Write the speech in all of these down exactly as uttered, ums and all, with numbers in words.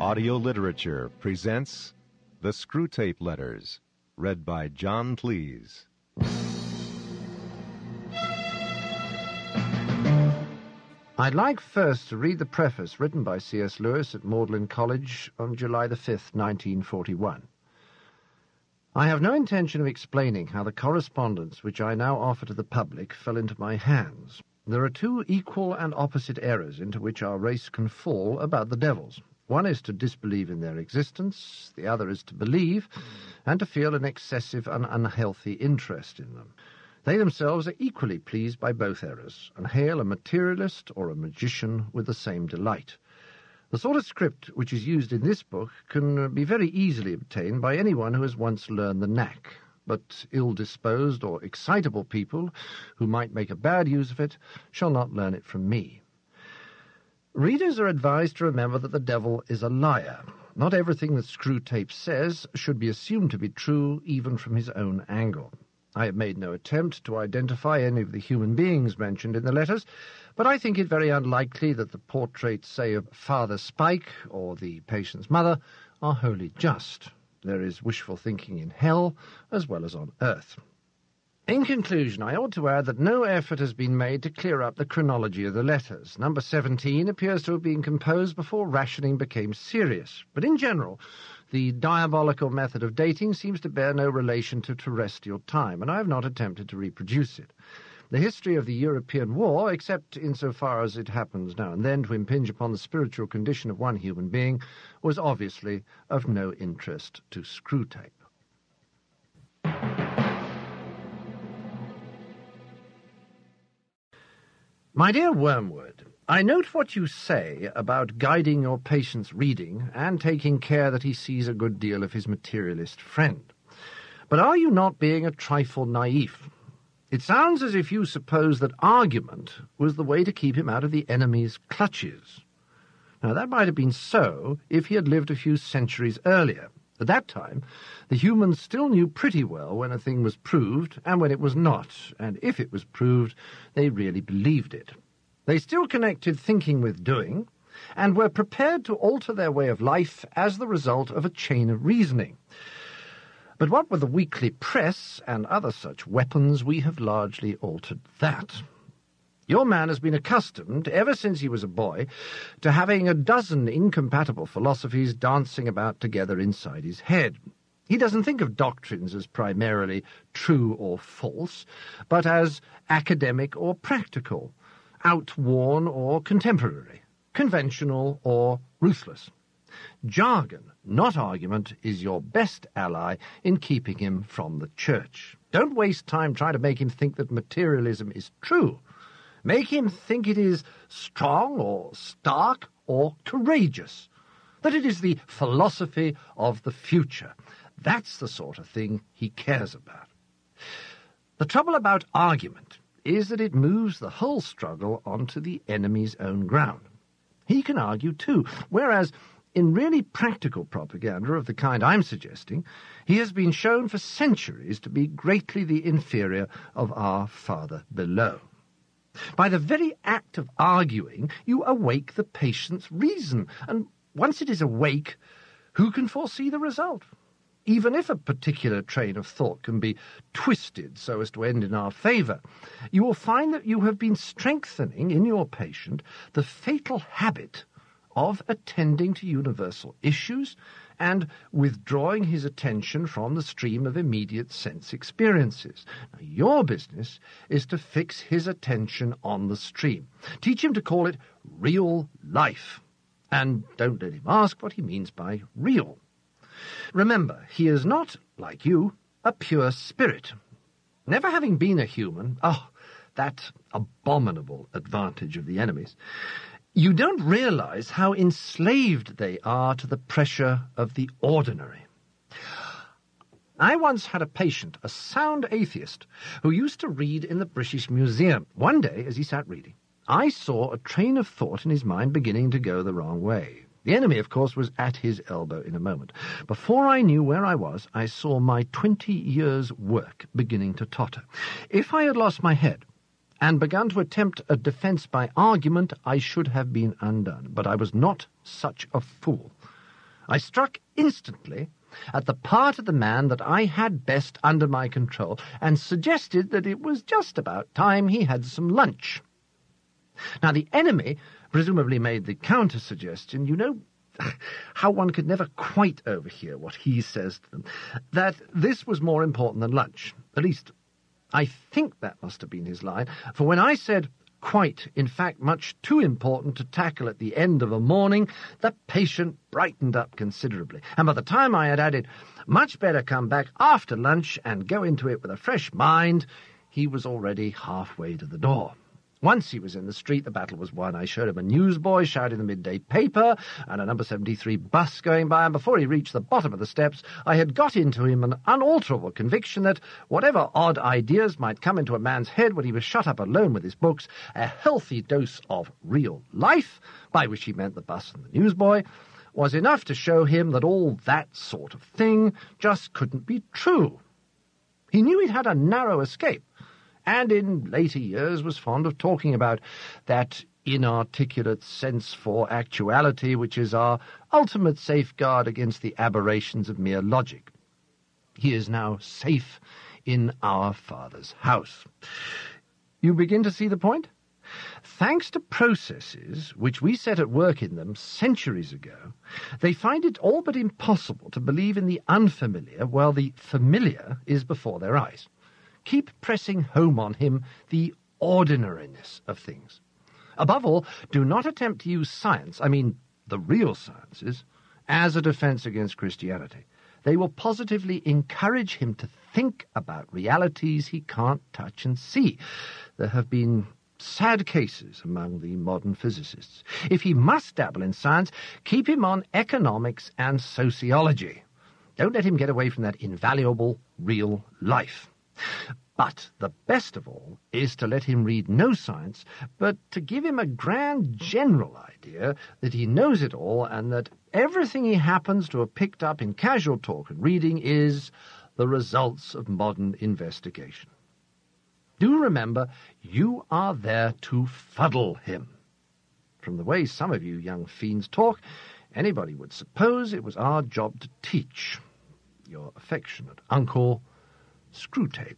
Audio Literature presents The Screwtape Letters, read by John Cleese. I'd like first to read the preface written by C S Lewis at Magdalen College on July the fifth, nineteen forty-one. I have no intention of explaining how the correspondence which I now offer to the public fell into my hands. There are two equal and opposite errors into which our race can fall about the devils. One is to disbelieve in their existence, the other is to believe, and to feel an excessive and unhealthy interest in them. They themselves are equally pleased by both errors, and hail a materialist or a magician with the same delight. The sort of script which is used in this book can be very easily obtained by anyone who has once learned the knack, but ill-disposed or excitable people, who might make a bad use of it, shall not learn it from me. Readers are advised to remember that the devil is a liar. Not everything that Screwtape says should be assumed to be true, even from his own angle. I have made no attempt to identify any of the human beings mentioned in the letters, but I think it very unlikely that the portraits, say, of Father Spike or the patient's mother are wholly just. There is wishful thinking in hell as well as on earth. In conclusion, I ought to add that no effort has been made to clear up the chronology of the letters. Number seventeen appears to have been composed before rationing became serious, but in general, the diabolical method of dating seems to bear no relation to terrestrial time, and I have not attempted to reproduce it. The history of the European war, except insofar as it happens now and then to impinge upon the spiritual condition of one human being, was obviously of no interest to Screwtape. My dear Wormwood, I note what you say about guiding your patient's reading and taking care that he sees a good deal of his materialist friend. But are you not being a trifle naive? It sounds as if you suppose that argument was the way to keep him out of the enemy's clutches. Now, that might have been so if he had lived a few centuries earlier. At that time, the humans still knew pretty well when a thing was proved and when it was not, and if it was proved, they really believed it. They still connected thinking with doing, and were prepared to alter their way of life as the result of a chain of reasoning. But what with the weekly press and other such weapons, we have largely altered that. Your man has been accustomed, ever since he was a boy, to having a dozen incompatible philosophies dancing about together inside his head. He doesn't think of doctrines as primarily true or false, but as academic or practical, outworn or contemporary, conventional or ruthless. Jargon, not argument, is your best ally in keeping him from the church. Don't waste time trying to make him think that materialism is true. Make him think it is strong or stark or courageous, that it is the philosophy of the future. That's the sort of thing he cares about. The trouble about argument is that it moves the whole struggle onto the enemy's own ground. He can argue too, whereas in really practical propaganda of the kind I'm suggesting, he has been shown for centuries to be greatly the inferior of our father below. By the very act of arguing, you awake the patient's reason, and once it is awake, who can foresee the result? Even if a particular train of thought can be twisted so as to end in our favour, you will find that you have been strengthening in your patient the fatal habit of attending to universal issues and withdrawing his attention from the stream of immediate sense experiences. Now, your business is to fix his attention on the stream. Teach him to call it real life, and don't let him ask what he means by real. Remember, he is not, like you, a pure spirit. Never having been a human, oh, that abominable advantage of the enemy's, you don't realize how enslaved they are to the pressure of the ordinary. I once had a patient, a sound atheist, who used to read in the British Museum. One day, as he sat reading, I saw a train of thought in his mind beginning to go the wrong way. The enemy, of course, was at his elbow in a moment. Before I knew where I was, I saw my twenty years' work beginning to totter. If I had lost my head and begun to attempt a defence by argument, I should have been undone. But I was not such a fool. I struck instantly at the part of the man that I had best under my control, and suggested that it was just about time he had some lunch. Now, the enemy presumably made the counter-suggestion, you know, how one could never quite overhear what he says to them, that this was more important than lunch. At least, I think that must have been his line, for when I said quite, in fact, much too important to tackle at the end of a morning, the patient brightened up considerably, and by the time I had added, much better come back after lunch and go into it with a fresh mind, he was already halfway to the door. Once he was in the street, the battle was won. I showed him a newsboy shouting the midday paper and a number seventy-three bus going by, and before he reached the bottom of the steps, I had got into him an unalterable conviction that, whatever odd ideas might come into a man's head when he was shut up alone with his books, a healthy dose of real life, by which he meant the bus and the newsboy, was enough to show him that all that sort of thing just couldn't be true. He knew he'd had a narrow escape, and in later years was fond of talking about that inarticulate sense for actuality which is our ultimate safeguard against the aberrations of mere logic. He is now safe in our Father's house. You begin to see the point? Thanks to processes which we set at work in them centuries ago, they find it all but impossible to believe in the unfamiliar while the familiar is before their eyes. Keep pressing home on him the ordinariness of things. Above all, do not attempt to use science, I mean the real sciences, as a defence against Christianity. They will positively encourage him to think about realities he can't touch and see. There have been sad cases among the modern physicists. If he must dabble in science, keep him on economics and sociology. Don't let him get away from that invaluable real life. But the best of all is to let him read no science, but to give him a grand general idea that he knows it all and that everything he happens to have picked up in casual talk and reading is the results of modern investigation. Do remember, you are there to fuddle him. From the way some of you young fiends talk, anybody would suppose it was our job to teach. Your affectionate uncle, Screwtape.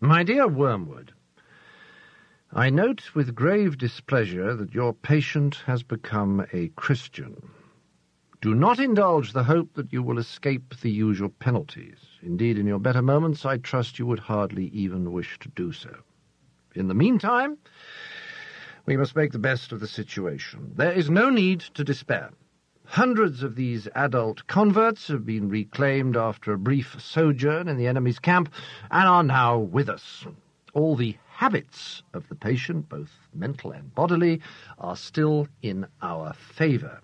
My dear Wormwood, I note with grave displeasure that your patient has become a Christian. Do not indulge the hope that you will escape the usual penalties. Indeed, in your better moments, I trust you would hardly even wish to do so. In the meantime, we must make the best of the situation. There is no need to despair. Hundreds of these adult converts have been reclaimed after a brief sojourn in the enemy's camp and are now with us. All the habits of the patient, both mental and bodily, are still in our favour.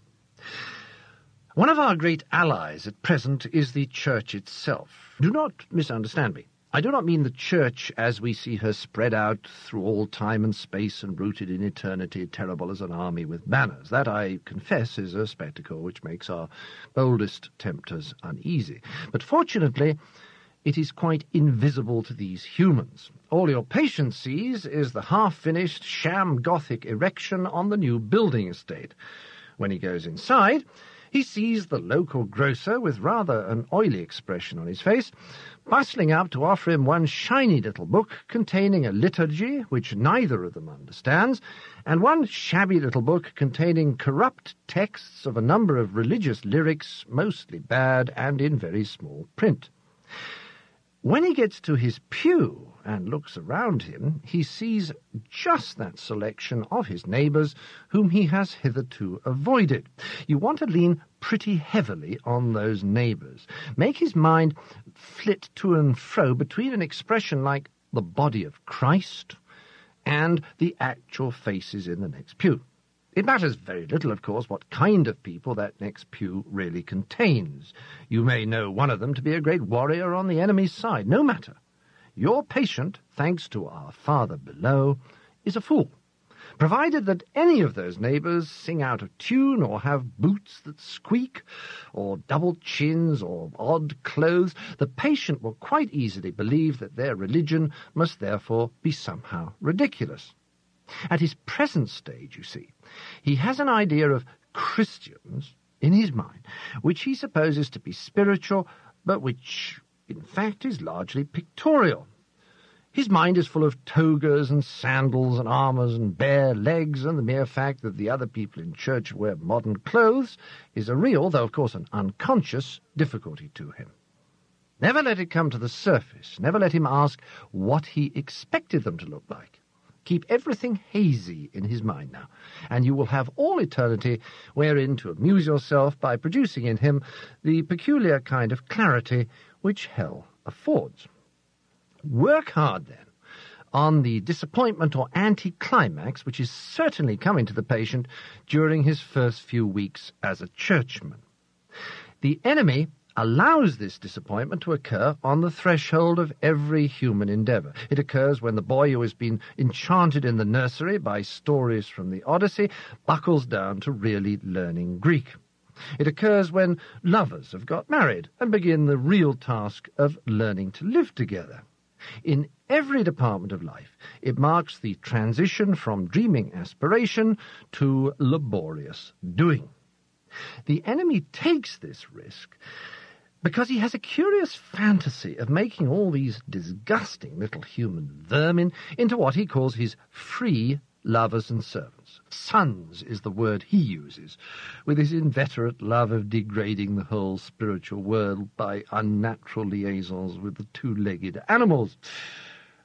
One of our great allies at present is the Church itself. Do not misunderstand me. I do not mean the Church as we see her spread out through all time and space and rooted in eternity, terrible as an army with banners. That, I confess, is a spectacle which makes our boldest tempters uneasy. But fortunately, it is quite invisible to these humans. All your patient sees is the half-finished, sham Gothic erection on the new building estate. When he goes inside, he sees the local grocer, with rather an oily expression on his face, bustling up to offer him one shiny little book containing a liturgy which neither of them understands, and one shabby little book containing corrupt texts of a number of religious lyrics, mostly bad and in very small print. When he gets to his pew and looks around him, he sees just that selection of his neighbours whom he has hitherto avoided. You want to lean pretty heavily on those neighbours. Make his mind flit to and fro between an expression like the body of Christ and the actual faces in the next pew. It matters very little, of course, what kind of people that next pew really contains. You may know one of them to be a great warrior on the enemy's side. No matter. Your patient, thanks to our Father below, is a fool, provided that any of those neighbours sing out of tune or have boots that squeak or double chins or odd clothes. The patient will quite easily believe that their religion must therefore be somehow ridiculous. At his present stage, you see, he has an idea of Christians in his mind, which he supposes to be spiritual, but which, in fact, is largely pictorial. His mind is full of togas and sandals and armours and bare legs, and the mere fact that the other people in church wear modern clothes is a real, though of course an unconscious, difficulty to him. Never let it come to the surface. Never let him ask what he expected them to look like. Keep everything hazy in his mind now, and you will have all eternity wherein to amuse yourself by producing in him the peculiar kind of clarity which hell affords. Work hard, then, on the disappointment or anticlimax which is certainly coming to the patient during his first few weeks as a churchman. The enemy allows this disappointment to occur on the threshold of every human endeavour. It occurs when the boy who has been enchanted in the nursery by stories from the Odyssey buckles down to really learning Greek. It occurs when lovers have got married and begin the real task of learning to live together. In every department of life, it marks the transition from dreaming aspiration to laborious doing. The enemy takes this risk because he has a curious fantasy of making all these disgusting little human vermin into what he calls his free lovers and servants. Sons is the word he uses, with his inveterate love of degrading the whole spiritual world by unnatural liaisons with the two-legged animals.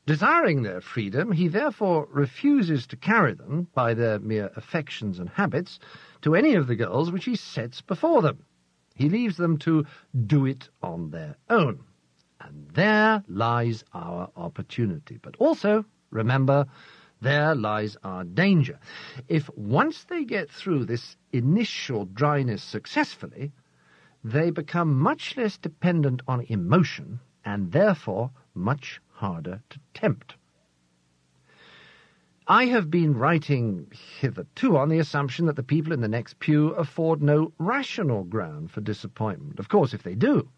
Desiring their freedom, he therefore refuses to carry them, by their mere affections and habits, to any of the goals which he sets before them. He leaves them to do it on their own. And there lies our opportunity. But also, remember, there lies our danger. If once they get through this initial dryness successfully, they become much less dependent on emotion and therefore much harder to tempt. I have been writing hitherto on the assumption that the people in the next pew afford no rational ground for disappointment. Of course, if they do,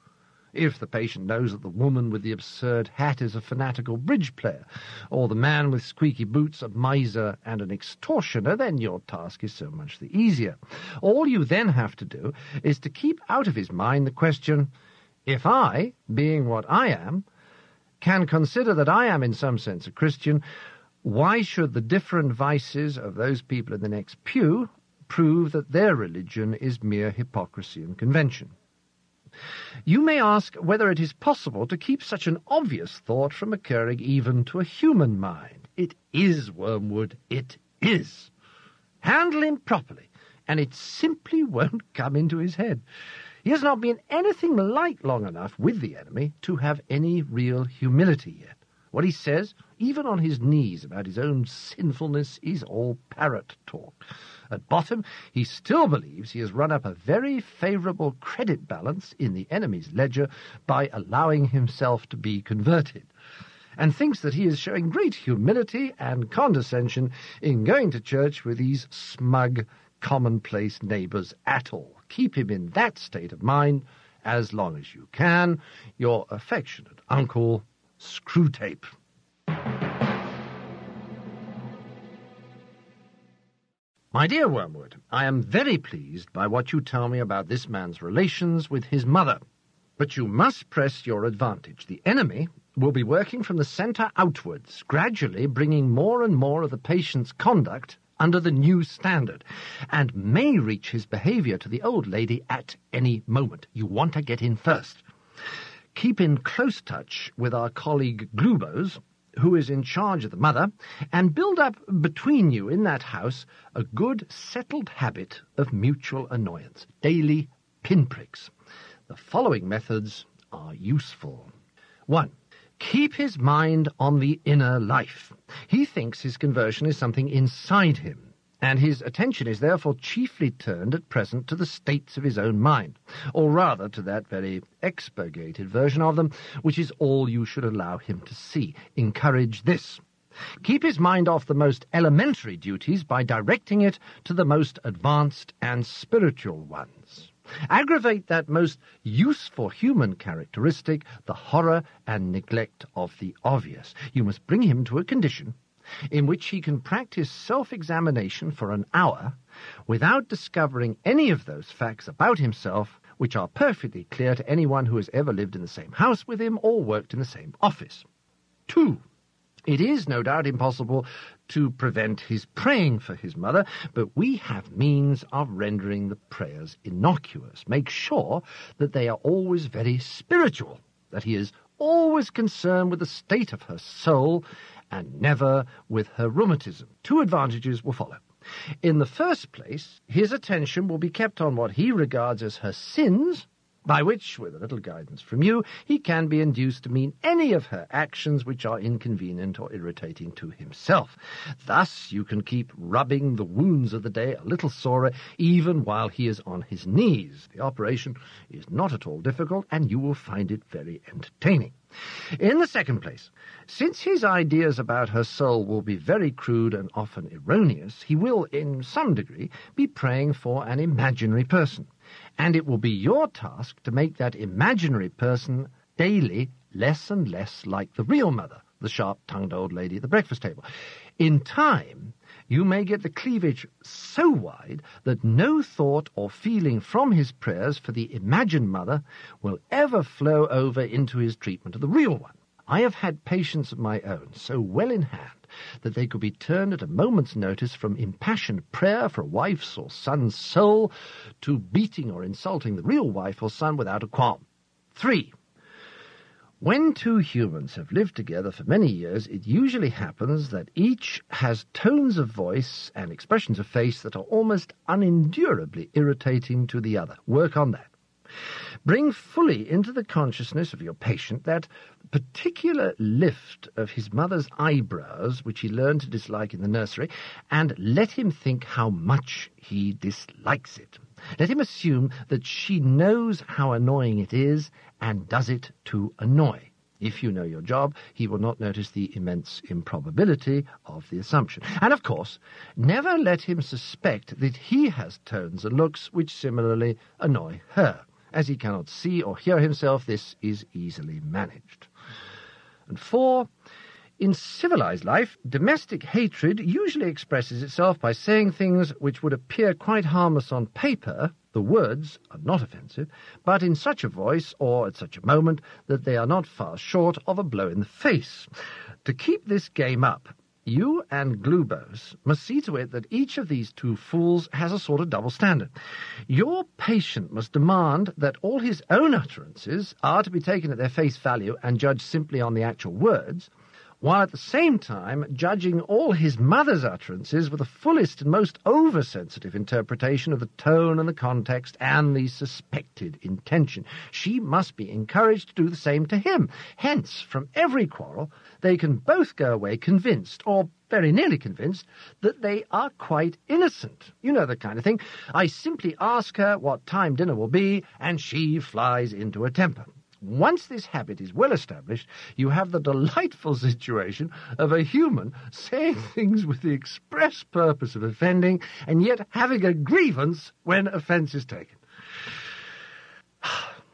if the patient knows that the woman with the absurd hat is a fanatical bridge player, or the man with squeaky boots a miser and an extortioner, then your task is so much the easier. All you then have to do is to keep out of his mind the question, if I, being what I am, can consider that I am in some sense a Christian, why should the different vices of those people in the next pew prove that their religion is mere hypocrisy and convention? You may ask whether it is possible to keep such an obvious thought from occurring even to a human mind. It is, Wormwood, it is. Handle him properly, and it simply won't come into his head. He has not been anything like long enough with the enemy to have any real humility yet. What he says, even on his knees, about his own sinfulness is all parrot talk. At bottom, he still believes he has run up a very favourable credit balance in the enemy's ledger by allowing himself to be converted, and thinks that he is showing great humility and condescension in going to church with these smug, commonplace neighbours at all. Keep him in that state of mind as long as you can. Your affectionate uncle, Screwtape. My dear Wormwood, I am very pleased by what you tell me about this man's relations with his mother. But you must press your advantage. The enemy will be working from the centre outwards, gradually bringing more and more of the patient's conduct under the new standard, and may reach his behaviour to the old lady at any moment. You want to get in first. Keep in close touch with our colleague Glubos, who is in charge of the mother, and build up between you in that house a good settled habit of mutual annoyance, daily pinpricks. The following methods are useful. One. Keep his mind on the inner life. He thinks his conversion is something inside him, and his attention is therefore chiefly turned at present to the states of his own mind, or rather to that very expurgated version of them, which is all you should allow him to see. Encourage this. Keep his mind off the most elementary duties by directing it to the most advanced and spiritual ones. Aggravate that most useful human characteristic, the horror and neglect of the obvious. You must bring him to a condition in which he can practice self-examination for an hour without discovering any of those facts about himself which are perfectly clear to anyone who has ever lived in the same house with him or worked in the same office. Two. It is no doubt impossible to prevent his praying for his mother, but we have means of rendering the prayers innocuous. Make sure that they are always very spiritual, that he is always concerned with the state of her soul and never with her rheumatism. Two advantages will follow. In the first place, his attention will be kept on what he regards as her sins, by which, with a little guidance from you, he can be induced to mean any of her actions which are inconvenient or irritating to himself. Thus you can keep rubbing the wounds of the day a little sorer, even while he is on his knees. The operation is not at all difficult, and you will find it very entertaining. In the second place, since his ideas about her soul will be very crude and often erroneous, he will, in some degree, be praying for an imaginary person. And it will be your task to make that imaginary person daily less and less like the real mother, the sharp-tongued old lady at the breakfast table. In time, you may get the cleavage so wide that no thought or feeling from his prayers for the imagined mother will ever flow over into his treatment of the real one. I have had patients of my own so well in hand that they could be turned at a moment's notice from impassioned prayer for a wife's or son's soul to beating or insulting the real wife or son without a qualm. Three. When two humans have lived together for many years, it usually happens that each has tones of voice and expressions of face that are almost unendurably irritating to the other. Work on that. Bring fully into the consciousness of your patient that particular lift of his mother's eyebrows, which he learned to dislike in the nursery, and let him think how much he dislikes it. Let him assume that she knows how annoying it is and does it to annoy. If you know your job, he will not notice the immense improbability of the assumption. And, of course, never let him suspect that he has tones and looks which similarly annoy her. As he cannot see or hear himself, this is easily managed. And four, in civilized life, domestic hatred usually expresses itself by saying things which would appear quite harmless on paper. The words are not offensive, but in such a voice or at such a moment that they are not far short of a blow in the face. To keep this game up, you and Glubos must see to it that each of these two fools has a sort of double standard. Your patient must demand that all his own utterances are to be taken at their face value and judged simply on the actual words, while at the same time judging all his mother's utterances with the fullest and most oversensitive interpretation of the tone and the context and the suspected intention. She must be encouraged to do the same to him. Hence, from every quarrel, they can both go away convinced, or very nearly convinced, that they are quite innocent. You know the kind of thing. I simply ask her what time dinner will be, and she flies into a temper. Once this habit is well established, you have the delightful situation of a human saying things with the express purpose of offending, and yet having a grievance when offence is taken.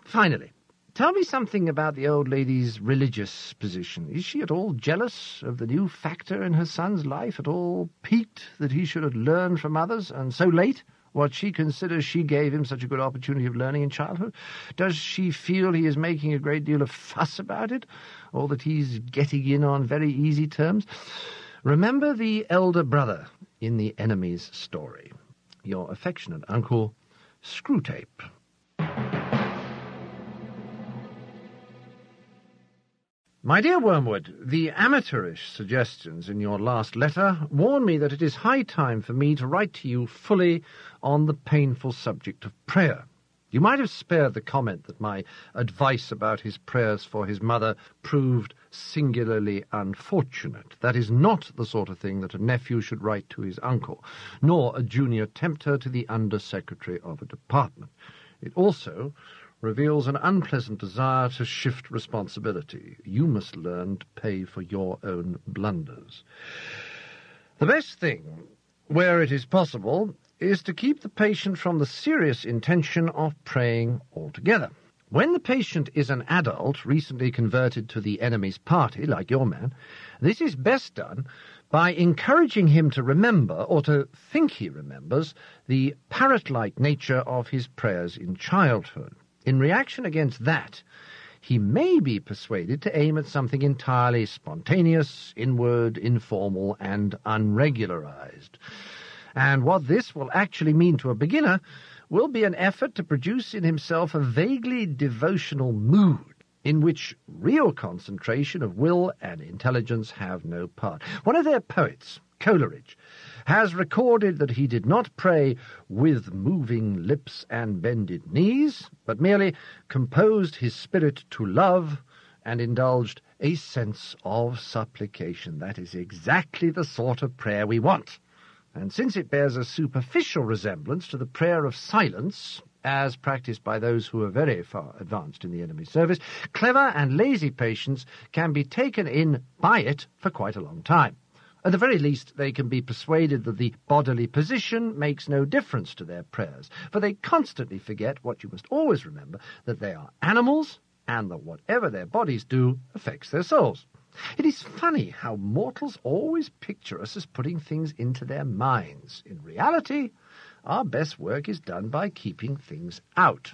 Finally, tell me something about the old lady's religious position. Is she at all jealous of the new factor in her son's life, at all piqued that he should have learned from others, and so late, what she considers she gave him such a good opportunity of learning in childhood? Does she feel he is making a great deal of fuss about it, or that he's getting in on very easy terms? Remember the elder brother in the enemy's story. Your affectionate uncle, Screwtape. My dear Wormwood, the amateurish suggestions in your last letter warn me that it is high time for me to write to you fully on the painful subject of prayer. You might have spared the comment that my advice about his prayers for his mother proved singularly unfortunate. That is not the sort of thing that a nephew should write to his uncle, nor a junior tempter to the under-secretary of a department. It also reveals an unpleasant desire to shift responsibility. You must learn to pay for your own blunders. The best thing, where it is possible, is to keep the patient from the serious intention of praying altogether. When the patient is an adult recently converted to the enemy's party, like your man, this is best done by encouraging him to remember, or to think he remembers, the parrot-like nature of his prayers in childhood. In reaction against that, he may be persuaded to aim at something entirely spontaneous, inward, informal, and unregularized. And what this will actually mean to a beginner will be an effort to produce in himself a vaguely devotional mood in which real concentration of will and intelligence have no part. One of their poets, Coleridge, has recorded that he did not pray with moving lips and bended knees, but merely composed his spirit to love and indulged a sense of supplication. That is exactly the sort of prayer we want. And since it bears a superficial resemblance to the prayer of silence, as practiced by those who are very far advanced in the enemy's service, clever and lazy patients can be taken in by it for quite a long time. At the very least, they can be persuaded that the bodily position makes no difference to their prayers, for they constantly forget what you must always remember, that they are animals, and that whatever their bodies do affects their souls. It is funny how mortals always picture us as putting things into their minds. In reality, our best work is done by keeping things out.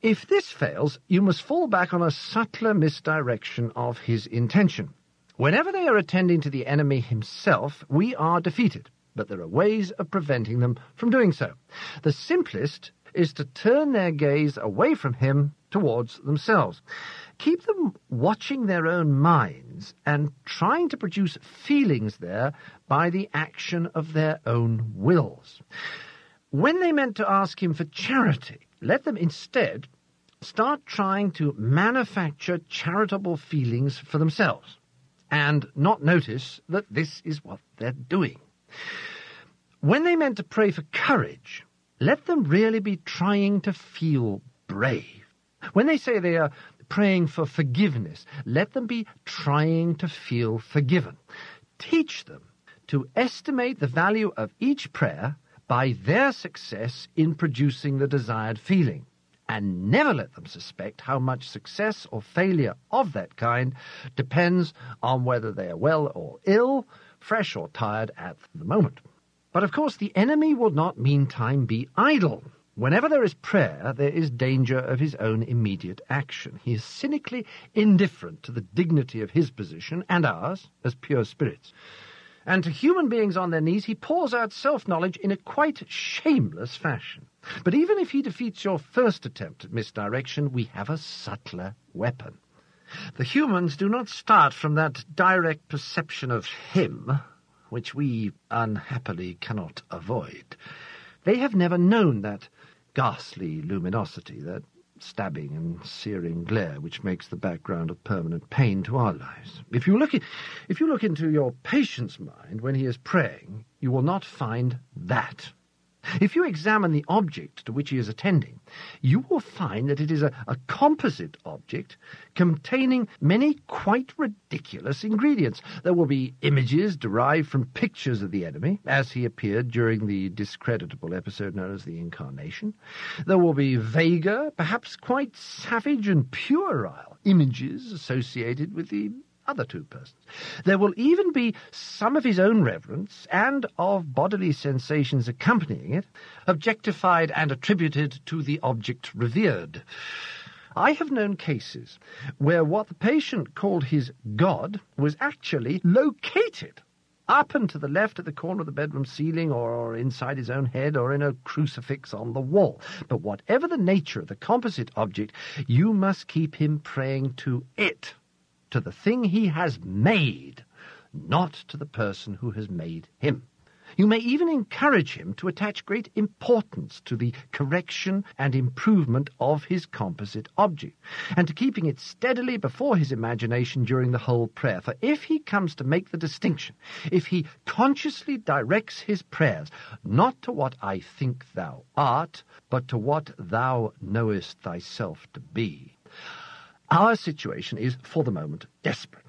If this fails, you must fall back on a subtler misdirection of his intention. Whenever they are attending to the enemy himself, we are defeated, but there are ways of preventing them from doing so. The simplest is to turn their gaze away from him towards themselves. Keep them watching their own minds and trying to produce feelings there by the action of their own wills. When they meant to ask him for charity, let them instead start trying to manufacture charitable feelings for themselves and not notice that this is what they're doing. When they meant to pray for courage, let them really be trying to feel brave. When they say they are praying for forgiveness, let them be trying to feel forgiven. Teach them to estimate the value of each prayer by their success in producing the desired feeling, and never let them suspect how much success or failure of that kind depends on whether they are well or ill, fresh or tired at the moment. But of course the enemy will not meantime be idle. Whenever there is prayer, there is danger of his own immediate action. He is cynically indifferent to the dignity of his position and ours as pure spirits. And to human beings on their knees, he pours out self-knowledge in a quite shameless fashion. But even if he defeats your first attempt at misdirection, we have a subtler weapon. The humans do not start from that direct perception of him, which we unhappily cannot avoid. They have never known that ghastly luminosity, that stabbing and searing glare which makes the background of permanent pain to our lives. If you look in, if you look into your patient's mind when he is praying, you will not find that. If you examine the object to which he is attending, you will find that it is a, a composite object containing many quite ridiculous ingredients. There will be images derived from pictures of the enemy, as he appeared during the discreditable episode known as the Incarnation. There will be vaguer, perhaps quite savage and puerile images associated with the other two persons. There will even be some of his own reverence and of bodily sensations accompanying it, objectified and attributed to the object revered. I have known cases where what the patient called his God was actually located up and to the left at the corner of the bedroom ceiling, or inside his own head, or in a crucifix on the wall. But whatever the nature of the composite object, you must keep him praying to it, to the thing he has made, not to the person who has made him. You may even encourage him to attach great importance to the correction and improvement of his composite object, and to keeping it steadily before his imagination during the whole prayer. For if he comes to make the distinction, if he consciously directs his prayers, not to what I think thou art, but to what thou knowest thyself to be, our situation is, for the moment, desperate.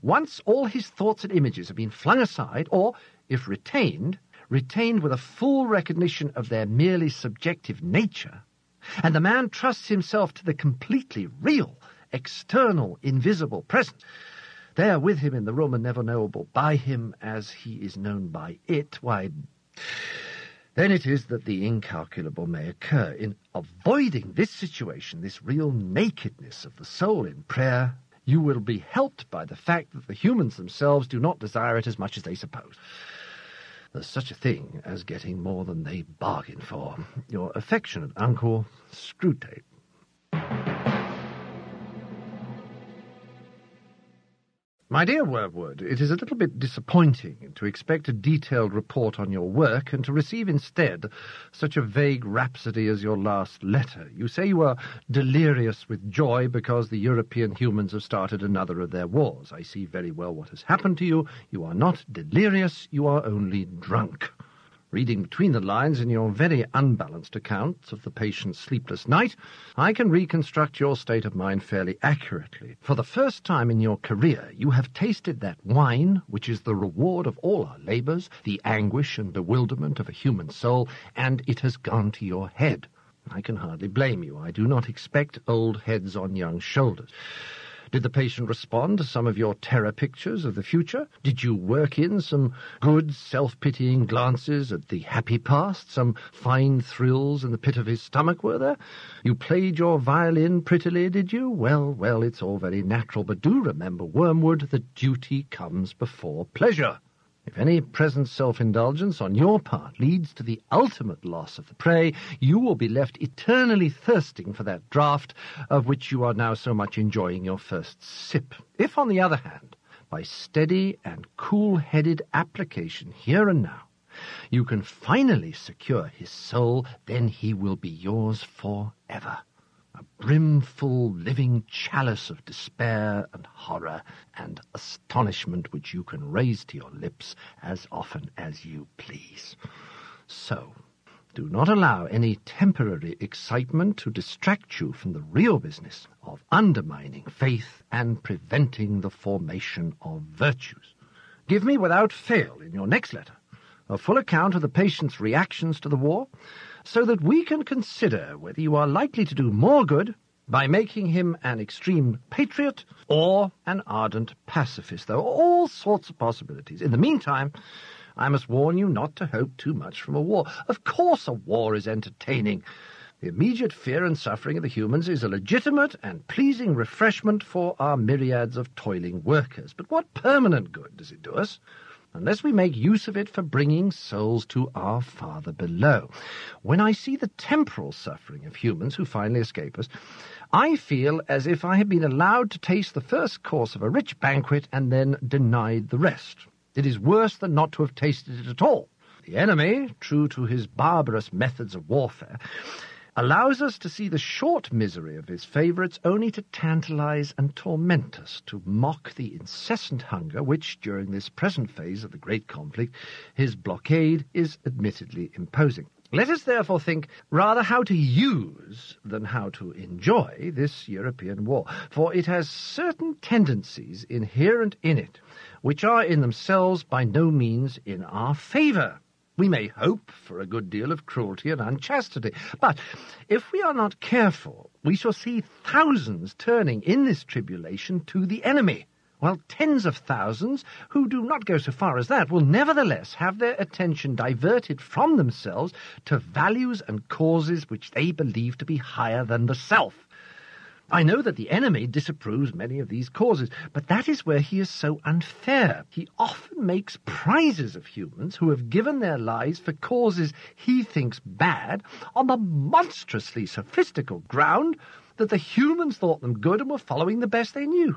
Once all his thoughts and images have been flung aside, or, if retained, retained with a full recognition of their merely subjective nature, and the man trusts himself to the completely real, external, invisible present. They are with him in the room and never knowable by him as he is known by it. Why, then it is that the incalculable may occur. In avoiding this situation, this real nakedness of the soul in prayer, you will be helped by the fact that the humans themselves do not desire it as much as they suppose. There's such a thing as getting more than they bargain for. Your affectionate uncle, Screwtape. My dear Wormwood, it is a little bit disappointing to expect a detailed report on your work and to receive instead such a vague rhapsody as your last letter. You say you are delirious with joy because the European humans have started another of their wars. I see very well what has happened to you. You are not delirious, you are only drunk. Reading between the lines in your very unbalanced accounts of the patient's sleepless night, I can reconstruct your state of mind fairly accurately. For the first time in your career, you have tasted that wine, which is the reward of all our labours, the anguish and bewilderment of a human soul, and it has gone to your head. I can hardly blame you. I do not expect old heads on young shoulders. Did the patient respond to some of your terror pictures of the future? Did you work in some good, self-pitying glances at the happy past, some fine thrills in the pit of his stomach, were there? You played your violin prettily, did you? Well, well, it's all very natural, but do remember, Wormwood, that duty comes before pleasure. If any present self-indulgence on your part leads to the ultimate loss of the prey, you will be left eternally thirsting for that draught of which you are now so much enjoying your first sip. If, on the other hand, by steady and cool-headed application here and now, you can finally secure his soul, then he will be yours forever, a brimful living chalice of despair and horror and astonishment which you can raise to your lips as often as you please. So, do not allow any temporary excitement to distract you from the real business of undermining faith and preventing the formation of virtues. Give me without fail in your next letter a full account of the patient's reactions to the war, so that we can consider whether you are likely to do more good by making him an extreme patriot or an ardent pacifist. There are all sorts of possibilities. In the meantime, I must warn you not to hope too much from a war. Of course a war is entertaining. The immediate fear and suffering of the humans is a legitimate and pleasing refreshment for our myriads of toiling workers. But what permanent good does it do us, unless we make use of it for bringing souls to our Father below? When I see the temporal suffering of humans who finally escape us, I feel as if I had been allowed to taste the first course of a rich banquet and then denied the rest. It is worse than not to have tasted it at all. The enemy, true to his barbarous methods of warfare, allows us to see the short misery of his favourites only to tantalise and torment us, to mock the incessant hunger which, during this present phase of the great conflict, his blockade is admittedly imposing. Let us therefore think rather how to use than how to enjoy this European war, for it has certain tendencies inherent in it, which are in themselves by no means in our favour. We may hope for a good deal of cruelty and unchastity, but if we are not careful, we shall see thousands turning in this tribulation to the enemy, while tens of thousands who do not go so far as that will nevertheless have their attention diverted from themselves to values and causes which they believe to be higher than the self. I know that the enemy disapproves many of these causes, but that is where he is so unfair. He often makes prizes of humans who have given their lives for causes he thinks bad on the monstrously sophistical ground that the humans thought them good and were following the best they knew.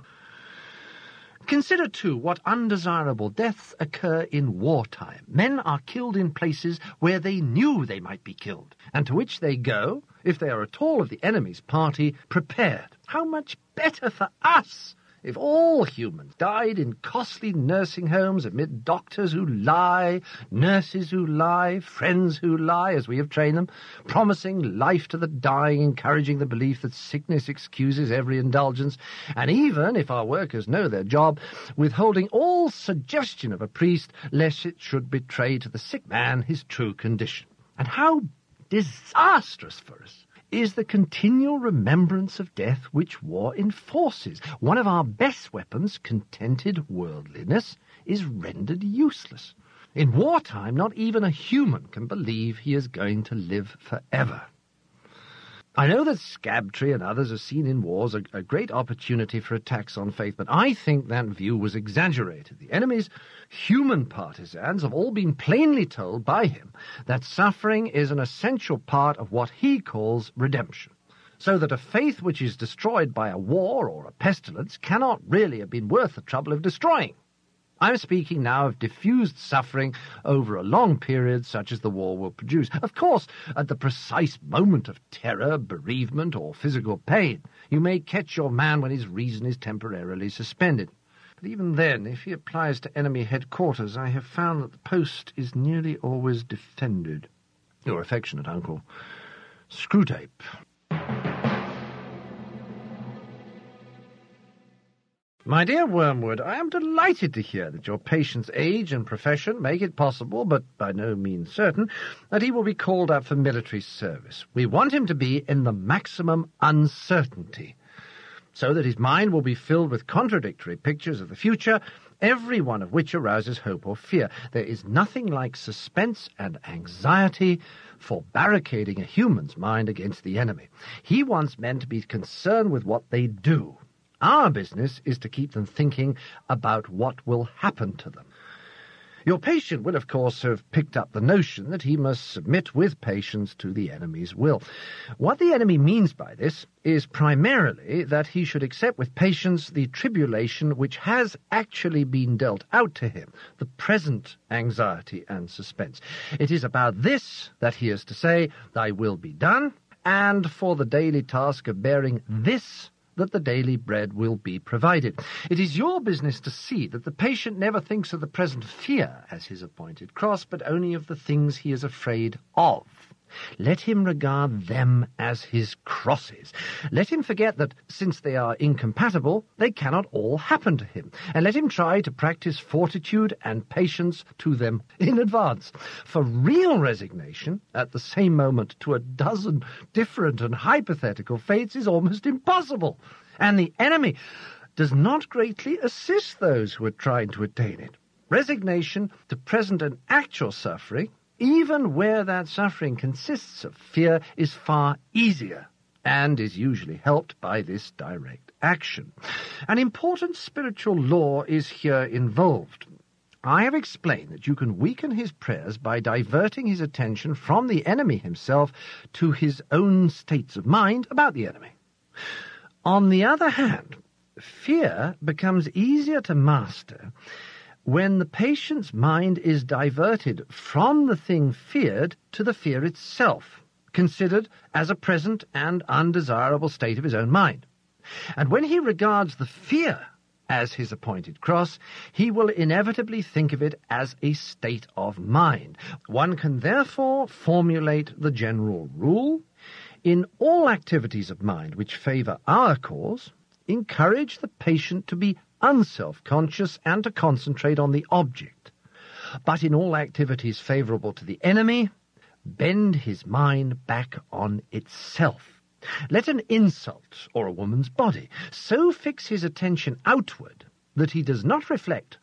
Consider, too, what undesirable deaths occur in wartime. Men are killed in places where they knew they might be killed, and to which they go, if they are at all of the enemy's party, prepared. How much better for us if all humans died in costly nursing homes amid doctors who lie, nurses who lie, friends who lie, as we have trained them, promising life to the dying, encouraging the belief that sickness excuses every indulgence, and even, if our workers know their job, withholding all suggestion of a priest, lest it should betray to the sick man his true condition. And how disastrous for us is the continual remembrance of death which war enforces. One of our best weapons, contented worldliness, is rendered useless. In wartime, not even a human can believe he is going to live forever. I know that Scabtree and others have seen in wars a, a great opportunity for attacks on faith, but I think that view was exaggerated. The enemy's human partisans have all been plainly told by him that suffering is an essential part of what he calls redemption, so that a faith which is destroyed by a war or a pestilence cannot really have been worth the trouble of destroying. I'm speaking now of diffused suffering over a long period such as the war will produce. Of course, at the precise moment of terror, bereavement, or physical pain, you may catch your man when his reason is temporarily suspended. But even then, if he applies to enemy headquarters, I have found that the post is nearly always defended. Your affectionate uncle, Screwtape. My dear Wormwood, I am delighted to hear that your patient's age and profession make it possible, but by no means certain, that he will be called up for military service. We want him to be in the maximum uncertainty, so that his mind will be filled with contradictory pictures of the future, every one of which arouses hope or fear. There is nothing like suspense and anxiety for barricading a human's mind against the enemy. He wants men to be concerned with what they do. Our business is to keep them thinking about what will happen to them. Your patient will, of course, have picked up the notion that he must submit with patience to the enemy's will. What the enemy means by this is primarily that he should accept with patience the tribulation which has actually been dealt out to him, the present anxiety and suspense. It is about this that he is to say, "Thy will be done," and for the daily task of bearing this that the daily bread will be provided. It is your business to see that the patient never thinks of the present fear as his appointed cross, but only of the things he is afraid of. Let him regard them as his crosses. Let him forget that, since they are incompatible, they cannot all happen to him, and let him try to practice fortitude and patience to them in advance. For real resignation, at the same moment, to a dozen different and hypothetical fates is almost impossible, and the enemy does not greatly assist those who are trying to attain it. Resignation to present and actual suffering, even where that suffering consists of fear, is far easier, and is usually helped by this direct action. An important spiritual law is here involved. I have explained that you can weaken his prayers by diverting his attention from the enemy himself to his own states of mind about the enemy. On the other hand, fear becomes easier to master when the patient's mind is diverted from the thing feared to the fear itself, considered as a present and undesirable state of his own mind. And when he regards the fear as his appointed cross, he will inevitably think of it as a state of mind. One can therefore formulate the general rule: in all activities of mind which favour our cause, encourage the patient to be unself-conscious and to concentrate on the object, but in all activities favourable to the enemy, bend his mind back on itself. Let an insult or a woman's body so fix his attention outward that he does not reflect,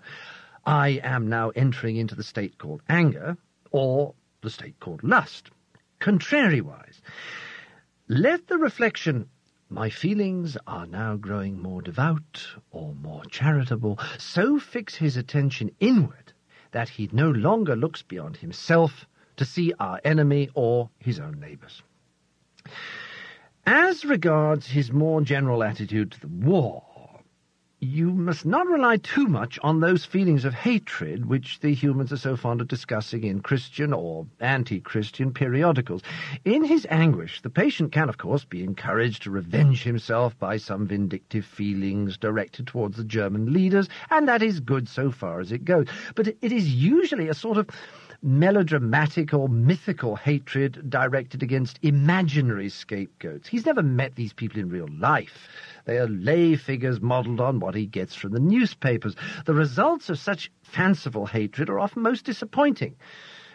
"I am now entering into the state called anger," or the state called lust. Contrariwise, let the reflection, "My feelings are now growing more devout or more charitable," so fix his attention inward that he no longer looks beyond himself to see our enemy or his own neighbours. As regards his more general attitude to the war, you must not rely too much on those feelings of hatred which the humans are so fond of discussing in Christian or anti-Christian periodicals. In his anguish, the patient can, of course, be encouraged to revenge himself by some vindictive feelings directed towards the German leaders, and that is good so far as it goes. But it is usually a sort of melodramatic or mythical hatred directed against imaginary scapegoats. He's never met these people in real life. They are lay figures modelled on what what he gets from the newspapers. The results of such fanciful hatred are often most disappointing.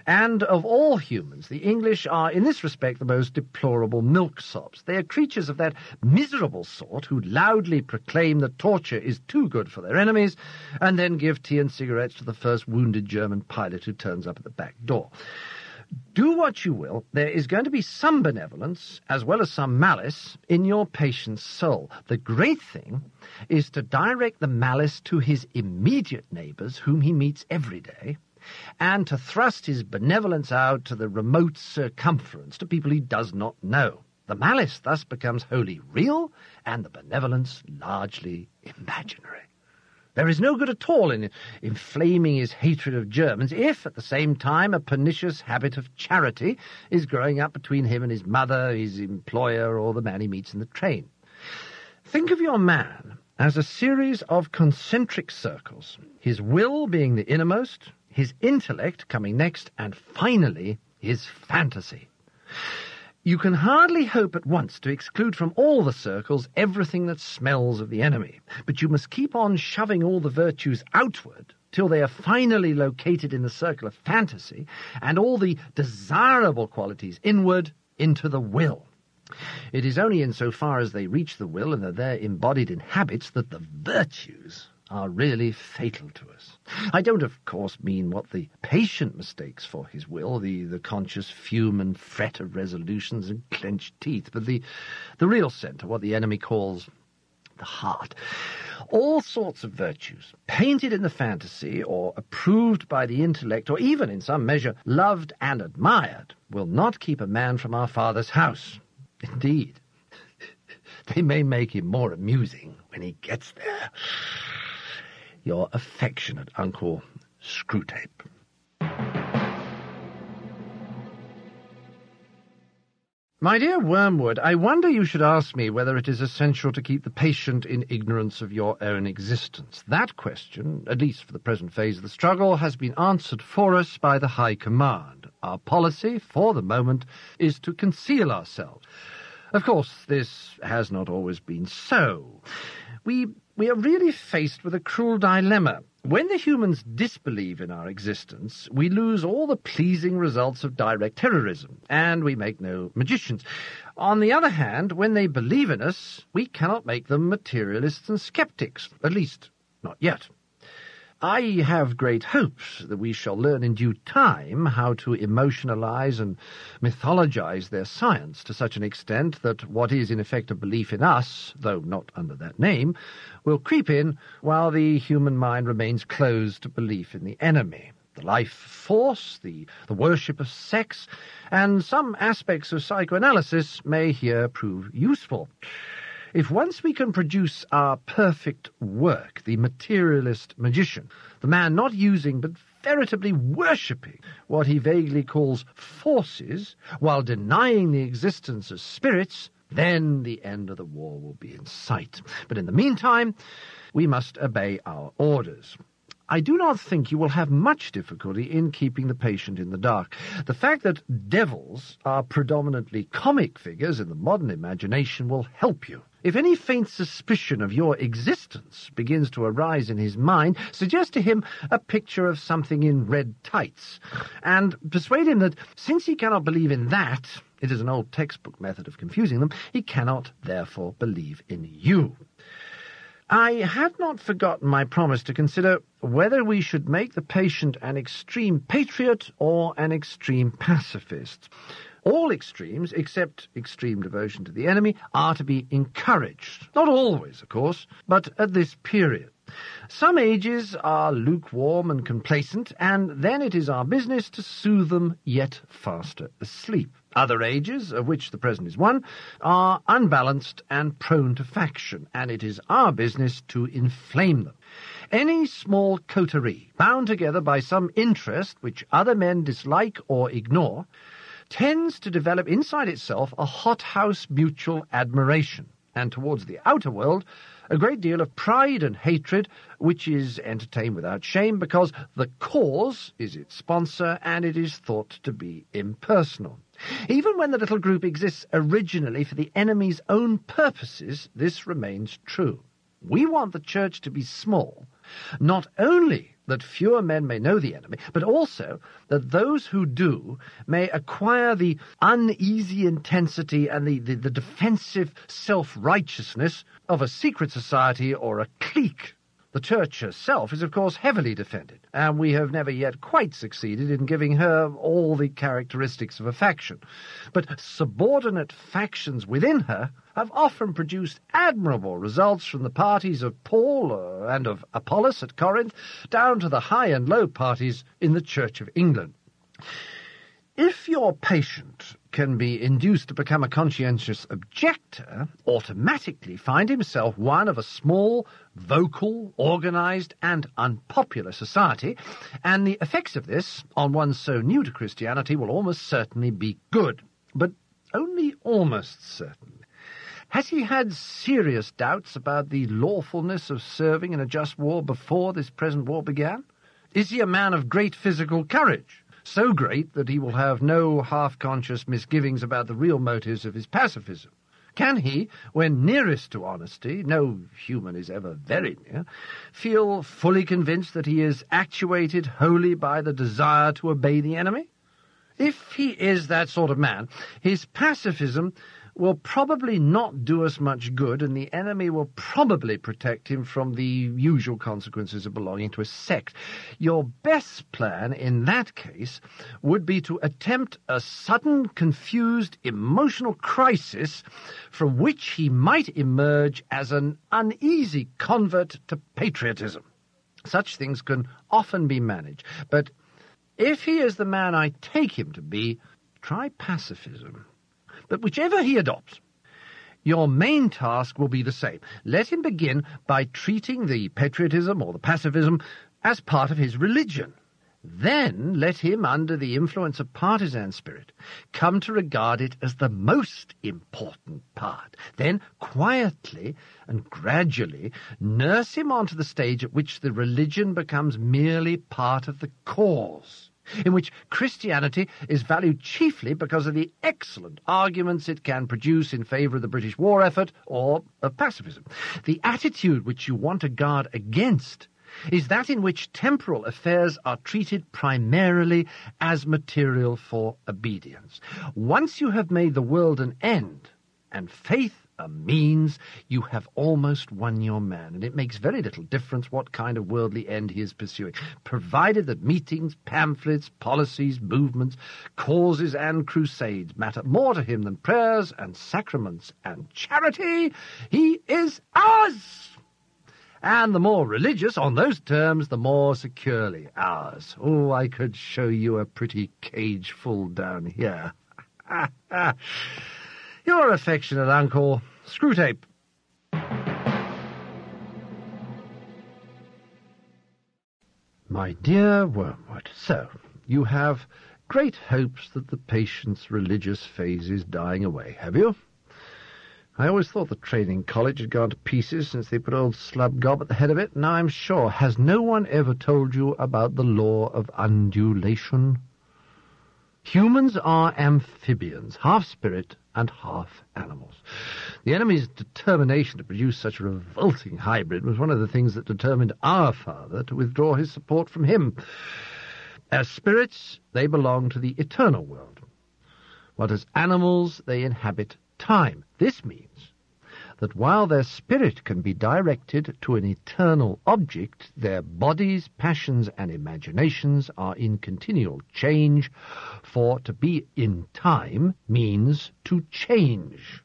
And of all humans, the English are, in this respect, the most deplorable milksops. They are creatures of that miserable sort who loudly proclaim that torture is too good for their enemies, and then give tea and cigarettes to the first wounded German pilot who turns up at the back door. Do what you will, there is going to be some benevolence, as well as some malice, in your patient's soul. The great thing is to direct the malice to his immediate neighbours, whom he meets every day, and to thrust his benevolence out to the remote circumference, to people he does not know. The malice thus becomes wholly real, and the benevolence largely imaginary. There is no good at all in inflaming his hatred of Germans if, at the same time, a pernicious habit of charity is growing up between him and his mother, his employer, or the man he meets in the train. Think of your man as a series of concentric circles, his will being the innermost, his intellect coming next, and finally, his fantasy. You can hardly hope at once to exclude from all the circles everything that smells of the enemy, but you must keep on shoving all the virtues outward till they are finally located in the circle of fantasy, and all the desirable qualities inward into the will. It is only in so far as they reach the will and are there embodied in habits that the virtues are really fatal to us. I don't, of course, mean what the patient mistakes for his will, the, the conscious fume and fret of resolutions and clenched teeth, but the, the real centre, what the enemy calls the heart. All sorts of virtues, painted in the fantasy or approved by the intellect, or even in some measure loved and admired, will not keep a man from our Father's house. Indeed, they may make him more amusing when he gets there. Your affectionate Uncle Screwtape. My dear Wormwood, I wonder you should ask me whether it is essential to keep the patient in ignorance of your own existence. That question, at least for the present phase of the struggle, has been answered for us by the High Command. Our policy, for the moment, is to conceal ourselves. Of course, this has not always been so. We... We are really faced with a cruel dilemma. When the humans disbelieve in our existence, we lose all the pleasing results of direct terrorism, and we make no magicians. On the other hand, when they believe in us, we cannot make them materialists and sceptics, at least not yet. I have great hopes that we shall learn in due time how to emotionalize and mythologize their science to such an extent that what is in effect a belief in us, though not under that name, will creep in while the human mind remains closed to belief in the enemy. The life force, the, the worship of sex, and some aspects of psychoanalysis may here prove useful. If once we can produce our perfect work, the materialist magician, the man not using but veritably worshipping what he vaguely calls forces, while denying the existence of spirits, then the end of the war will be in sight. But in the meantime, we must obey our orders. I do not think you will have much difficulty in keeping the patient in the dark. The fact that devils are predominantly comic figures in the modern imagination will help you. If any faint suspicion of your existence begins to arise in his mind, suggest to him a picture of something in red tights, and persuade him that, since he cannot believe in that, it is an old textbook method of confusing them, he cannot, therefore, believe in you. I had not forgotten my promise to consider whether we should make the patient an extreme patriot or an extreme pacifist. All extremes, except extreme devotion to the enemy, are to be encouraged. Not always, of course, but at this period. Some ages are lukewarm and complacent, and then it is our business to soothe them yet faster asleep. Other ages, of which the present is one, are unbalanced and prone to faction, and it is our business to inflame them. Any small coterie, bound together by some interest which other men dislike or ignore, tends to develop inside itself a hothouse mutual admiration, and towards the outer world a great deal of pride and hatred, which is entertained without shame, because the cause is its sponsor, and it is thought to be impersonal. Even when the little group exists originally for the enemy's own purposes, this remains true. We want the church to be small, not only that fewer men may know the enemy, but also that those who do may acquire the uneasy intensity and the, the, the defensive self-righteousness of a secret society or a clique. The church herself is, of course, heavily defended, and we have never yet quite succeeded in giving her all the characteristics of a faction. But subordinate factions within her have often produced admirable results, from the parties of Paul uh, and of Apollos at Corinth down to the high and low parties in the Church of England. If your patient can be induced to become a conscientious objector, automatically find himself one of a small, vocal, organised and unpopular society, and the effects of this on one so new to Christianity will almost certainly be good, but only almost certain. Has he had serious doubts about the lawfulness of serving in a just war before this present war began? Is he a man of great physical courage, so great that he will have no half-conscious misgivings about the real motives of his pacifism? Can he, when nearest to honesty, no human is ever very near, feel fully convinced that he is actuated wholly by the desire to obey the enemy? If he is that sort of man, his pacifism will probably not do us much good, and the enemy will probably protect him from the usual consequences of belonging to a sect. Your best plan in that case would be to attempt a sudden, confused, emotional crisis from which he might emerge as an uneasy convert to patriotism. Such things can often be managed, but if he is the man I take him to be, try pacifism. But whichever he adopts, your main task will be the same. Let him begin by treating the patriotism or the pacifism as part of his religion. Then let him, under the influence of partisan spirit, come to regard it as the most important part. Then quietly and gradually nurse him onto the stage at which the religion becomes merely part of the cause, in which Christianity is valued chiefly because of the excellent arguments it can produce in favour of the British war effort or of pacifism. The attitude which you want to guard against is that in which temporal affairs are treated primarily as material for obedience. Once you have made the world an end and faith a means, you have almost won your man, and it makes very little difference what kind of worldly end he is pursuing, provided that meetings, pamphlets, policies, movements, causes and crusades matter more to him than prayers and sacraments and charity. He is ours, and the more religious on those terms, the more securely ours. Oh, I could show you a pretty cage full down here. Ha, ha. Your affectionate uncle, Screwtape. My dear Wormwood, so you have great hopes that the patient's religious phase is dying away, have you? I always thought the training college had gone to pieces since they put old Slubgob at the head of it. Now, I'm sure, has no one ever told you about the law of undulation? Humans are amphibians, half spirit and half animals. The enemy's determination to produce such a revolting hybrid was one of the things that determined our father to withdraw his support from him. As spirits, they belong to the eternal world, while as animals they inhabit time. This means that while their spirit can be directed to an eternal object, their bodies, passions, and imaginations are in continual change, for to be in time means to change.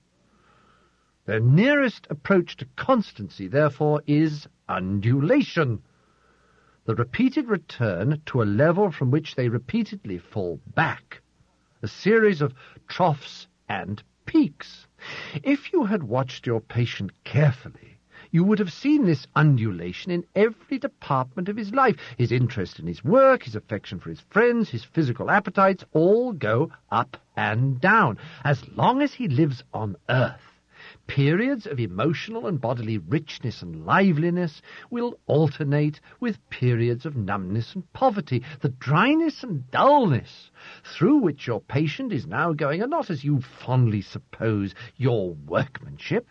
Their nearest approach to constancy, therefore, is undulation, the repeated return to a level from which they repeatedly fall back, a series of troughs and peaks. If you had watched your patient carefully, you would have seen this undulation in every department of his life. His interest in his work, his affection for his friends, his physical appetites, all go up and down. As long as he lives on earth, periods of emotional and bodily richness and liveliness will alternate with periods of numbness and poverty. The dryness and dullness through which your patient is now going are not, as you fondly suppose, your workmanship.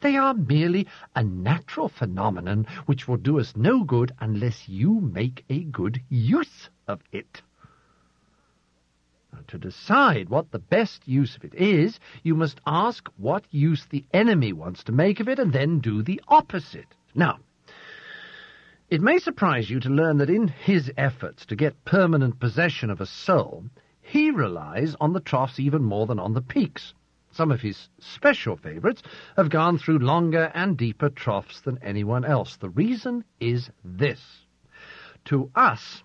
They are merely a natural phenomenon which will do us no good unless you make a good use of it. Now, to decide what the best use of it is, you must ask what use the enemy wants to make of it and then do the opposite. Now, it may surprise you to learn that in his efforts to get permanent possession of a soul, he relies on the troughs even more than on the peaks. Some of his special favourites have gone through longer and deeper troughs than anyone else. The reason is this. To us,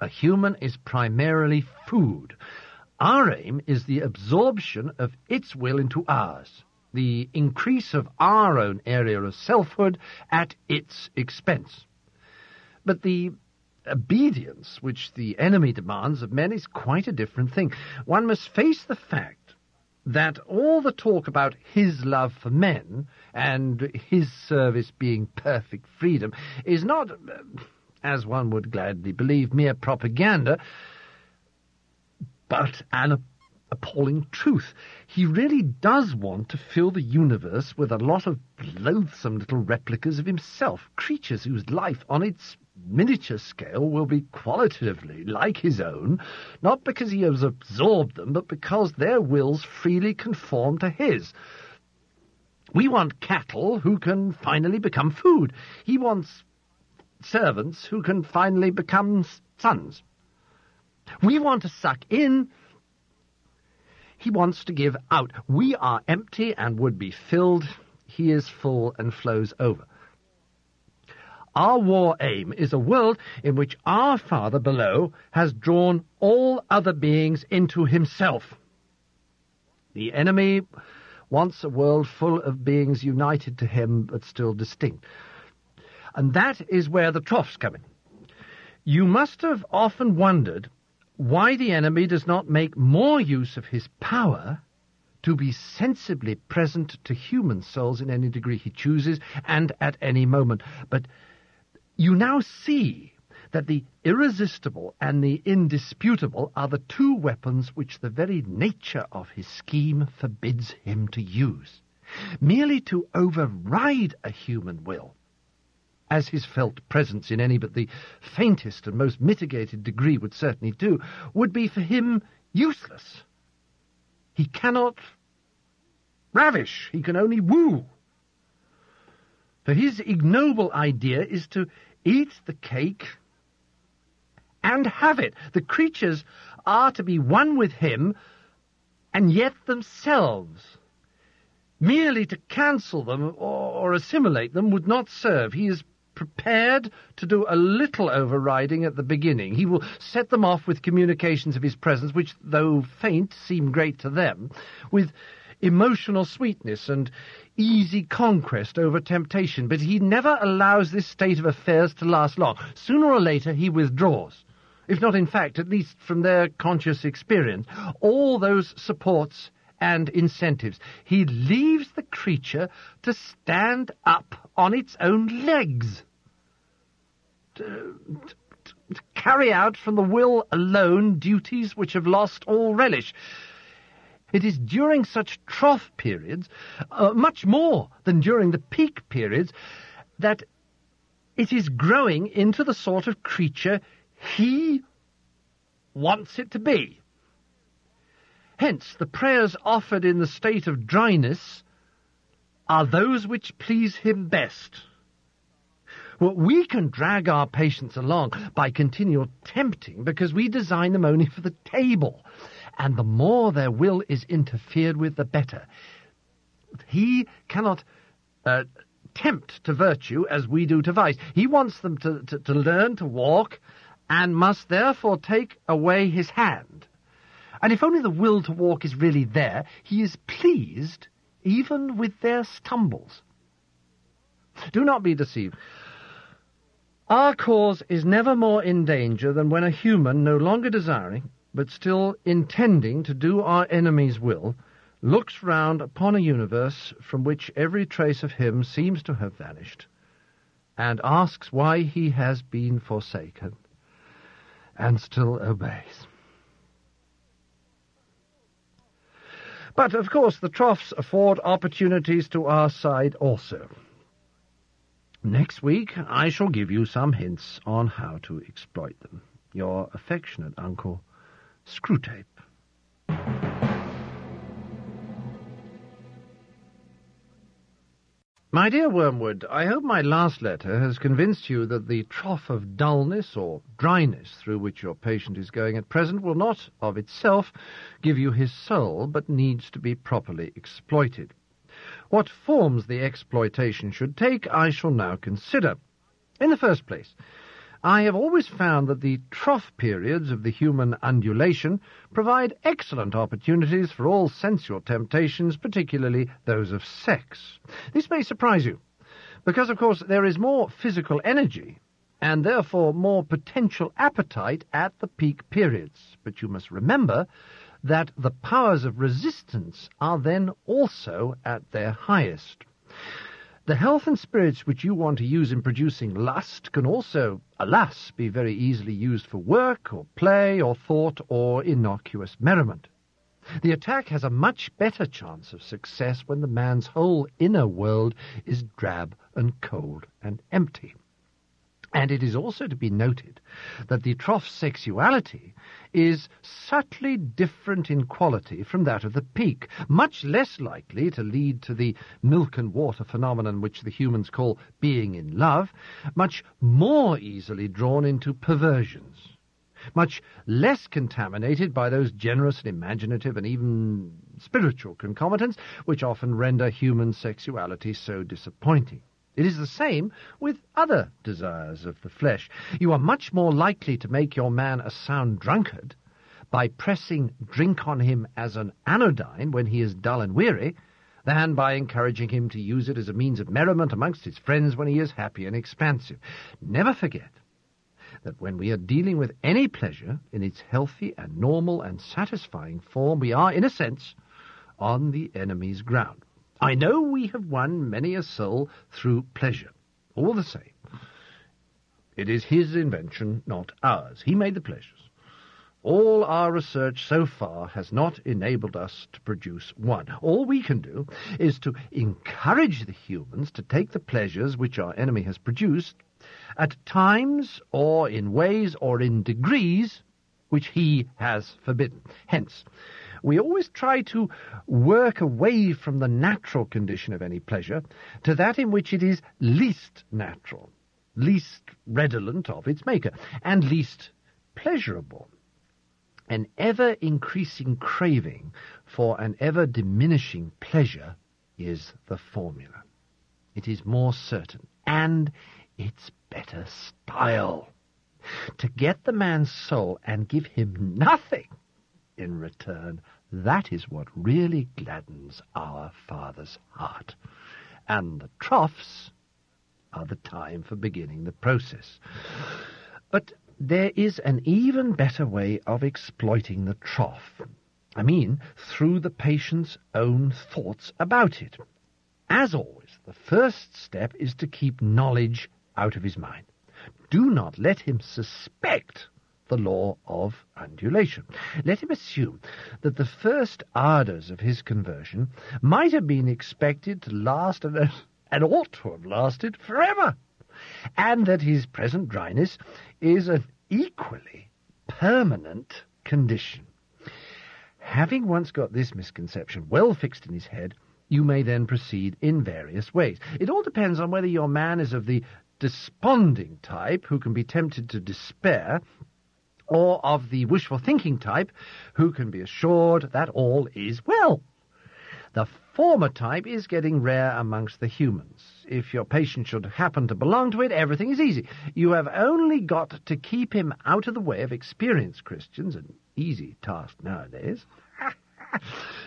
a human is primarily food. Our aim is the absorption of its will into ours, the increase of our own area of selfhood at its expense. But the obedience which the enemy demands of men is quite a different thing. One must face the fact that all the talk about his love for men and his service being perfect freedom is not, as one would gladly believe, mere propaganda, but an appalling truth. He really does want to fill the universe with a lot of loathsome little replicas of himself, creatures whose life on its miniature scale will be qualitatively like his own, not because he has absorbed them, but because their wills freely conform to his. We want cattle who can finally become food. He wants servants who can finally become sons. We want to suck in. He wants to give out. We are empty and would be filled. He is full and flows over. Our war aim is a world in which our Father below has drawn all other beings into himself. The enemy wants a world full of beings united to him but still distinct. And that is where the troughs come in. You must have often wondered why the enemy does not make more use of his power to be sensibly present to human souls in any degree he chooses and at any moment. But you now see that the irresistible and the indisputable are the two weapons which the very nature of his scheme forbids him to use. Merely to override a human will, as his felt presence in any but the faintest and most mitigated degree would certainly do, would be for him useless. He cannot ravish, he can only woo. For his ignoble idea is to eat the cake and have it. The creatures are to be one with him and yet themselves. Merely to cancel them or assimilate them would not serve. He is prepared to do a little overriding at the beginning. He will set them off with communications of his presence, which, though faint, seem great to them, with emotional sweetness and easy conquest over temptation, but he never allows this state of affairs to last long. Sooner or later he withdraws, if not in fact, at least from their conscious experience, all those supports and incentives. He leaves the creature to stand up on its own legs, to, to, to carry out from the will alone duties which have lost all relish. It is during such trough periods, uh, much more than during the peak periods, that it is growing into the sort of creature he wants it to be. Hence, the prayers offered in the state of dryness are those which please him best. Well, we can drag our patients along by continual tempting because we design them only for the table. And the more their will is interfered with, the better. He cannot uh, tempt to virtue as we do to vice. He wants them to, to, to learn to walk and must therefore take away his hand. And if only the will to walk is really there, he is pleased even with their stumbles. Do not be deceived. Our cause is never more in danger than when a human, no longer desiring, but still intending to do our enemy's will, looks round upon a universe from which every trace of him seems to have vanished, and asks why he has been forsaken, and still obeys. But, of course, the troughs afford opportunities to our side also. Next week I shall give you some hints on how to exploit them. Your affectionate uncle, Screwtape. My dear Wormwood, I hope my last letter has convinced you that the trough of dullness or dryness through which your patient is going at present will not, of itself, give you his soul, but needs to be properly exploited. What forms the exploitation should take, I shall now consider. In the first place, I have always found that the trough periods of the human undulation provide excellent opportunities for all sensual temptations, particularly those of sex. This may surprise you, because, of course, there is more physical energy, and therefore more potential appetite at the peak periods. But you must remember that the powers of resistance are then also at their highest. The health and spirits which you want to use in producing lust can also, alas, be very easily used for work, or play, or thought, or innocuous merriment. The attack has a much better chance of success when the man's whole inner world is drab and cold and empty. And it is also to be noted that the trough sexuality is subtly different in quality from that of the peak, much less likely to lead to the milk-and-water phenomenon which the humans call being in love, much more easily drawn into perversions, much less contaminated by those generous and imaginative and even spiritual concomitants which often render human sexuality so disappointing. It is the same with other desires of the flesh. You are much more likely to make your man a sound drunkard by pressing drink on him as an anodyne when he is dull and weary, than by encouraging him to use it as a means of merriment amongst his friends when he is happy and expansive. Never forget that when we are dealing with any pleasure in its healthy and normal and satisfying form, we are, in a sense, on the enemy's ground. I know we have won many a soul through pleasure. All the same, it is his invention, not ours. He made the pleasures. All our research so far has not enabled us to produce one. All we can do is to encourage the humans to take the pleasures which our enemy has produced at times or in ways or in degrees which he has forbidden. Hence, we always try to work away from the natural condition of any pleasure to that in which it is least natural, least redolent of its maker, and least pleasurable. An ever-increasing craving for an ever-diminishing pleasure is the formula. It is more certain, and it's better style. To get the man's soul and give him nothing in return, that is what really gladdens our father's heart. And the troughs are the time for beginning the process. But there is an even better way of exploiting the trough. I mean, through the patient's own thoughts about it. As always, the first step is to keep knowledge out of his mind. Do not let him suspect the law of undulation. Let him assume that the first ardours of his conversion might have been expected to last and, and ought to have lasted forever, and that his present dryness is an equally permanent condition. Having once got this misconception well fixed in his head, you may then proceed in various ways. It all depends on whether your man is of the desponding type, who can be tempted to despair, or of the wishful-thinking type, who can be assured that all is well. The former type is getting rare amongst the humans. If your patient should happen to belong to it, everything is easy. You have only got to keep him out of the way of experienced Christians, an easy task nowadays,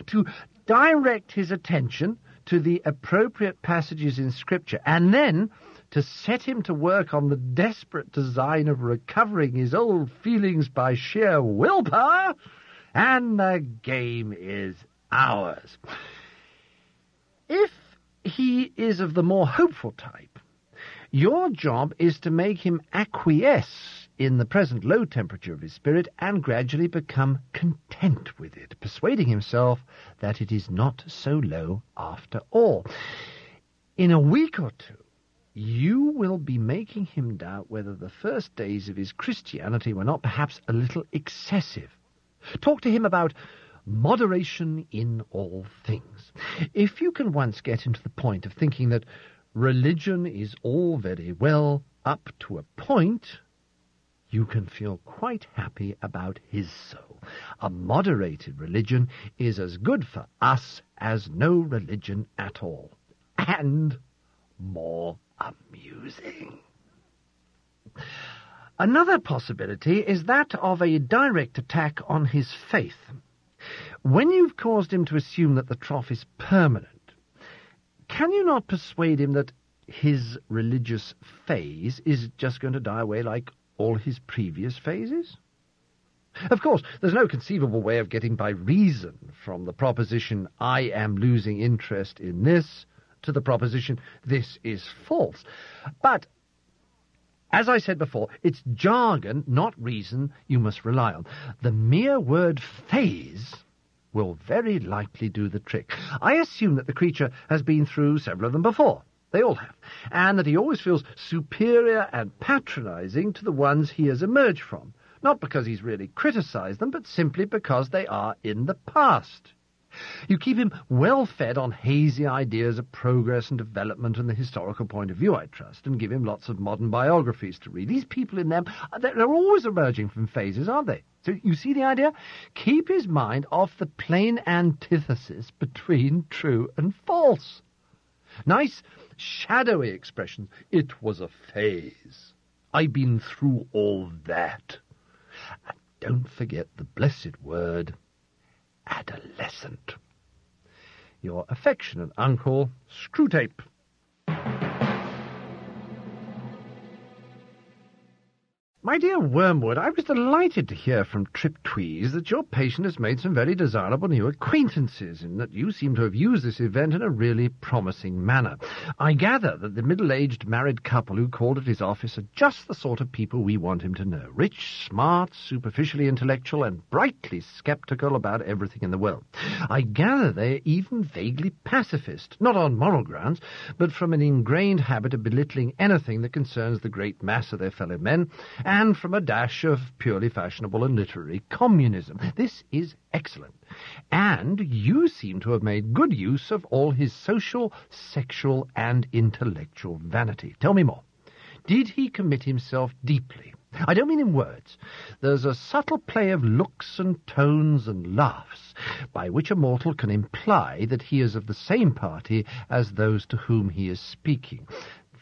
to direct his attention to the appropriate passages in Scripture, and then to set him to work on the desperate design of recovering his old feelings by sheer willpower, and the game is ours. If he is of the more hopeful type, your job is to make him acquiesce in the present low temperature of his spirit, and gradually become content with it, persuading himself that it is not so low after all. In a week or two, you will be making him doubt whether the first days of his Christianity were not perhaps a little excessive. Talk to him about moderation in all things. If you can once get him to the point of thinking that religion is all very well up to a point, you can feel quite happy about his soul. A moderated religion is as good for us as no religion at all, and more amusing. Another possibility is that of a direct attack on his faith. When you've caused him to assume that the trough is permanent, can you not persuade him that his religious phase is just going to die away like all his previous phases? Of course, there's no conceivable way of getting by reason from the proposition, "I am losing interest in this," to the proposition, "This is false." But, as I said before, it's jargon, not reason, you must rely on. The mere word phase will very likely do the trick. I assume that the creature has been through several of them before. They all have. And that he always feels superior and patronizing to the ones he has emerged from. Not because he's really criticized them, but simply because they are in the past. You keep him well fed on hazy ideas of progress and development and the historical point of view, I trust, and give him lots of modern biographies to read. These people in them, they're always emerging from phases, aren't they? So you see the idea? Keep his mind off the plain antithesis between true and false. Nice, shadowy expressions. It was a phase. I've been through all that. And don't forget the blessed word, adolescent. Your affectionate uncle, Screwtape. My dear Wormwood, I was delighted to hear from Triptweeze that your patient has made some very desirable new acquaintances, and that you seem to have used this event in a really promising manner. I gather that the middle-aged married couple who called at his office are just the sort of people we want him to know. Rich, smart, superficially intellectual, and brightly sceptical about everything in the world. I gather they're even vaguely pacifist, not on moral grounds, but from an ingrained habit of belittling anything that concerns the great mass of their fellow men, and and from a dash of purely fashionable and literary communism. This is excellent. And you seem to have made good use of all his social, sexual, and intellectual vanity. Tell me more. Did he commit himself deeply? I don't mean in words. There's a subtle play of looks and tones and laughs by which a mortal can imply that he is of the same party as those to whom he is speaking.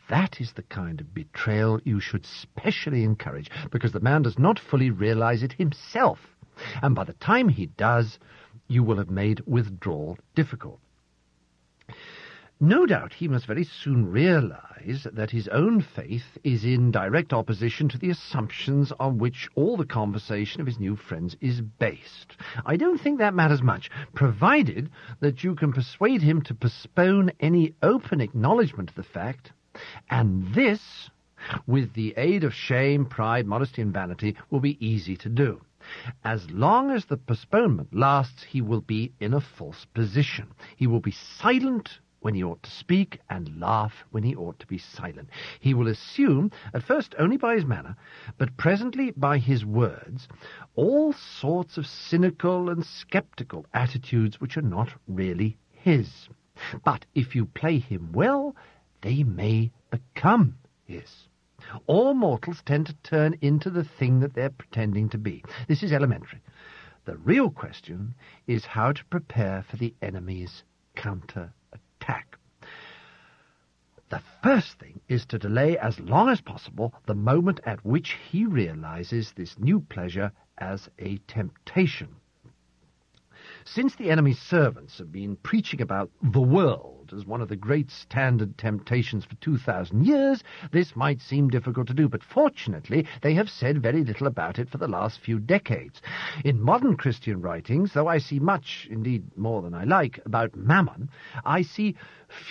That is the kind of betrayal you should specially encourage, because the man does not fully realize it himself, and by the time he does, you will have made withdrawal difficult. No doubt he must very soon realize that his own faith is in direct opposition to the assumptions on which all the conversation of his new friends is based. I don't think that matters much, provided that you can persuade him to postpone any open acknowledgement of the fact, and this, with the aid of shame, pride, modesty, and vanity, will be easy to do. As long as the postponement lasts, he will be in a false position. He will be silent when he ought to speak, and laugh when he ought to be silent. He will assume, at first only by his manner, but presently by his words, all sorts of cynical and sceptical attitudes which are not really his. But if you play him well, they may become his. All mortals tend to turn into the thing that they're pretending to be. This is elementary. The real question is how to prepare for the enemy's counter-attack. The first thing is to delay as long as possible the moment at which he realizes this new pleasure as a temptation. Since the enemy's servants have been preaching about the world, it as one of the great standard temptations for two thousand years, this might seem difficult to do, but fortunately they have said very little about it for the last few decades. In modern Christian writings, though I see much, indeed more than I like, about mammon, I see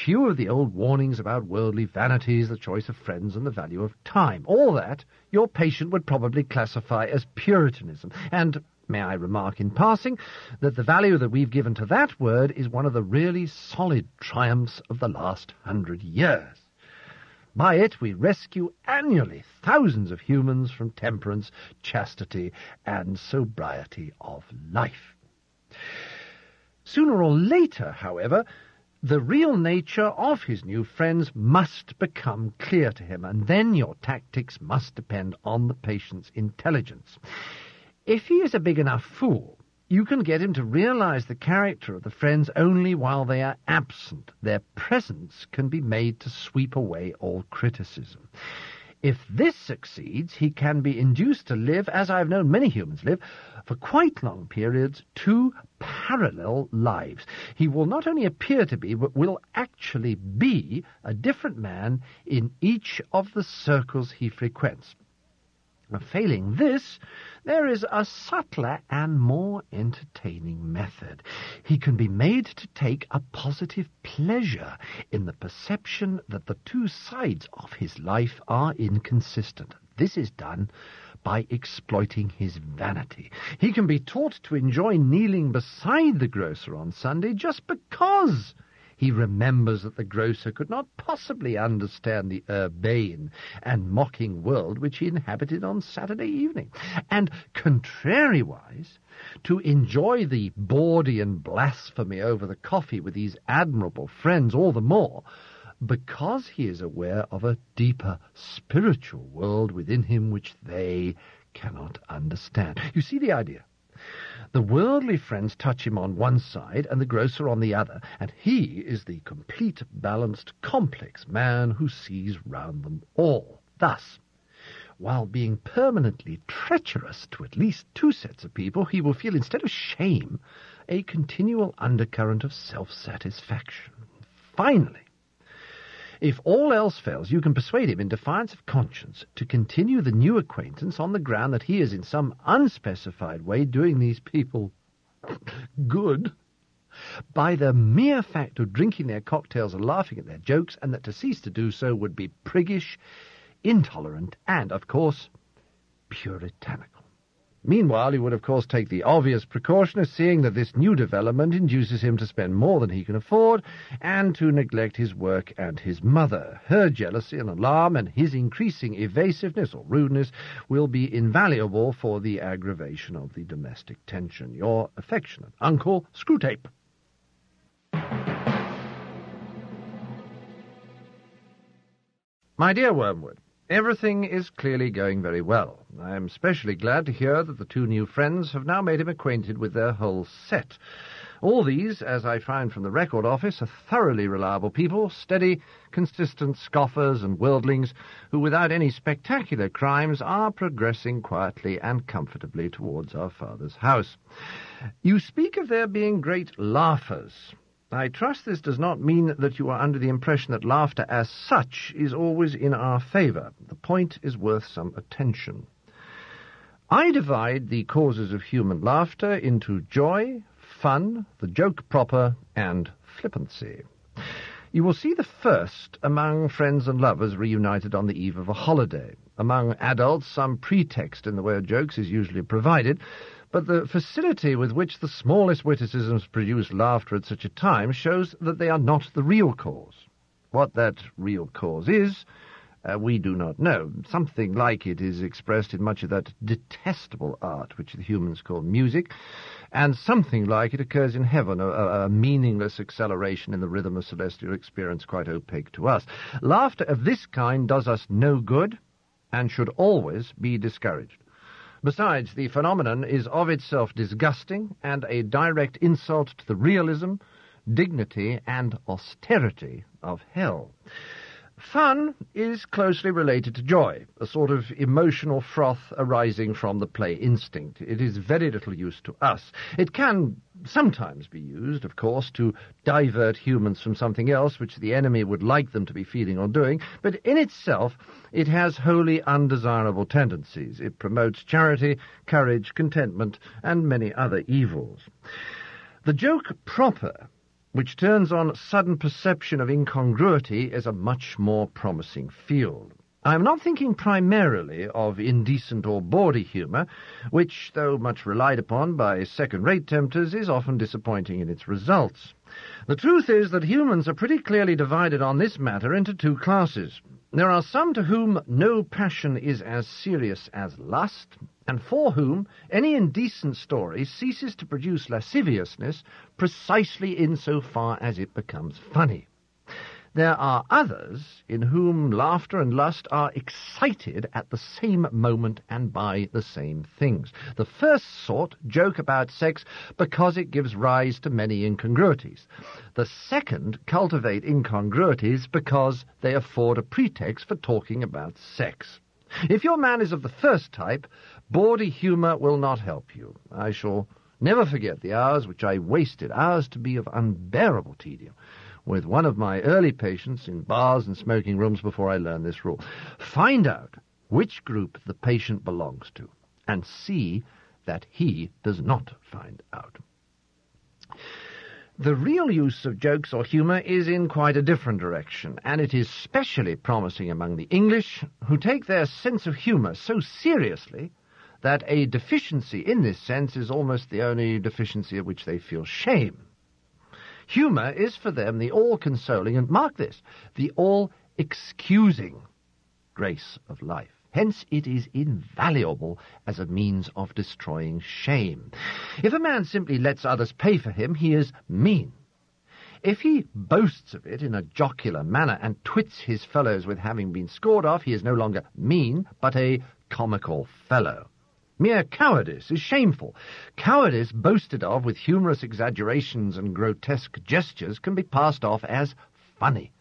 few of the old warnings about worldly vanities, the choice of friends, and the value of time. All that your patient would probably classify as Puritanism, and... may I remark in passing that the value that we've given to that word is one of the really solid triumphs of the last hundred years. By it we rescue annually thousands of humans from temperance, chastity, and sobriety of life. Sooner or later, however, the real nature of his new friends must become clear to him, and then your tactics must depend on the patient's intelligence. If he is a big enough fool, you can get him to realize the character of the friends only while they are absent. Their presence can be made to sweep away all criticism. If this succeeds, he can be induced to live, as I have known many humans live, for quite long periods, two parallel lives. He will not only appear to be, but will actually be a different man in each of the circles he frequents. Failing this, there is a subtler and more entertaining method. He can be made to take a positive pleasure in the perception that the two sides of his life are inconsistent. This is done by exploiting his vanity. He can be taught to enjoy kneeling beside the grocer on Sunday just because he remembers that the grocer could not possibly understand the urbane and mocking world which he inhabited on Saturday evening, and, contrariwise, to enjoy the Bordian blasphemy over the coffee with these admirable friends all the more, because he is aware of a deeper spiritual world within him which they cannot understand. You see the idea? The worldly friends touch him on one side and the grocer on the other, and he is the complete, balanced, complex man who sees round them all. Thus, while being permanently treacherous to at least two sets of people, he will feel, instead of shame, a continual undercurrent of self-satisfaction. Finally, if all else fails, you can persuade him in defiance of conscience to continue the new acquaintance on the ground that he is in some unspecified way doing these people good by the mere fact of drinking their cocktails and laughing at their jokes, and that to cease to do so would be priggish, intolerant, and, of course, puritanical. Meanwhile, he would, of course, take the obvious precaution of seeing that this new development induces him to spend more than he can afford and to neglect his work and his mother. Her jealousy and alarm and his increasing evasiveness or rudeness will be invaluable for the aggravation of the domestic tension. Your affectionate uncle, Screwtape. My dear Wormwood, everything is clearly going very well. I am especially glad to hear that the two new friends have now made him acquainted with their whole set. All these, as I find from the record office, are thoroughly reliable people, steady, consistent scoffers and worldlings, who, without any spectacular crimes, are progressing quietly and comfortably towards our father's house. You speak of their being great laughers. I trust this does not mean that you are under the impression that laughter as such is always in our favour. The point is worth some attention. I divide the causes of human laughter into joy, fun, the joke proper, and flippancy. You will see the first among friends and lovers reunited on the eve of a holiday. Among adults, some pretext in the way of jokes is usually provided, but the facility with which the smallest witticisms produce laughter at such a time shows that they are not the real cause. What that real cause is, uh, we do not know. Something like it is expressed in much of that detestable art which the humans call music, and something like it occurs in heaven, a, a meaningless acceleration in the rhythm of celestial experience quite opaque to us. Laughter of this kind does us no good and should always be discouraged. Besides, the phenomenon is of itself disgusting and a direct insult to the realism, dignity, and austerity of hell. Fun is closely related to joy, a sort of emotional froth arising from the play instinct. It is very little use to us. It can sometimes be used, of course, to divert humans from something else which the enemy would like them to be feeling or doing, but in itself it has wholly undesirable tendencies. It promotes charity, courage, contentment, and many other evils. The joke proper, which turns on sudden perception of incongruity, as a much more promising field. I am not thinking primarily of indecent or bawdy humour, which, though much relied upon by second-rate tempters, is often disappointing in its results. The truth is that humans are pretty clearly divided on this matter into two classes. There are some to whom no passion is as serious as lust, and for whom any indecent story ceases to produce lasciviousness precisely insofar as it becomes funny. There are others in whom laughter and lust are excited at the same moment and by the same things. The first sort joke about sex because it gives rise to many incongruities. The second cultivate incongruities because they afford a pretext for talking about sex. If your man is of the first type, bawdy humour will not help you. I shall never forget the hours which I wasted, hours to be of unbearable tedium, with one of my early patients in bars and smoking rooms before I learned this rule. Find out which group the patient belongs to, and see that he does not find out. The real use of jokes or humour is in quite a different direction, and it is specially promising among the English, who take their sense of humour so seriously that a deficiency in this sense is almost the only deficiency of which they feel shame. Humour is for them the all-consoling, and mark this, the all-excusing grace of life. Hence it is invaluable as a means of destroying shame. If a man simply lets others pay for him, he is mean. If he boasts of it in a jocular manner and twits his fellows with having been scored off, he is no longer mean, but a comical fellow. Mere cowardice is shameful. Cowardice boasted of with humorous exaggerations and grotesque gestures can be passed off as funny.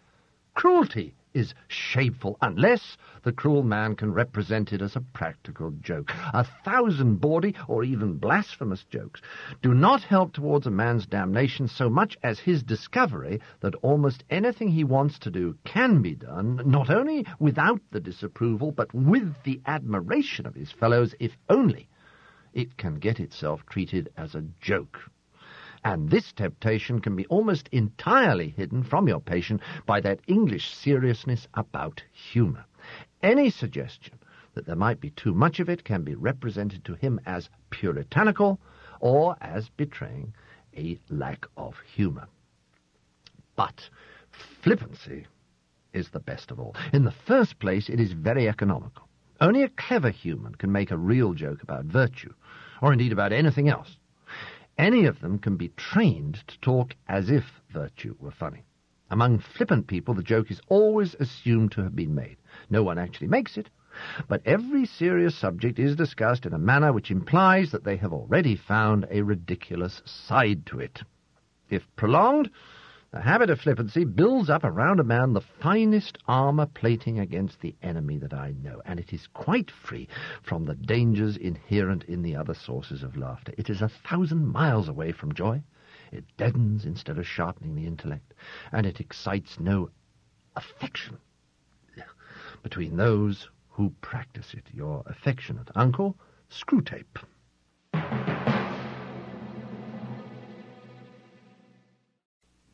Cruelty is shameful unless the cruel man can represent it as a practical joke. A thousand bawdy or even blasphemous jokes do not help towards a man's damnation so much as his discovery that almost anything he wants to do can be done, not only without the disapproval, but with the admiration of his fellows, if only it can get itself treated as a joke. And this temptation can be almost entirely hidden from your patient by that English seriousness about humour. Any suggestion that there might be too much of it can be represented to him as puritanical or as betraying a lack of humour. But flippancy is the best of all. In the first place, it is very economical. Only a clever human can make a real joke about virtue, or indeed about anything else. Any of them can be trained to talk as if virtue were funny. Among flippant people, the joke is always assumed to have been made. No one actually makes it, but every serious subject is discussed in a manner which implies that they have already found a ridiculous side to it. If prolonged, the habit of flippancy builds up around a man the finest armour plating against the enemy that I know, and it is quite free from the dangers inherent in the other sources of laughter. It is a thousand miles away from joy. It deadens instead of sharpening the intellect, and it excites no affection between those who practice it. Your affectionate uncle, Screwtape.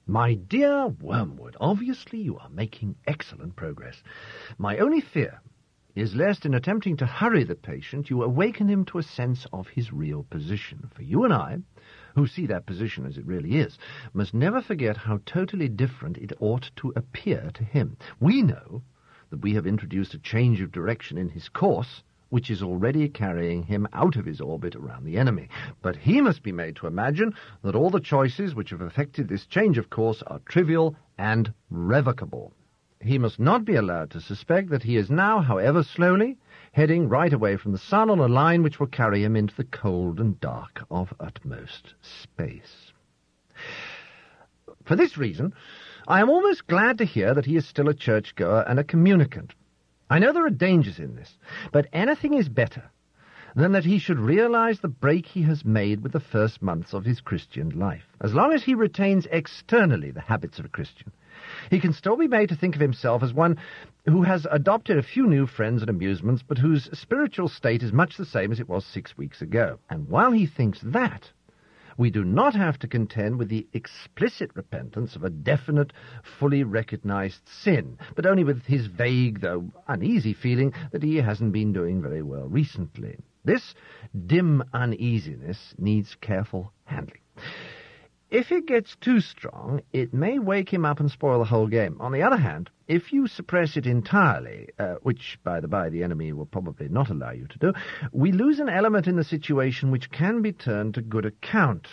My dear Wormwood, obviously you are making excellent progress. My only fear is lest in attempting to hurry the patient you awaken him to a sense of his real position. For you and I, who see that position as it really is, must never forget how totally different it ought to appear to him. We know that we have introduced a change of direction in his course, which is already carrying him out of his orbit around the enemy. But he must be made to imagine that all the choices which have effected this change of course are trivial and revocable. He must not be allowed to suspect that he is now, however slowly, heading right away from the sun on a line which will carry him into the cold and dark of utmost space. For this reason, I am almost glad to hear that he is still a churchgoer and a communicant. I know there are dangers in this, but anything is better than that he should realize the break he has made with the first months of his Christian life. As long as he retains externally the habits of a Christian, he can still be made to think of himself as one who has adopted a few new friends and amusements, but whose spiritual state is much the same as it was six weeks ago. And while he thinks that, we do not have to contend with the explicit repentance of a definite, fully recognized sin, but only with his vague, though uneasy, feeling that he hasn't been doing very well recently. This dim uneasiness needs careful handling. If it gets too strong, it may wake him up and spoil the whole game. On the other hand, if you suppress it entirely, uh, which, by the by, the enemy will probably not allow you to do, we lose an element in the situation which can be turned to good account.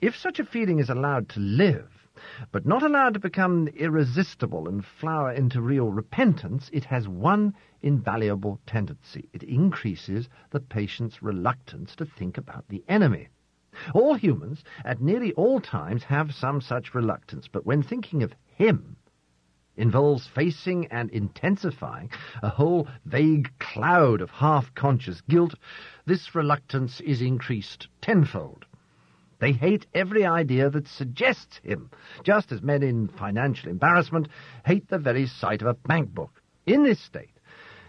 If such a feeling is allowed to live, but not allowed to become irresistible and flower into real repentance, it has one invaluable tendency. It increases the patient's reluctance to think about the enemy. All humans, at nearly all times, have some such reluctance, but when thinking of him involves facing and intensifying a whole vague cloud of half-conscious guilt, this reluctance is increased tenfold. They hate every idea that suggests him, just as men in financial embarrassment hate the very sight of a bank book. In this state,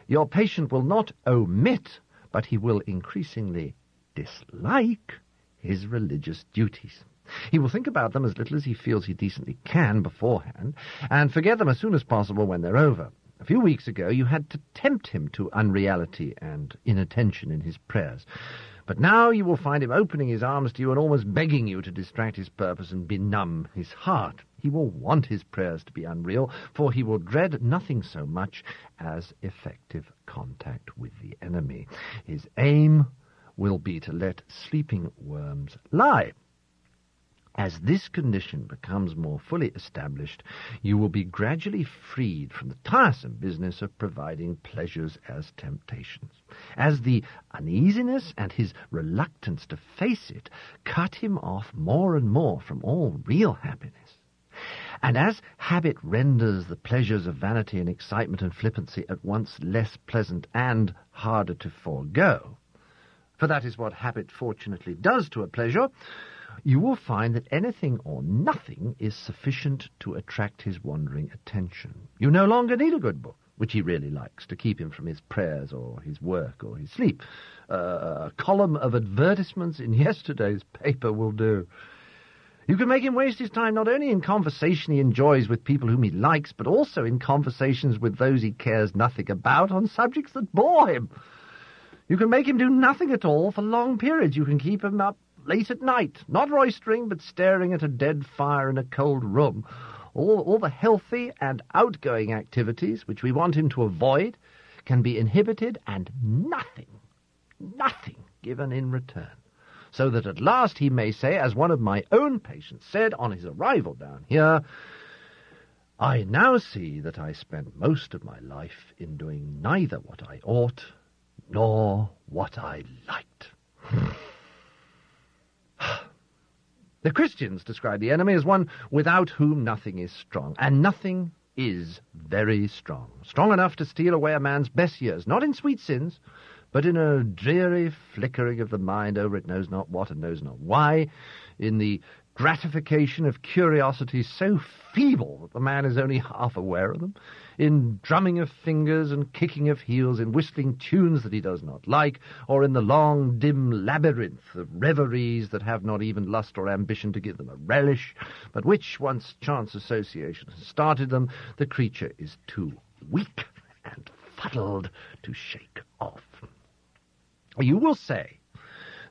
your patient will not omit, but he will increasingly dislike his religious duties. He will think about them as little as he feels he decently can beforehand, and forget them as soon as possible when they're over. A few weeks ago you had to tempt him to unreality and inattention in his prayers, but now you will find him opening his arms to you and almost begging you to distract his purpose and benumb his heart. He will want his prayers to be unreal, for he will dread nothing so much as effective contact with the enemy. His aim will be to let sleeping worms lie. As this condition becomes more fully established, you will be gradually freed from the tiresome business of providing pleasures as temptations. As the uneasiness and his reluctance to face it cut him off more and more from all real happiness, and as habit renders the pleasures of vanity and excitement and flippancy at once less pleasant and harder to forego, for that is what habit fortunately does to a pleasure, you will find that anything or nothing is sufficient to attract his wandering attention. You no longer need a good book, which he really likes, to keep him from his prayers or his work or his sleep. Uh, a column of advertisements in yesterday's paper will do. You can make him waste his time not only in conversation he enjoys with people whom he likes, but also in conversations with those he cares nothing about on subjects that bore him. You can make him do nothing at all for long periods. You can keep him up late at night, not roistering, but staring at a dead fire in a cold room. All, all the healthy and outgoing activities which we want him to avoid can be inhibited, and nothing, nothing given in return, so that at last he may say, as one of my own patients said on his arrival down here, "I now see that I spent most of my life in doing neither what I ought nor what I liked." The Christians describe the enemy as one without whom nothing is strong, and nothing is very strong, strong enough to steal away a man's best years, not in sweet sins, but in a dreary flickering of the mind over it knows not what and knows not why, in the gratification of curiosities so feeble that the man is only half aware of them, in drumming of fingers and kicking of heels, in whistling tunes that he does not like, or in the long, dim labyrinth of reveries that have not even lust or ambition to give them a relish, but which, once chance association has started them, the creature is too weak and fuddled to shake off. You will say,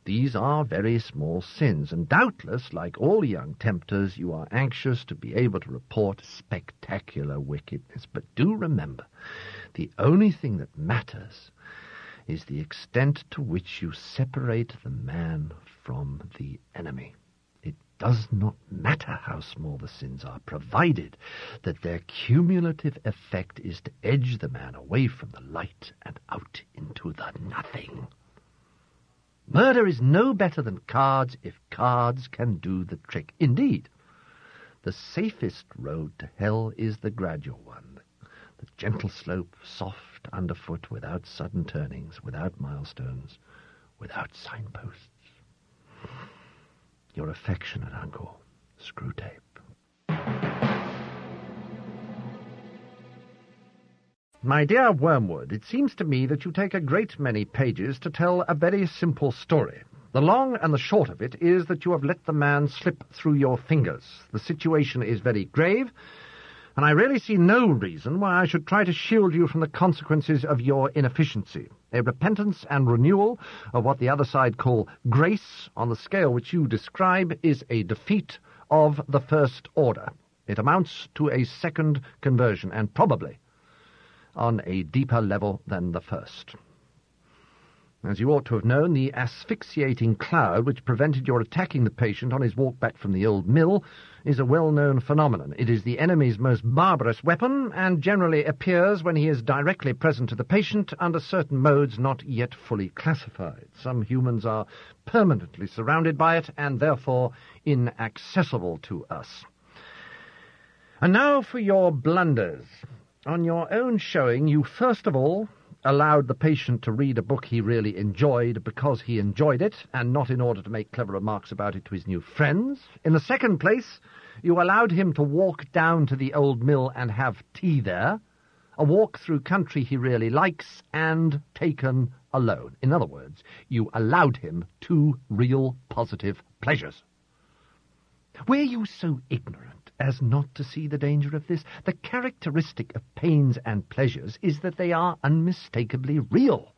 these are very small sins, and doubtless, like all young tempters, you are anxious to be able to report spectacular wickedness. But do remember, the only thing that matters is the extent to which you separate the man from the enemy. It does not matter how small the sins are, provided that their cumulative effect is to edge the man away from the light and out into the nothing. Murder is no better than cards if cards can do the trick. Indeed, The safest road to hell is the gradual one, the gentle slope, soft underfoot, without sudden turnings, without milestones, without signposts. Your affectionate uncle, Screwtape. My dear Wormwood, it seems to me that you take a great many pages to tell a very simple story. The long and the short of it is that you have let the man slip through your fingers. The situation is very grave, and I really see no reason why I should try to shield you from the consequences of your inefficiency. A repentance and renewal of what the other side call grace, on the scale which you describe, is a defeat of the first order. It amounts to a second conversion, and probably on a deeper level than the first. As you ought to have known, the asphyxiating cloud which prevented your attacking the patient on his walk back from the old mill is a well-known phenomenon. It is the enemy's most barbarous weapon, and generally appears when he is directly present to the patient under certain modes not yet fully classified. Some humans are permanently surrounded by it, and therefore inaccessible to us. And now for your blunders. On your own showing, you first of all allowed the patient to read a book he really enjoyed because he enjoyed it, and not in order to make clever remarks about it to his new friends. In the second place, you allowed him to walk down to the old mill and have tea there, a walk through country he really likes, and taken alone. In other words, you allowed him two real positive pleasures. Were you so ignorant as not to see the danger of this? The characteristic of pains and pleasures is that they are unmistakably real,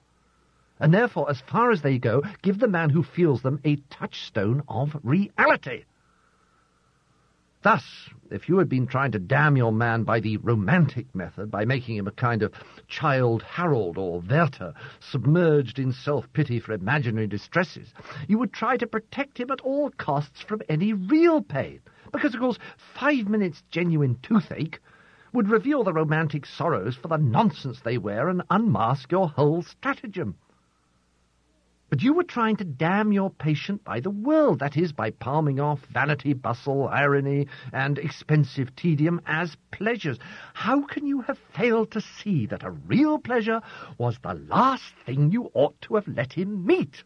and therefore, as far as they go, give the man who feels them a touchstone of reality. Thus, if you had been trying to damn your man by the romantic method, by making him a kind of Childe Harold or Werther, submerged in self-pity for imaginary distresses, you would try to protect him at all costs from any real pain, because, of course, five minutes' genuine toothache would reveal the romantic sorrows for the nonsense they were and unmask your whole stratagem. But you were trying to damn your patient by the world, that is, by palming off vanity, bustle, irony, and expensive tedium as pleasures. How can you have failed to see that a real pleasure was the last thing you ought to have let him meet?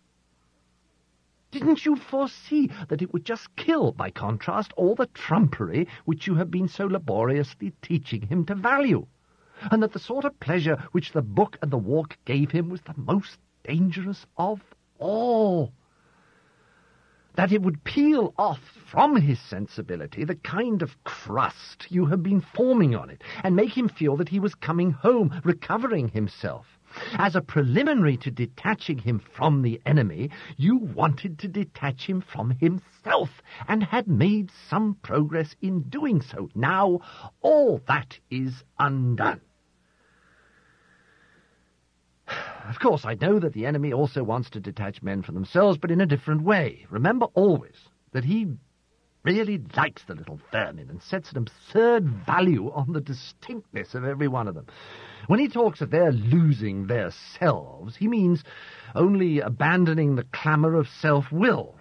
Didn't you foresee that it would just kill, by contrast, all the trumpery which you have been so laboriously teaching him to value, and that the sort of pleasure which the book and the walk gave him was the most dangerous of all, that it would peel off from his sensibility the kind of crust you have been forming on it, and make him feel that he was coming home, recovering himself? As a preliminary to detaching him from the enemy, you wanted to detach him from himself, and had made some progress in doing so. Now all that is undone. Of course, I know that the enemy also wants to detach men from themselves, but in a different way. Remember always that he really likes the little vermin, and sets an absurd value on the distinctness of every one of them. When he talks of their losing their selves, he means only abandoning the clamour of self-will.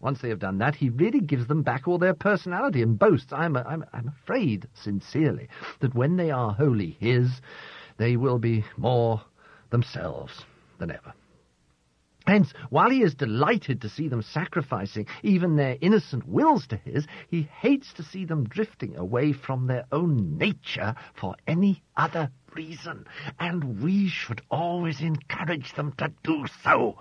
Once they have done that, he really gives them back all their personality, and boasts, I'm, I'm, I'm afraid, sincerely, that when they are wholly his, they will be more themselves than ever. Hence, while he is delighted to see them sacrificing even their innocent wills to his, he hates to see them drifting away from their own nature for any other reason, and we should always encourage them to do so.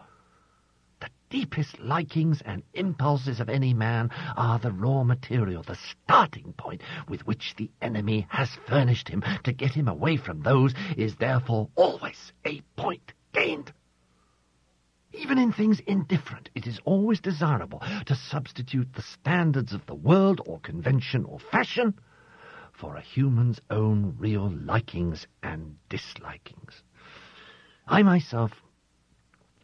The deepest likings and impulses of any man are the raw material, the starting point with which the enemy has furnished him. To get him away from those is therefore always a point gained. Even in things indifferent, it is always desirable to substitute the standards of the world or convention or fashion for a human's own real likings and dislikings. I myself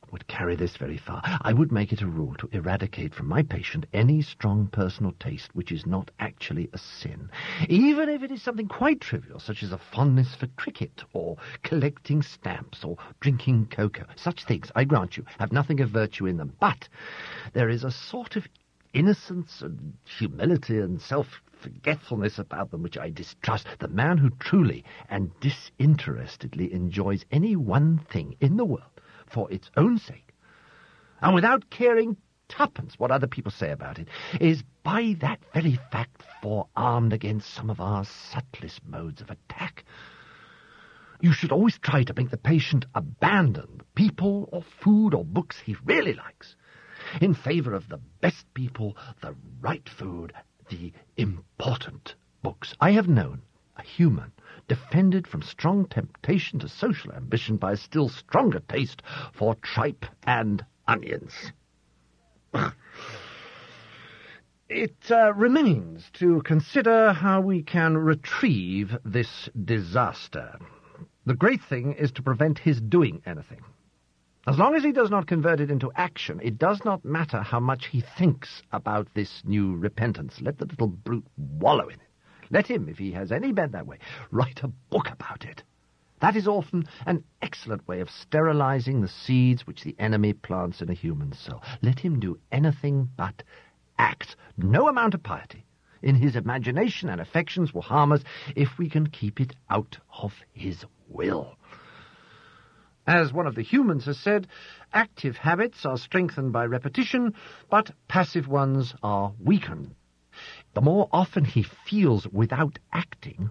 would carry this very far. I would make it a rule to eradicate from my patient any strong personal taste which is not actually a sin, even if it is something quite trivial, such as a fondness for cricket, or collecting stamps, or drinking cocoa. Such things, I grant you, have nothing of virtue in them, but there is a sort of innocence and humility and self forgetfulness about them which I distrust. The man who truly and disinterestedly enjoys any one thing in the world for its own sake, and without caring tuppence what other people say about it, is by that very fact forearmed against some of our subtlest modes of attack. You should always try to make the patient abandon the people or food or books he really likes in favour of the best people, the right food, the important books. I have known a human defended from strong temptation to social ambition by a still stronger taste for tripe and onions. It uh, remains to consider how we can retrieve this disaster. The great thing is to prevent his doing anything. As long as he does not convert it into action, it does not matter how much he thinks about this new repentance. Let the little brute wallow in it. Let him, if he has any bent that way, write a book about it. That is often an excellent way of sterilizing the seeds which the enemy plants in a human soul. Let him do anything but act. No amount of piety in his imagination and affections will harm us if we can keep it out of his will. As one of the humans has said, active habits are strengthened by repetition, but passive ones are weakened. The more often he feels without acting,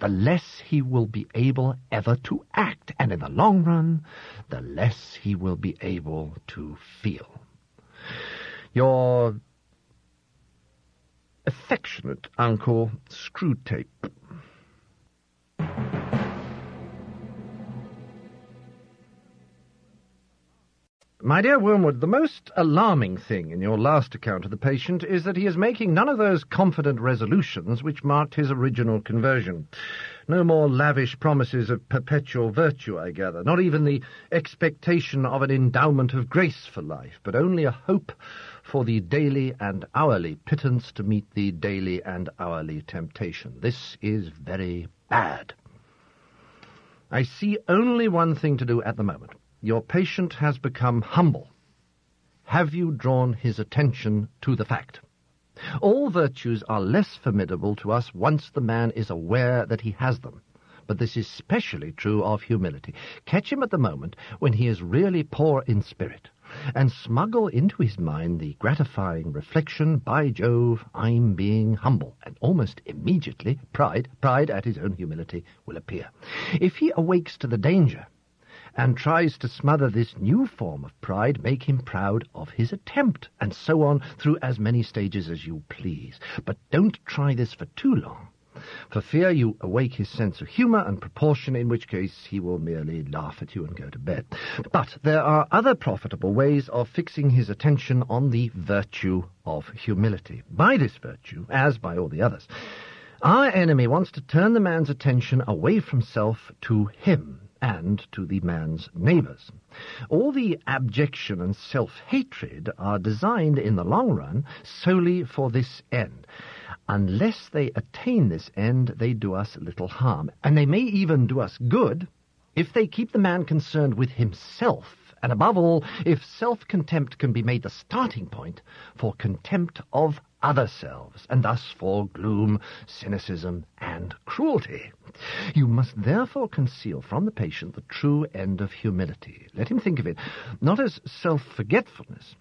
the less he will be able ever to act, and in the long run, the less he will be able to feel. Your affectionate uncle, Screwtape. My dear Wormwood, the most alarming thing in your last account of the patient is that he is making none of those confident resolutions which marked his original conversion. No more lavish promises of perpetual virtue, I gather, not even the expectation of an endowment of grace for life, but only a hope for the daily and hourly pittance to meet the daily and hourly temptation. This is very bad. I see only one thing to do at the moment. Your patient has become humble. Have you drawn his attention to the fact? All virtues are less formidable to us once the man is aware that he has them, but this is specially true of humility. Catch him at the moment when he is really poor in spirit, and smuggle into his mind the gratifying reflection, by Jove, I'm being humble, and almost immediately pride, pride at his own humility, will appear. If he awakes to the danger and tries to smother this new form of pride, make him proud of his attempt, and so on through as many stages as you please. But don't try this for too long, for fear you awake his sense of humour and proportion, in which case he will merely laugh at you and go to bed. But there are other profitable ways of fixing his attention on the virtue of humility. By this virtue, as by all the others, our enemy wants to turn the man's attention away from self to him, and to the man's neighbours. All the abjection and self-hatred are designed in the long run solely for this end. Unless they attain this end, they do us little harm, and they may even do us good if they keep the man concerned with himself, and above all, if self-contempt can be made the starting point for contempt of other selves, and thus for gloom, cynicism, and cruelty. You must therefore conceal from the patient the true end of humility. Let him think of it not as self-forgetfulness,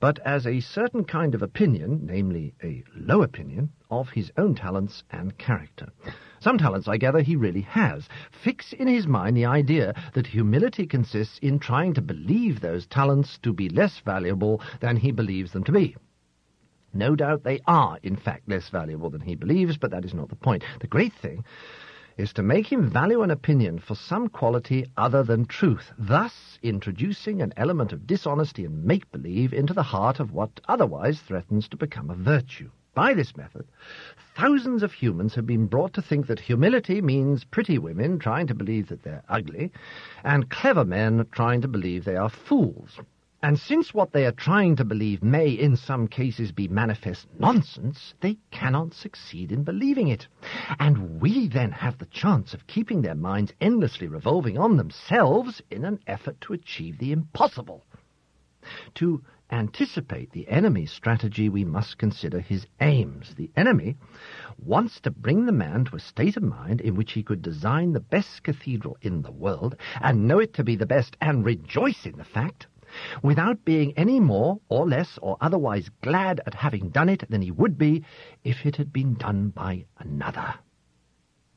but as a certain kind of opinion, namely a low opinion, of his own talents and character. Some talents, I gather, he really has. Fix in his mind the idea that humility consists in trying to believe those talents to be less valuable than he believes them to be. No doubt they are, in fact, less valuable than he believes, but that is not the point. The great thing is to make him value an opinion for some quality other than truth, thus introducing an element of dishonesty and make-believe into the heart of what otherwise threatens to become a virtue. By this method, thousands of humans have been brought to think that humility means pretty women trying to believe that they're ugly, and clever men trying to believe they are fools. And since what they are trying to believe may in some cases be manifest nonsense, they cannot succeed in believing it. And we then have the chance of keeping their minds endlessly revolving on themselves in an effort to achieve the impossible, to anticipate the enemy's strategy, we must consider his aims. The enemy wants to bring the man to a state of mind in which he could design the best cathedral in the world and know it to be the best and rejoice in the fact, without being any more or less or otherwise glad at having done it than he would be if it had been done by another.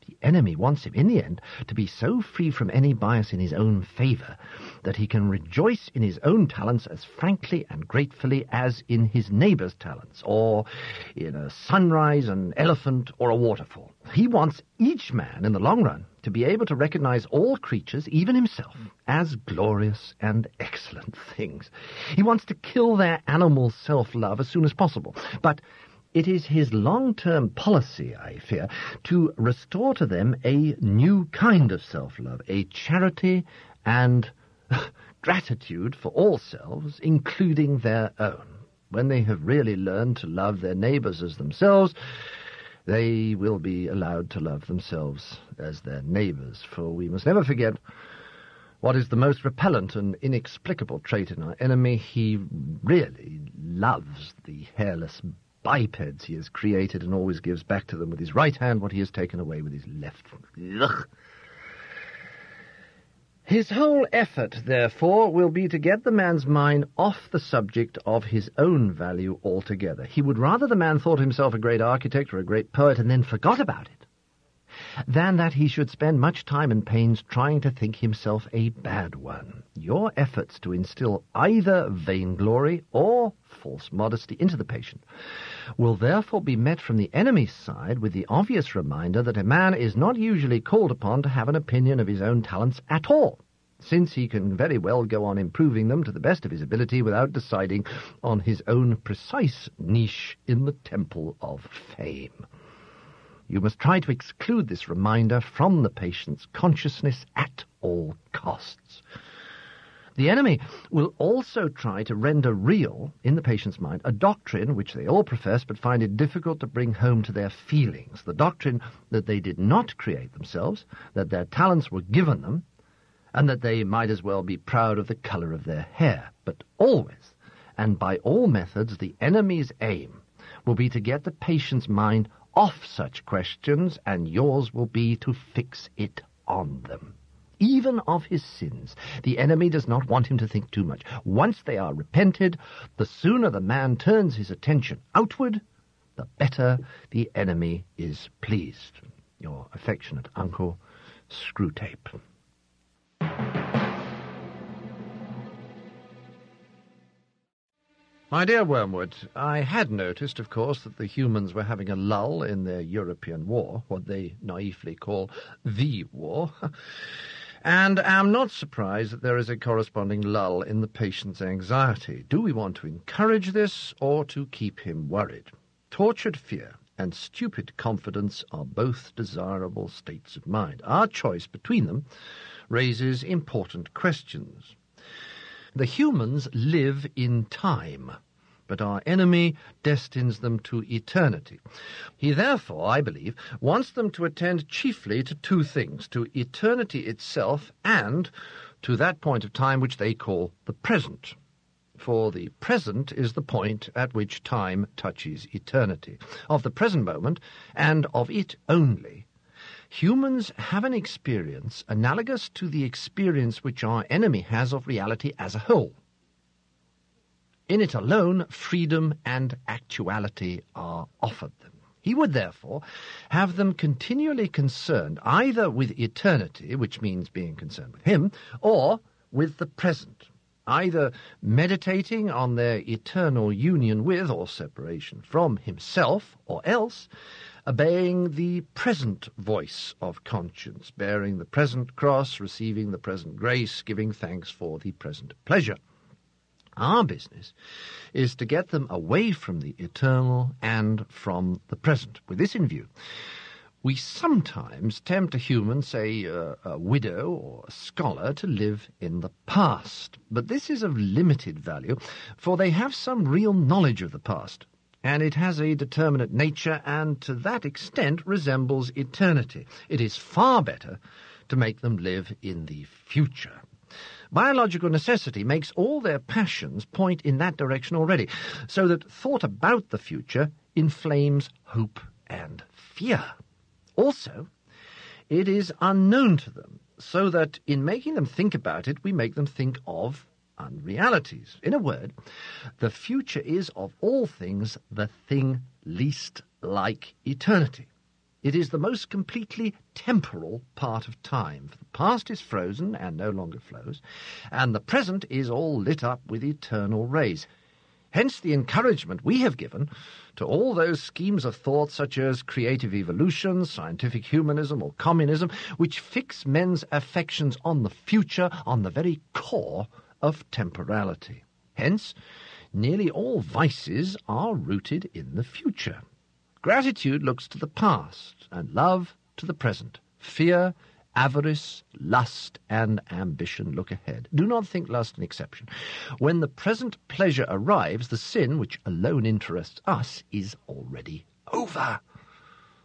The enemy wants him, in the end, to be so free from any bias in his own favour that he can rejoice in his own talents as frankly and gratefully as in his neighbour's talents, or in a sunrise, an elephant, or a waterfall. He wants each man, in the long run, to be able to recognise all creatures, even himself, as glorious and excellent things. He wants to kill their animal self-love as soon as possible, but it is his long-term policy, I fear, to restore to them a new kind of self-love, a charity and gratitude for all selves, including their own. When they have really learned to love their neighbours as themselves, they will be allowed to love themselves as their neighbours, for we must never forget what is the most repellent and inexplicable trait in our enemy. He really loves the hairless bipeds he has created, and always gives back to them with his right hand what he has taken away with his left. Ugh. His whole effort, therefore, will be to get the man's mind off the subject of his own value altogether. He would rather the man thought himself a great architect or a great poet and then forgot about it, than that he should spend much time and pains trying to think himself a bad one. Your efforts to instill either vainglory or false modesty into the patient will therefore be met from the enemy's side with the obvious reminder that a man is not usually called upon to have an opinion of his own talents at all, since he can very well go on improving them to the best of his ability without deciding on his own precise niche in the temple of fame. You must try to exclude this reminder from the patient's consciousness at all costs. The enemy will also try to render real, in the patient's mind, a doctrine which they all profess but find it difficult to bring home to their feelings, the doctrine that they did not create themselves, that their talents were given them, and that they might as well be proud of the colour of their hair. But always, and by all methods, the enemy's aim will be to get the patient's mind off such questions, and yours will be to fix it on them. Even of his sins, the enemy does not want him to think too much. Once they are repented, the sooner the man turns his attention outward, the better the enemy is pleased. Your affectionate uncle, Screwtape. My dear Wormwood, I had noticed, of course, that the humans were having a lull in their European war, what they naively call the war, and am not surprised that there is a corresponding lull in the patient's anxiety. Do we want to encourage this or to keep him worried? Tortured fear and stupid confidence are both desirable states of mind. Our choice between them raises important questions. The humans live in time, but our enemy destines them to eternity. He therefore, I believe, wants them to attend chiefly to two things, to eternity itself and to that point of time which they call the present. For the present is the point at which time touches eternity. Of the present moment, and of it only, humans have an experience analogous to the experience which our enemy has of reality as a whole. In it alone, freedom and actuality are offered them. He would therefore have them continually concerned either with eternity, which means being concerned with him, or with the present, either meditating on their eternal union with or separation from himself, or else obeying the present voice of conscience, bearing the present cross, receiving the present grace, giving thanks for the present pleasure. Our business is to get them away from the eternal and from the present. With this in view, we sometimes tempt a human, say a, a widow or a scholar, to live in the past. But this is of limited value, for they have some real knowledge of the past, and it has a determinate nature, and to that extent resembles eternity. It is far better to make them live in the future. Biological necessity makes all their passions point in that direction already, so that thought about the future inflames hope and fear. Also, it is unknown to them, so that in making them think about it, we make them think of unrealities. In a word, the future is, of all things, the thing least like eternity. It is the most completely temporal part of time. The past is frozen and no longer flows, and the present is all lit up with eternal rays. Hence the encouragement we have given to all those schemes of thought such as creative evolution, scientific humanism or communism, which fix men's affections on the future, on the very core of temporality. Hence, nearly all vices are rooted in the future. Gratitude looks to the past, and love to the present. Fear, avarice, lust, and ambition look ahead. Do not think lust an exception. When the present pleasure arrives, the sin, which alone interests us, is already over.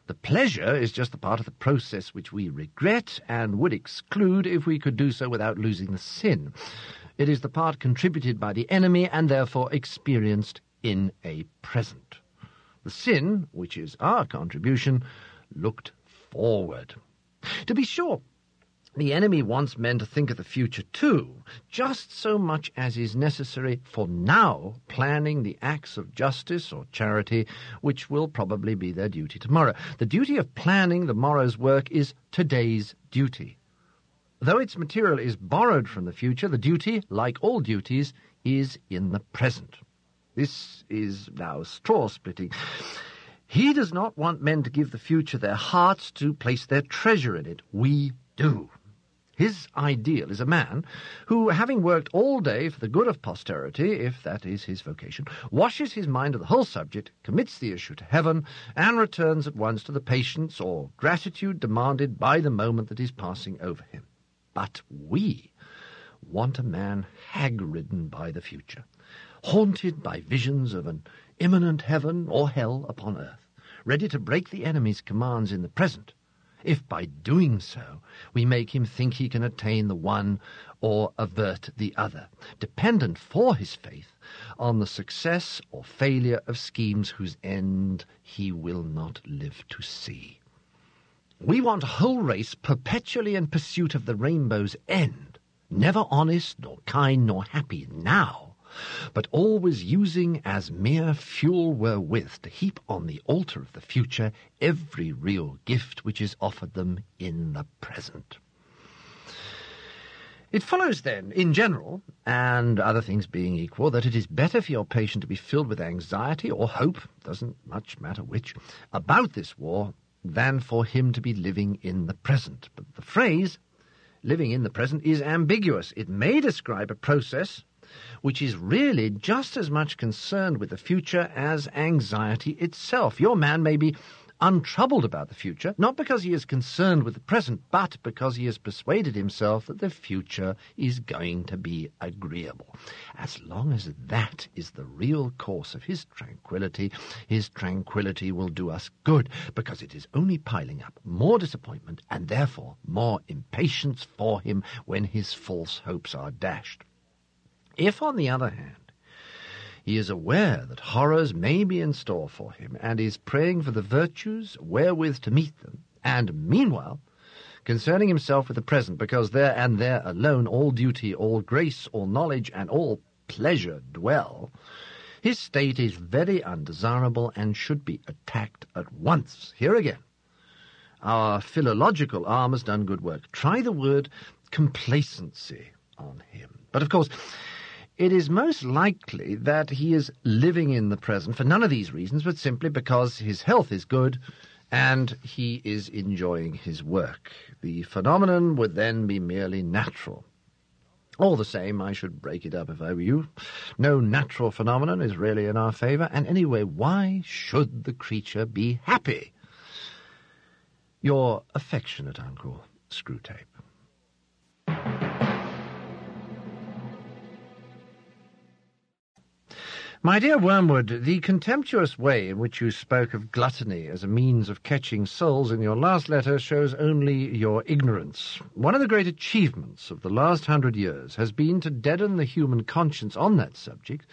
The pleasure is just the part of the process which we regret and would exclude if we could do so without losing the sin. It is the part contributed by the enemy and therefore experienced in a present. The sin, which is our contribution, looked forward. To be sure, the enemy wants men to think of the future too, just so much as is necessary for now planning the acts of justice or charity, which will probably be their duty tomorrow. The duty of planning the morrow's work is today's duty. Though its material is borrowed from the future, the duty, like all duties, is in the present. This is now straw-splitting. He does not want men to give the future their hearts, to place their treasure in it. We do. His ideal is a man who, having worked all day for the good of posterity, if that is his vocation, washes his mind of the whole subject, commits the issue to heaven, and returns at once to the patience or gratitude demanded by the moment that is passing over him. But we want a man hag-ridden by the future, haunted by visions of an imminent heaven or hell upon earth, ready to break the enemy's commands in the present, if by doing so we make him think he can attain the one or avert the other, dependent for his faith on the success or failure of schemes whose end he will not live to see. We want a whole race perpetually in pursuit of the rainbow's end, never honest nor kind nor happy now, but always using as mere fuel wherewith to heap on the altar of the future every real gift which is offered them in the present. It follows then, in general, and other things being equal, that it is better for your patient to be filled with anxiety or hope, doesn't much matter which, about this war than for him to be living in the present. But the phrase, living in the present, is ambiguous. It may describe a process which is really just as much concerned with the future as anxiety itself. Your man may be untroubled about the future, not because he is concerned with the present, but because he has persuaded himself that the future is going to be agreeable. As long as that is the real course of his tranquility, his tranquility will do us good, because it is only piling up more disappointment and therefore more impatience for him when his false hopes are dashed. If, on the other hand, he is aware that horrors may be in store for him and is praying for the virtues wherewith to meet them, and, meanwhile, concerning himself with the present, because there and there alone all duty, all grace, all knowledge, and all pleasure dwell, his state is very undesirable and should be attacked at once. Here again, our philological arm has done good work. Try the word complacency on him. But, of course, it is most likely that he is living in the present for none of these reasons, but simply because his health is good and he is enjoying his work. The phenomenon would then be merely natural. All the same, I should break it up if I were you. No natural phenomenon is really in our favour, and anyway, why should the creature be happy? Your affectionate uncle, Screwtape. My dear Wormwood, the contemptuous way in which you spoke of gluttony as a means of catching souls in your last letter shows only your ignorance. One of the great achievements of the last hundred years has been to deaden the human conscience on that subject,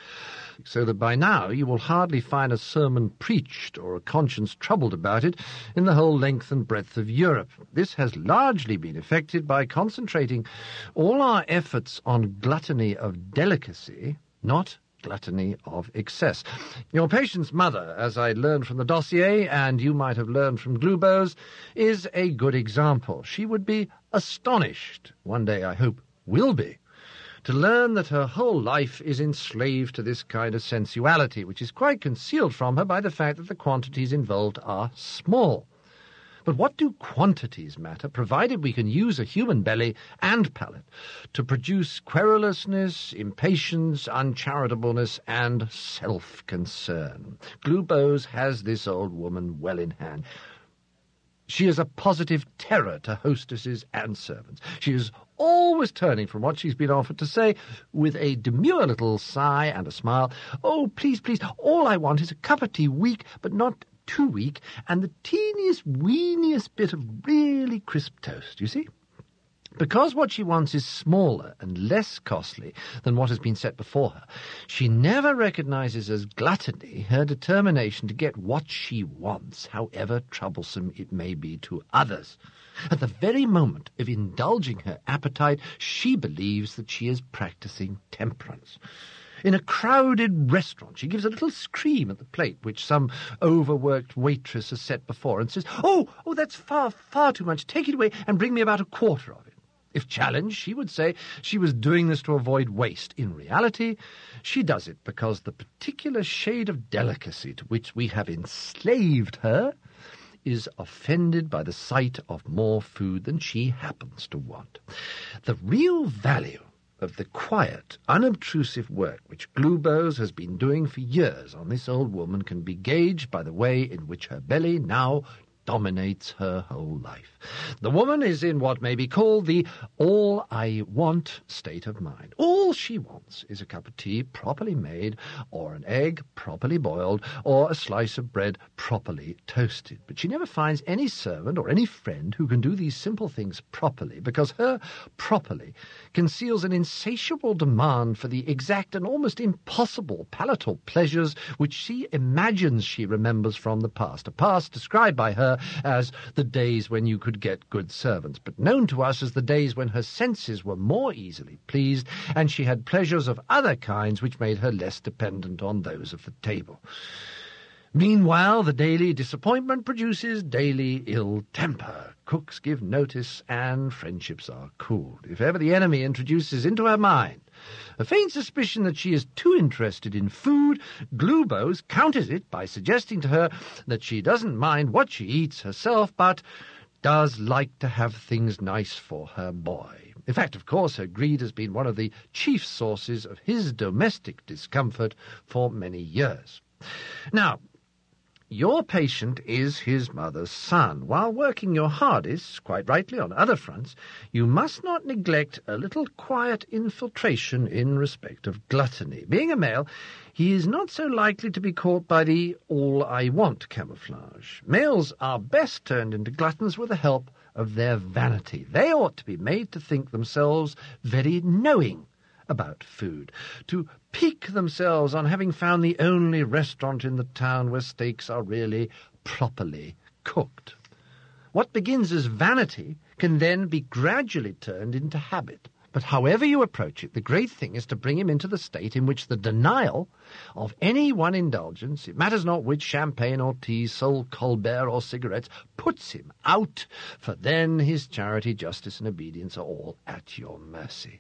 so that by now you will hardly find a sermon preached or a conscience troubled about it in the whole length and breadth of Europe. This has largely been effected by concentrating all our efforts on gluttony of delicacy, not gluttony of excess. Your patient's mother, as I learned from the dossier, and you might have learned from Glubos, is a good example. She would be astonished, one day I hope will be, to learn that her whole life is enslaved to this kind of sensuality, which is quite concealed from her by the fact that the quantities involved are small. But what do quantities matter, provided we can use a human belly and palate to produce querulousness, impatience, uncharitableness, and self-concern? Glubos has this old woman well in hand. She is a positive terror to hostesses and servants. She is always turning from what she's been offered to say, with a demure little sigh and a smile, "Oh, please, please, all I want is a cup of tea weak, but not too weak, and the teeniest, weeniest bit of really crisp toast, you see?" Because what she wants is smaller and less costly than what has been set before her, she never recognizes as gluttony her determination to get what she wants, however troublesome it may be to others. At the very moment of indulging her appetite, she believes that she is practicing temperance. In a crowded restaurant, she gives a little scream at the plate which some overworked waitress has set before and says, "Oh, oh, that's far, far too much. Take it away and bring me about a quarter of it." If challenged, she would say she was doing this to avoid waste. In reality, she does it because the particular shade of delicacy to which we have enslaved her is offended by the sight of more food than she happens to want. The real value of the quiet, unobtrusive work which Glubos has been doing for years on this old woman can be gauged by the way in which her belly now dominates her whole life. The woman is in what may be called the all-I-want state of mind. All she wants is a cup of tea properly made, or an egg properly boiled, or a slice of bread properly toasted. But she never finds any servant or any friend who can do these simple things properly, because her properly conceals an insatiable demand for the exact and almost impossible palatal pleasures which she imagines she remembers from the past, a past described by her as the days when you could get good servants, but known to us as the days when her senses were more easily pleased and she had pleasures of other kinds which made her less dependent on those of the table. Meanwhile, the daily disappointment produces daily ill temper. Cooks give notice and friendships are cooled. If ever the enemy introduces into her mind a faint suspicion that she is too interested in food, Glubos counters it by suggesting to her that she doesn't mind what she eats herself, but does like to have things nice for her boy. In fact, of course, her greed has been one of the chief sources of his domestic discomfort for many years. Now, your patient is his mother's son. While working your hardest, quite rightly, on other fronts, you must not neglect a little quiet infiltration in respect of gluttony. Being a male, he is not so likely to be caught by the all-I-want camouflage. Males are best turned into gluttons with the help of their vanity. They ought to be made to think themselves very knowing about food, to pique themselves on having found the only restaurant in the town where steaks are really properly cooked. What begins as vanity can then be gradually turned into habit. But however you approach it, the great thing is to bring him into the state in which the denial of any one indulgence, it matters not which, champagne or tea, sole Colbert or cigarettes, puts him out, for then his charity, justice, and obedience are all at your mercy.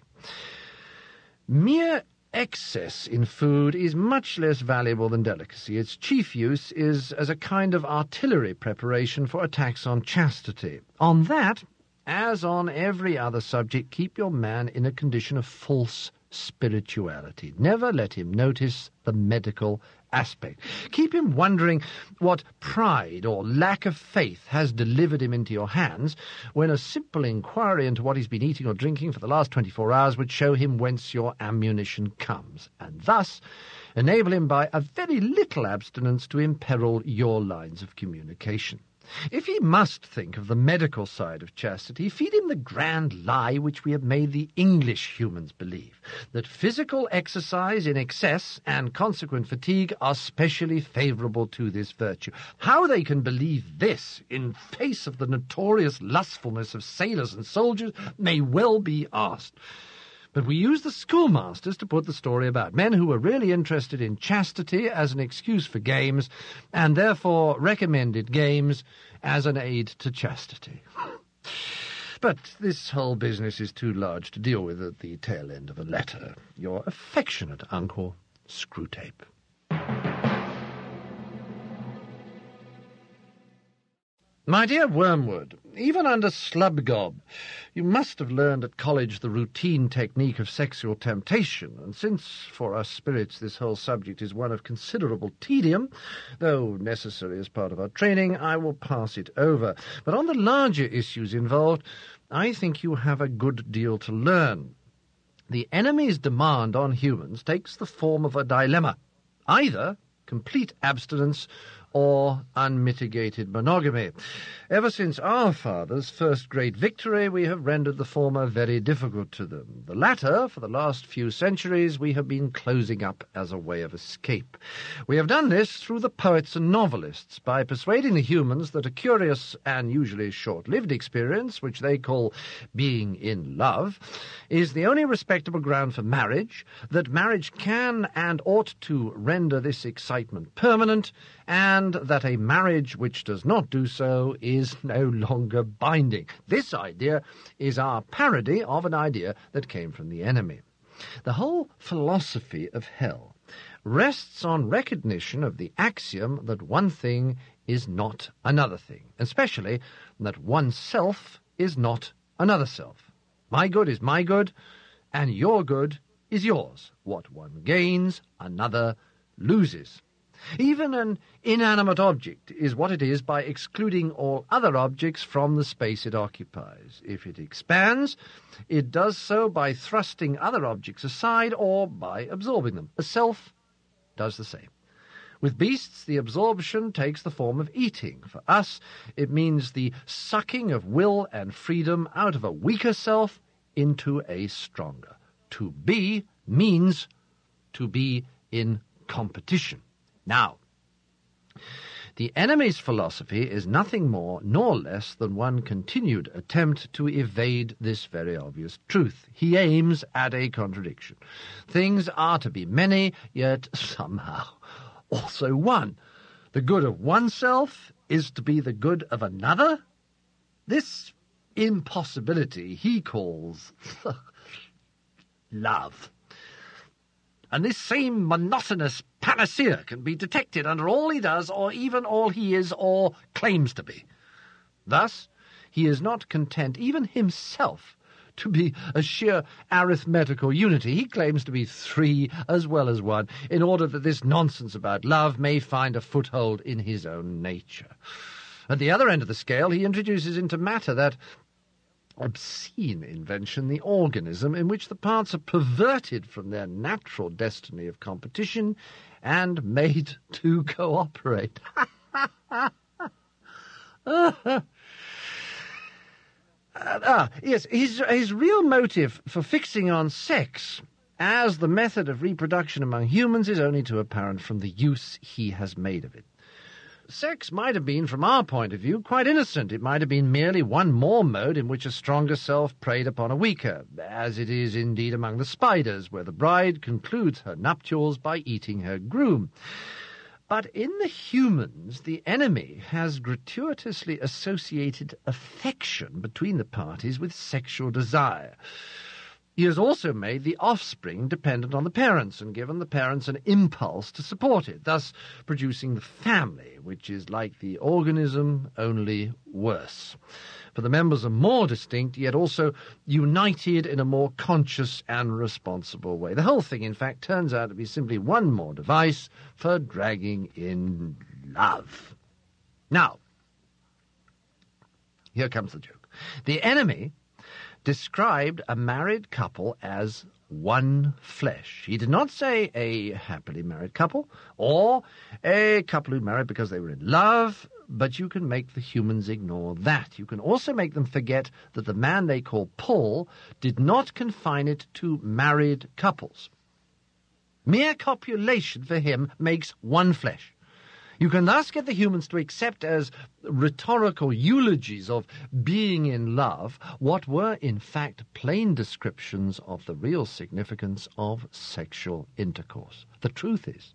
Mere excess in food is much less valuable than delicacy. Its chief use is as a kind of artillery preparation for attacks on chastity. On that, as on every other subject, keep your man in a condition of false spirituality. Never let him notice the medical aspect. Keep him wondering what pride or lack of faith has delivered him into your hands, when a simple inquiry into what he's been eating or drinking for the last twenty-four hours would show him whence your ammunition comes, and thus enable him by a very little abstinence to imperil your lines of communication. If he must think of the medical side of chastity, feed him the grand lie which we have made the English humans believe, that physical exercise in excess and consequent fatigue are specially favourable to this virtue. How they can believe this, in face of the notorious lustfulness of sailors and soldiers, may well be asked. But we use the schoolmasters to put the story about men who were really interested in chastity as an excuse for games, and therefore recommended games as an aid to chastity. But this whole business is too large to deal with at the tail end of a letter. Your affectionate uncle, Screwtape. My dear Wormwood, even under Slubgob, you must have learned at college the routine technique of sexual temptation, and since for us spirits this whole subject is one of considerable tedium, though necessary as part of our training, I will pass it over. But on the larger issues involved, I think you have a good deal to learn. The enemy's demand on humans takes the form of a dilemma, either complete abstinence or unmitigated monogamy. Ever since our fathers' first great victory, we have rendered the former very difficult to them. The latter, for the last few centuries, we have been closing up as a way of escape. We have done this through the poets and novelists, by persuading the humans that a curious and usually short-lived experience, which they call being in love, is the only respectable ground for marriage, that marriage can and ought to render this excitement permanent, and and that a marriage which does not do so is no longer binding. This idea is our parody of an idea that came from the enemy. The whole philosophy of hell rests on recognition of the axiom that one thing is not another thing, especially that one self is not another self. My good is my good, and your good is yours. What one gains, another loses. Even an inanimate object is what it is by excluding all other objects from the space it occupies. If it expands, it does so by thrusting other objects aside or by absorbing them. A self does the same. With beasts, the absorption takes the form of eating. For us, it means the sucking of will and freedom out of a weaker self into a stronger. To be means to be in competition. Now, the enemy's philosophy is nothing more nor less than one continued attempt to evade this very obvious truth. He aims at a contradiction. Things are to be many, yet somehow also one. The good of oneself is to be the good of another. This impossibility he calls love. And this same monotonous panacea can be detected under all he does, or even all he is or claims to be. Thus, he is not content even himself to be a sheer arithmetical unity. He claims to be three as well as one, in order that this nonsense about love may find a foothold in his own nature. At the other end of the scale, he introduces into matter that obscene invention, the organism, in which the parts are perverted from their natural destiny of competition and made to cooperate. ah, ah, yes, his, his real motive for fixing on sex as the method of reproduction among humans is only too apparent from the use he has made of it. Sex might have been, from our point of view, quite innocent. It might have been merely one more mode in which a stronger self preyed upon a weaker, as it is indeed among the spiders, where the bride concludes her nuptials by eating her groom. But in the humans, the enemy has gratuitously associated affection between the parties with sexual desire. He has also made the offspring dependent on the parents and given the parents an impulse to support it, thus producing the family, which is like the organism, only worse. For the members are more distinct, yet also united in a more conscious and responsible way. The whole thing, in fact, turns out to be simply one more device for dragging in love. Now, here comes the joke. The enemy described a married couple as one flesh. He did not say a happily married couple or a couple who married because they were in love, but you can make the humans ignore that. You can also make them forget that the man they call Paul did not confine it to married couples. Mere copulation for him makes one flesh. You can thus get the humans to accept as rhetorical eulogies of being in love what were in fact plain descriptions of the real significance of sexual intercourse. The truth is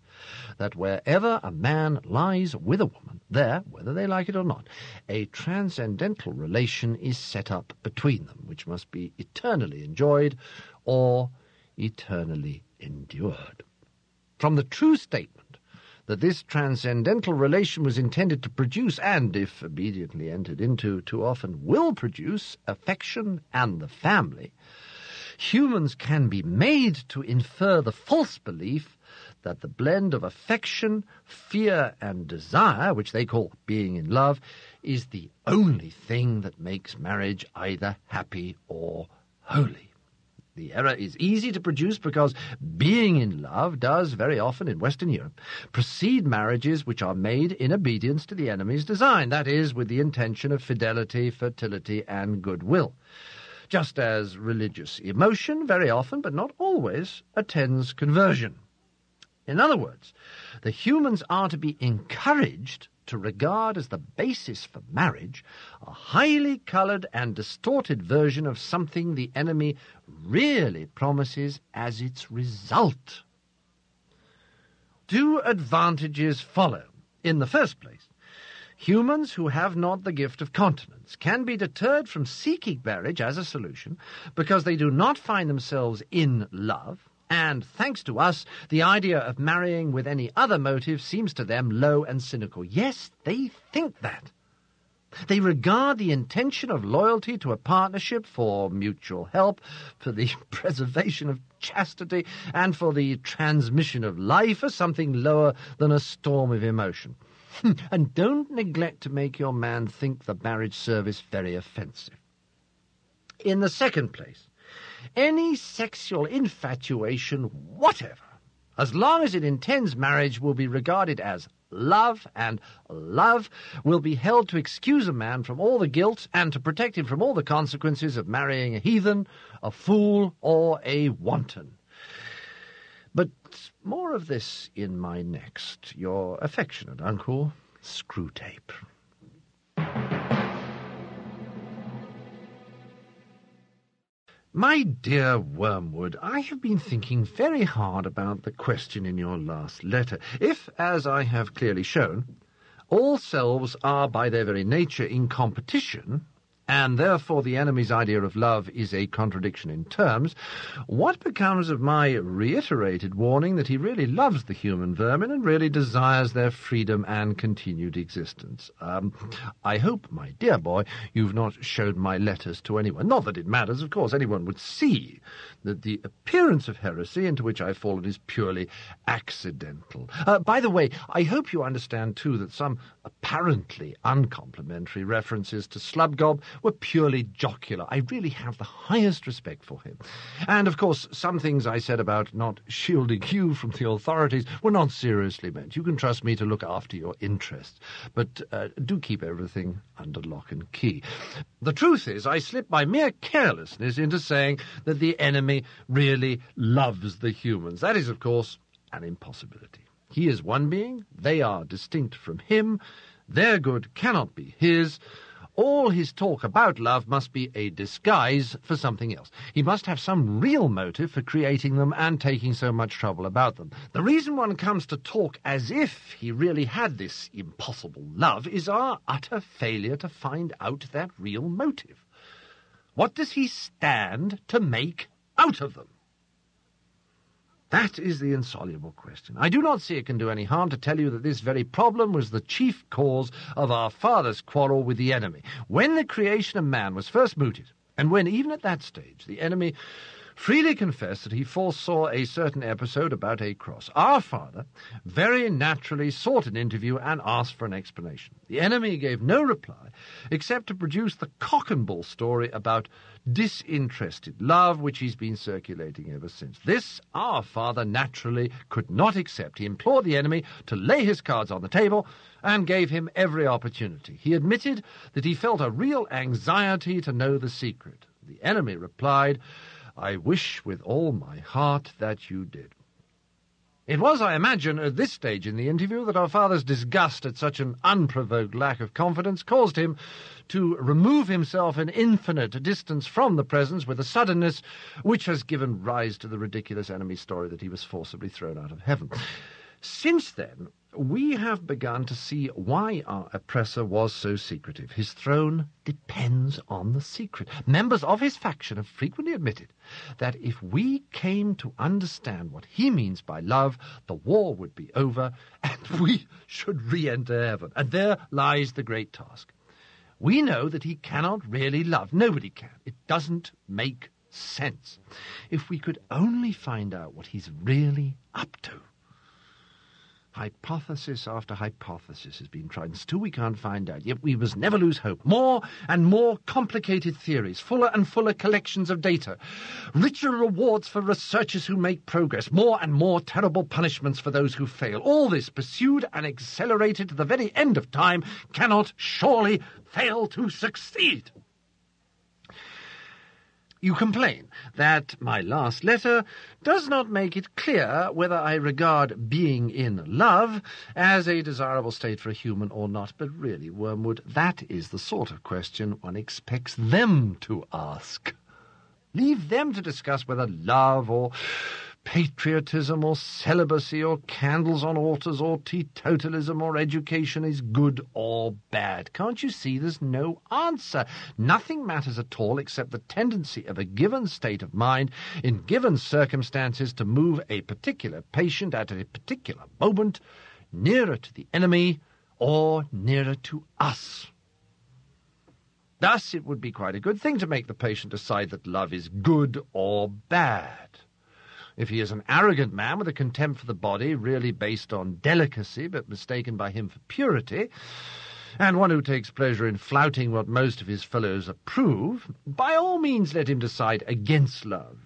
that wherever a man lies with a woman, there, whether they like it or not, a transcendental relation is set up between them, which must be eternally enjoyed or eternally endured. From the true statement that this transcendental relation was intended to produce, and if obediently entered into too often will produce, affection and the family, humans can be made to infer the false belief that the blend of affection, fear and desire, which they call being in love, is the only thing that makes marriage either happy or holy. The error is easy to produce because being in love does very often in Western Europe precede marriages which are made in obedience to the enemy's design, that is, with the intention of fidelity, fertility, and goodwill. Just as religious emotion very often, but not always, attends conversion. In other words, the humans are to be encouraged to regard as the basis for marriage a highly coloured and distorted version of something the enemy really promises as its result. Two advantages follow. In the first place, humans who have not the gift of continence can be deterred from seeking marriage as a solution because they do not find themselves in love, and, thanks to us, the idea of marrying with any other motive seems to them low and cynical. Yes, they think that. They regard the intention of loyalty to a partnership for mutual help, for the preservation of chastity, and for the transmission of life as something lower than a storm of emotion. And don't neglect to make your man think the marriage service very offensive. In the second place, any sexual infatuation whatever, as long as it intends marriage, will be regarded as love, and love will be held to excuse a man from all the guilt and to protect him from all the consequences of marrying a heathen, a fool, or a wanton. But more of this in my next, your affectionate uncle, Screwtape. My dear Wormwood, I have been thinking very hard about the question in your last letter. If, as I have clearly shown, all selves are by their very nature in competition, and therefore the enemy's idea of love is a contradiction in terms, what becomes of my reiterated warning that he really loves the human vermin and really desires their freedom and continued existence? Um, I hope, my dear boy, you've not showed my letters to anyone. Not that it matters, of course. Anyone would see that the appearance of heresy into which I've fallen is purely accidental. Uh, by the way, I hope you understand, too, that some apparently uncomplimentary references to Slubgob were purely jocular. I really have the highest respect for him. And, of course, some things I said about not shielding you from the authorities were not seriously meant. You can trust me to look after your interests, but uh, do keep everything under lock and key. The truth is, I slipped by mere carelessness into saying that the enemy really loves the humans. That is, of course, an impossibility. He is one being, they are distinct from him, their good cannot be his. All his talk about love must be a disguise for something else. He must have some real motive for creating them and taking so much trouble about them. The reason one comes to talk as if he really had this impossible love is our utter failure to find out that real motive. What does he stand to make out of them? That is the insoluble question. I do not see it can do any harm to tell you that this very problem was the chief cause of our father's quarrel with the enemy. When the creation of man was first mooted, and when, even at that stage, the enemy freely confessed that he foresaw a certain episode about a cross. Our father very naturally sought an interview and asked for an explanation. The enemy gave no reply except to produce the cock and bull story about disinterested love which he's been circulating ever since. This our father naturally could not accept. He implored the enemy to lay his cards on the table and gave him every opportunity. He admitted that he felt a real anxiety to know the secret. The enemy replied, "I wish with all my heart that you did." It was, I imagine, at this stage in the interview that our father's disgust at such an unprovoked lack of confidence caused him to remove himself an infinite distance from the presence with a suddenness which has given rise to the ridiculous enemy story that he was forcibly thrown out of heaven. Since then, we have begun to see why our oppressor was so secretive. His throne depends on the secret. Members of his faction have frequently admitted that if we came to understand what he means by love, the war would be over and we should re-enter heaven. And there lies the great task. We know that he cannot really love. Nobody can. It doesn't make sense. If we could only find out what he's really up to. Hypothesis after hypothesis has been tried, and still we can't find out. Yet we must never lose hope. More and more complicated theories, fuller and fuller collections of data, richer rewards for researchers who make progress, more and more terrible punishments for those who fail. All this, pursued and accelerated to the very end of time, cannot surely fail to succeed. You complain that my last letter does not make it clear whether I regard being in love as a desirable state for a human or not. But really, Wormwood, that is the sort of question one expects them to ask. Leave them to discuss whether love or patriotism or celibacy or candles on altars or teetotalism or education is good or bad. Can't you see there's no answer? Nothing matters at all except the tendency of a given state of mind in given circumstances to move a particular patient at a particular moment nearer to the enemy or nearer to us. Thus, it would be quite a good thing to make the patient decide that love is good or bad. If he is an arrogant man with a contempt for the body, really based on delicacy but mistaken by him for purity, and one who takes pleasure in flouting what most of his fellows approve, by all means let him decide against love.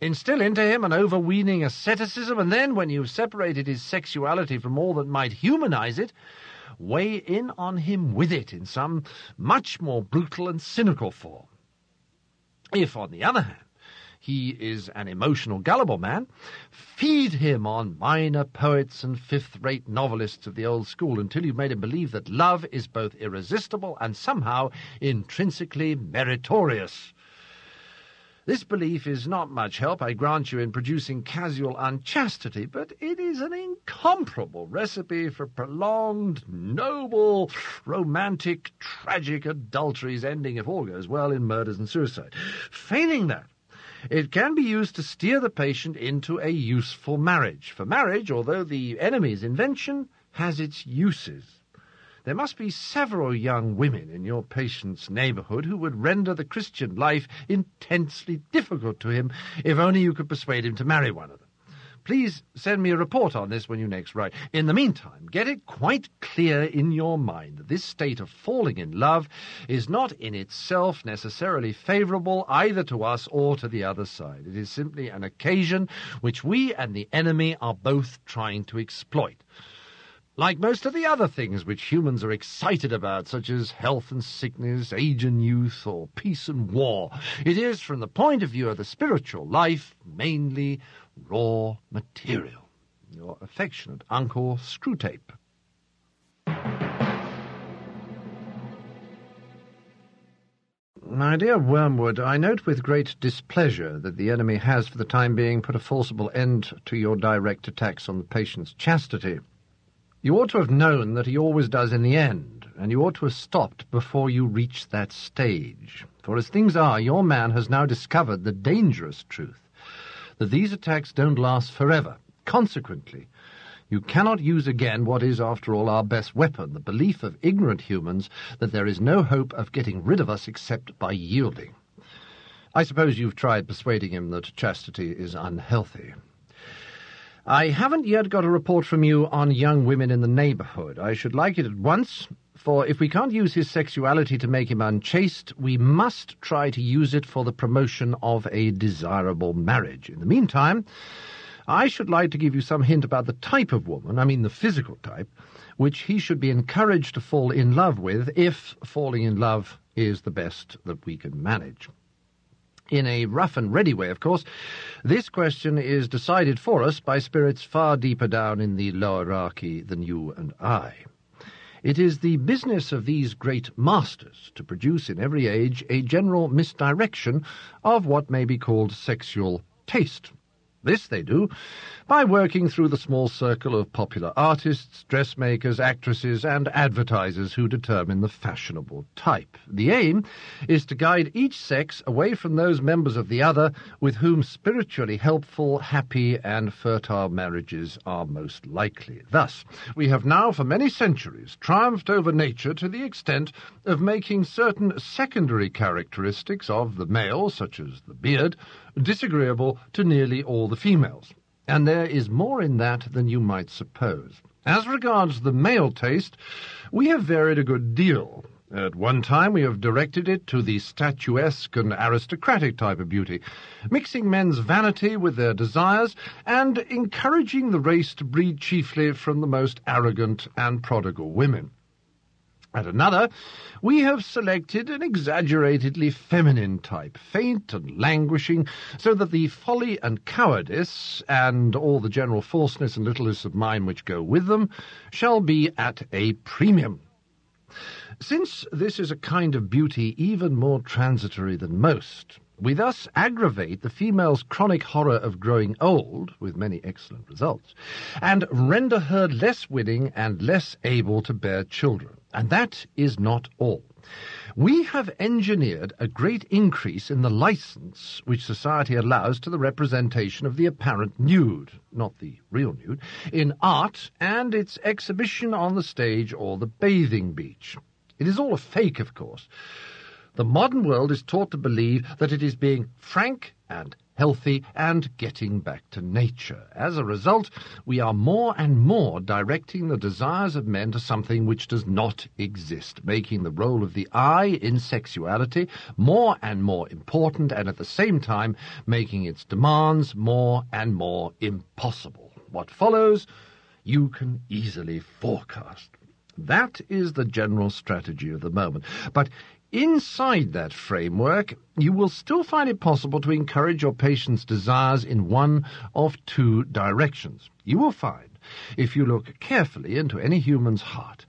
Instill into him an overweening asceticism, and then, when you have separated his sexuality from all that might humanize it, weigh in on him with it in some much more brutal and cynical form. If, on the other hand, he is an emotional gullible man, feed him on minor poets and fifth-rate novelists of the old school until you've made him believe that love is both irresistible and somehow intrinsically meritorious. This belief is not much help, I grant you, in producing casual unchastity, but it is an incomparable recipe for prolonged, noble, romantic, tragic adulteries ending, if all goes well, in murders and suicide. Failing that, it can be used to steer the patient into a useful marriage. For marriage, although the enemy's invention, has its uses. There must be several young women in your patient's neighbourhood who would render the Christian life intensely difficult to him if only you could persuade him to marry one of them. Please send me a report on this when you next write. In the meantime, get it quite clear in your mind that this state of falling in love is not in itself necessarily favourable either to us or to the other side. It is simply an occasion which we and the enemy are both trying to exploit. Like most of the other things which humans are excited about, such as health and sickness, age and youth, or peace and war, it is, from the point of view of the spiritual life, mainly raw material. Your affectionate uncle, Screwtape. My dear Wormwood, I note with great displeasure that the enemy has, for the time being, put a forcible end to your direct attacks on the patient's chastity. You ought to have known that he always does in the end, and you ought to have stopped before you reached that stage. For as things are, your man has now discovered the dangerous truth that these attacks don't last forever. Consequently, you cannot use again what is, after all, our best weapon, the belief of ignorant humans that there is no hope of getting rid of us except by yielding. I suppose you've tried persuading him that chastity is unhealthy. I haven't yet got a report from you on young women in the neighbourhood. I should like it at once, for if we can't use his sexuality to make him unchaste, we must try to use it for the promotion of a desirable marriage. In the meantime, I should like to give you some hint about the type of woman, I mean the physical type, which he should be encouraged to fall in love with, if falling in love is the best that we can manage. In a rough-and-ready way, of course, this question is decided for us by spirits far deeper down in the hierarchy than you and I. It is the business of these great masters to produce in every age a general misdirection of what may be called sexual taste. This they do by working through the small circle of popular artists, dressmakers, actresses, and advertisers who determine the fashionable type. The aim is to guide each sex away from those members of the other with whom spiritually helpful, happy, and fertile marriages are most likely. Thus, we have now for many centuries triumphed over nature to the extent of making certain secondary characteristics of the male, such as the beard, disagreeable to nearly all the females, and there is more in that than you might suppose. As regards the male taste, we have varied a good deal. At one time we have directed it to the statuesque and aristocratic type of beauty, mixing men's vanity with their desires, and encouraging the race to breed chiefly from the most arrogant and prodigal women. At another, we have selected an exaggeratedly feminine type, faint and languishing, so that the folly and cowardice, and all the general falseness and littleness of mind which go with them, shall be at a premium. Since this is a kind of beauty even more transitory than most, we thus aggravate the female's chronic horror of growing old, with many excellent results, and render her less willing and less able to bear children. And that is not all. We have engineered a great increase in the license which society allows to the representation of the apparent nude, not the real nude, in art and its exhibition on the stage or the bathing beach. It is all a fake, of course. The modern world is taught to believe that it is being frank and healthy and getting back to nature. As a result, we are more and more directing the desires of men to something which does not exist, making the role of the I in sexuality more and more important, and at the same time making its demands more and more impossible. What follows, you can easily forecast. That is the general strategy of the moment. But inside that framework, you will still find it possible to encourage your patient's desires in one of two directions. You will find, if you look carefully into any human's heart,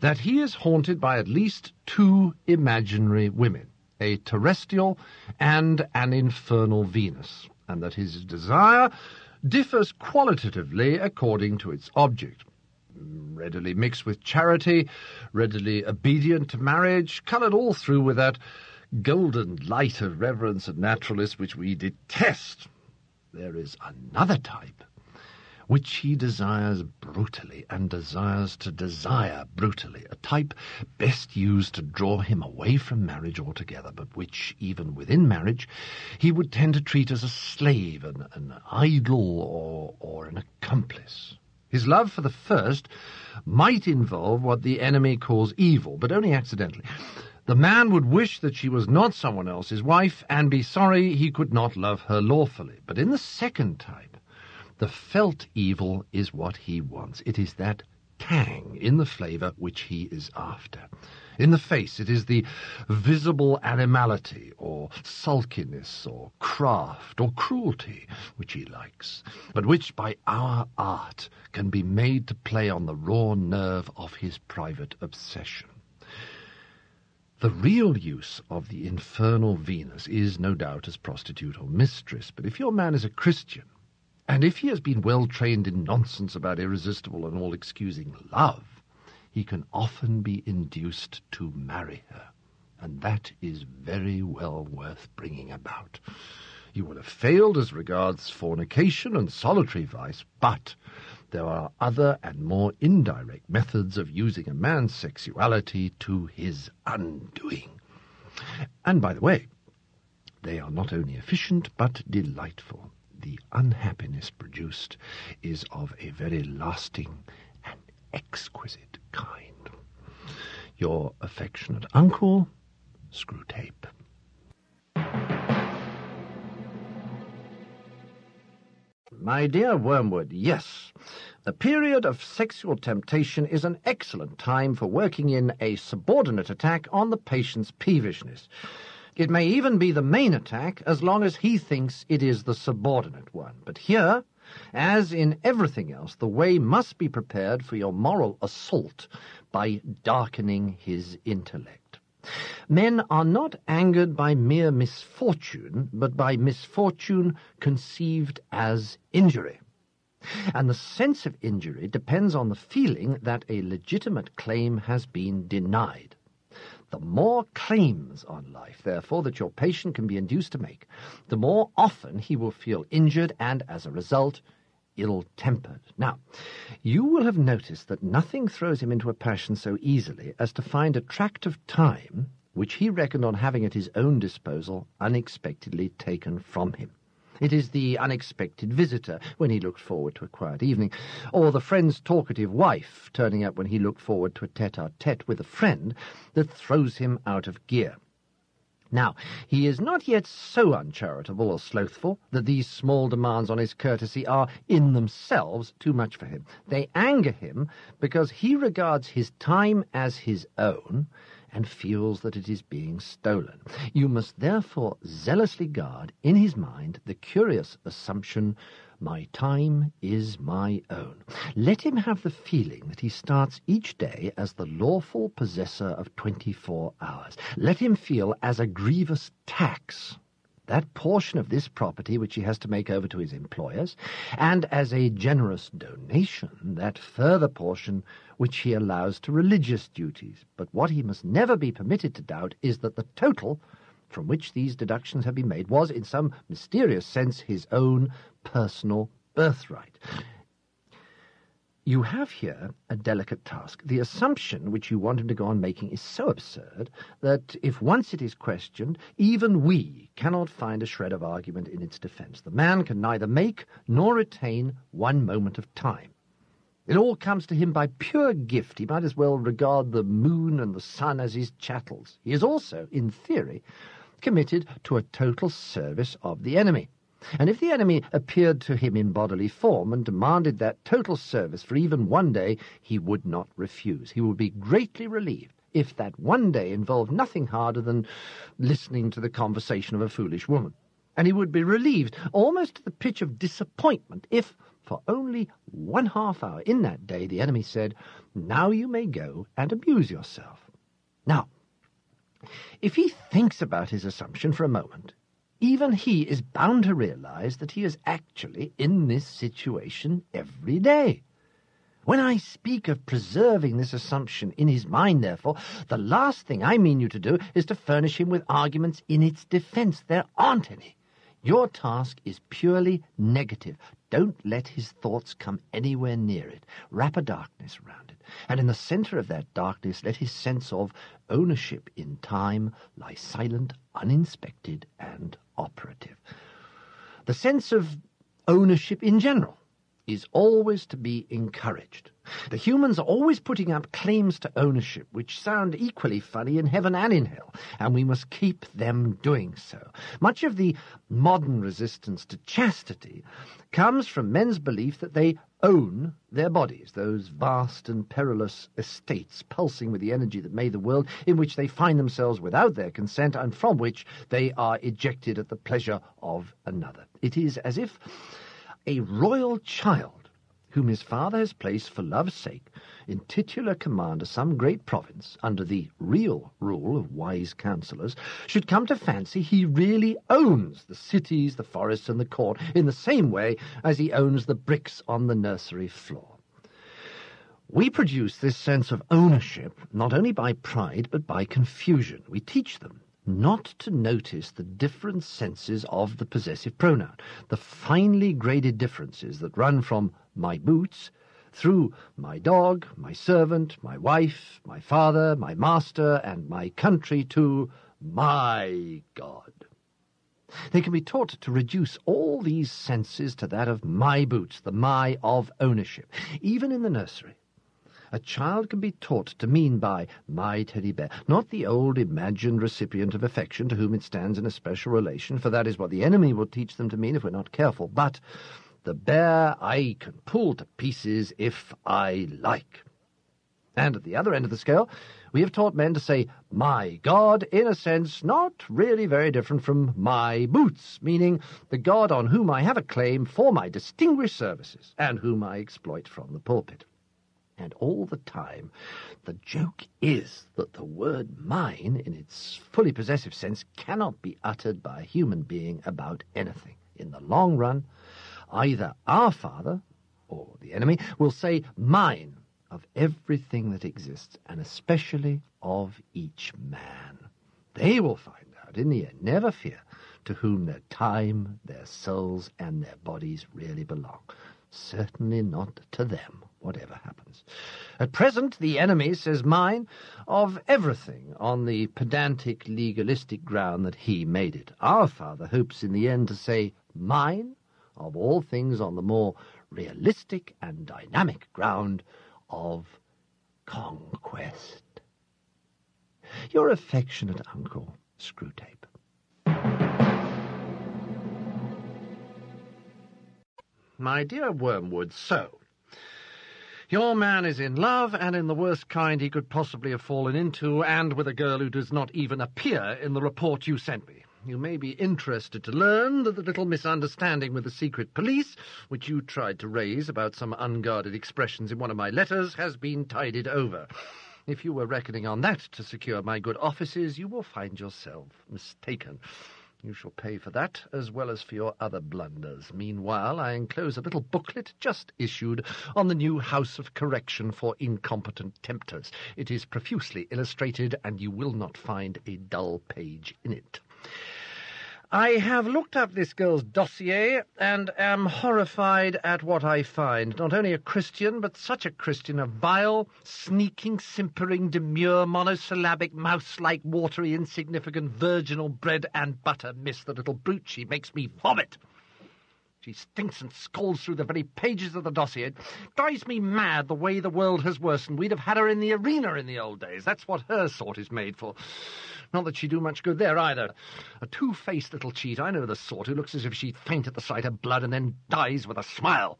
that he is haunted by at least two imaginary women, a terrestrial and an infernal Venus, and that his desire differs qualitatively according to its object. Readily mixed with charity, readily obedient to marriage, coloured all through with that golden light of reverence and naturalness which we detest. There is another type, which he desires brutally, and desires to desire brutally, a type best used to draw him away from marriage altogether, but which, even within marriage, he would tend to treat as a slave, an, an idol, or, or an accomplice. His love for the first might involve what the enemy calls evil, but only accidentally. The man would wish that she was not someone else's wife and be sorry he could not love her lawfully. But in the second type, the felt evil is what he wants. It is that tang in the flavour which he is after. In the face, it is the visible animality, or sulkiness, or craft, or cruelty, which he likes, but which by our art can be made to play on the raw nerve of his private obsession. The real use of the infernal Venus is, no doubt, as prostitute or mistress, but if your man is a Christian, and if he has been well trained in nonsense about irresistible and all-excusing love, he can often be induced to marry her, and that is very well worth bringing about. You will have failed as regards fornication and solitary vice, but there are other and more indirect methods of using a man's sexuality to his undoing. And by the way, They are not only efficient, but delightful. The unhappiness produced is of a very lasting and exquisite kind. Your affectionate uncle, Screwtape. My dear Wormwood, yes, the period of sexual temptation is an excellent time for working in a subordinate attack on the patient's peevishness. It may even be the main attack as long as he thinks it is the subordinate one. But here, as in everything else, the way must be prepared for your moral assault by darkening his intellect. Men are not angered by mere misfortune, but by misfortune conceived as injury. And the sense of injury depends on the feeling that a legitimate claim has been denied. The more claims on life, therefore, that your patient can be induced to make, the more often he will feel injured and, as a result, ill-tempered. Now, you will have noticed that nothing throws him into a passion so easily as to find a tract of time which he reckoned on having at his own disposal unexpectedly taken from him. It is the unexpected visitor when he looked forward to a quiet evening, or the friend's talkative wife turning up when he looked forward to a tete-a-tete with a friend, that throws him out of gear. Now, he is not yet so uncharitable or slothful that these small demands on his courtesy are in themselves too much for him. They anger him because he regards his time as his own, and feels that it is being stolen. You must therefore zealously guard in his mind the curious assumption, my time is my own. Let him have the feeling that he starts each day as the lawful possessor of twenty-four hours. Let him feel as a grievous tax that portion of this property which he has to make over to his employers, and as a generous donation, that further portion which he allows to religious duties. But what he must never be permitted to doubt is that the total from which these deductions have been made was, in some mysterious sense, his own personal birthright. You have here a delicate task. The assumption which you want him to go on making is so absurd that, if once it is questioned, even we cannot find a shred of argument in its defence. The man can neither make nor retain one moment of time. It all comes to him by pure gift. He might as well regard the moon and the sun as his chattels. He is also, in theory, committed to a total service of the enemy. And if the enemy appeared to him in bodily form and demanded that total service for even one day, he would not refuse. He would be greatly relieved if that one day involved nothing harder than listening to the conversation of a foolish woman. And he would be relieved almost to the pitch of disappointment if, for only one half hour in that day, the enemy said, now you may go and amuse yourself. Now, if he thinks about his assumption for a moment, even he is bound to realize that he is actually in this situation every day. When I speak of preserving this assumption in his mind, therefore, the last thing I mean you to do is to furnish him with arguments in its defense. There aren't any. Your task is purely negative. Don't let his thoughts come anywhere near it. Wrap a darkness round it, and in the center of that darkness let his sense of ownership in time lie silent, uninspected, and operative. The sense of ownership in general is always to be encouraged. The humans are always putting up claims to ownership, which sound equally funny in heaven and in hell, and we must keep them doing so. Much of the modern resistance to chastity comes from men's belief that they own their bodies, those vast and perilous estates pulsing with the energy that made the world, in which they find themselves without their consent and from which they are ejected at the pleasure of another. It is as if a royal child, whom his father has placed for love's sake in titular command of some great province, under the real rule of wise counsellors, should come to fancy he really owns the cities, the forests, and the corn, in the same way as he owns the bricks on the nursery floor. We produce this sense of ownership not only by pride, but by confusion. We teach them not to notice the different senses of the possessive pronoun, the finely graded differences that run from my boots through my dog, my servant, my wife, my father, my master, and my country to my God. They can be taught to reduce all these senses to that of my boots, the my of ownership, even in the nursery. A child can be taught to mean by my teddy bear, not the old imagined recipient of affection to whom it stands in a special relation, for that is what the enemy will teach them to mean if we're not careful, but the bear I can pull to pieces if I like. And at the other end of the scale, we have taught men to say, my God, in a sense not really very different from my boots, meaning the God on whom I have a claim for my distinguished services and whom I exploit from the pulpit. And all the time, the joke is that the word mine, in its fully possessive sense, cannot be uttered by a human being about anything. In the long run, either our father or the enemy will say mine, of everything that exists, and especially of each man. They will find out, in the end, never fear, to whom their time, their souls, and their bodies really belong. Certainly not to them, whatever happens. At present, the enemy says mine of everything, on the pedantic, legalistic ground that he made it. Our Father hopes in the end to say mine of all things on the more realistic and dynamic ground of conquest. Your affectionate uncle, Screwtape. My dear Wormwood, so your man is in love, and in the worst kind he could possibly have fallen into, and with a girl who does not even appear in the report you sent me. You may be interested to learn that the little misunderstanding with the secret police, which you tried to raise about some unguarded expressions in one of my letters, has been tided over. If you were reckoning on that to secure my good offices, you will find yourself mistaken. You shall pay for that, as well as for your other blunders. Meanwhile, I enclose a little booklet just issued on the new House of Correction for Incompetent Tempters. It is profusely illustrated, and you will not find a dull page in it. I have looked up this girl's dossier and am horrified at what I find. Not only a Christian, but such a Christian, a vile, sneaking, simpering, demure, monosyllabic, mouse-like, watery, insignificant, virginal bread and butter miss, the little brute. She makes me vomit. She stinks and scolds through the very pages of the dossier. It drives me mad the way the world has worsened. We'd have had her in the arena in the old days. That's what her sort is made for. Not that she do much good there, either. A two-faced little cheat, I know the sort, who looks as if she'd faint at the sight of blood and then dies with a smile.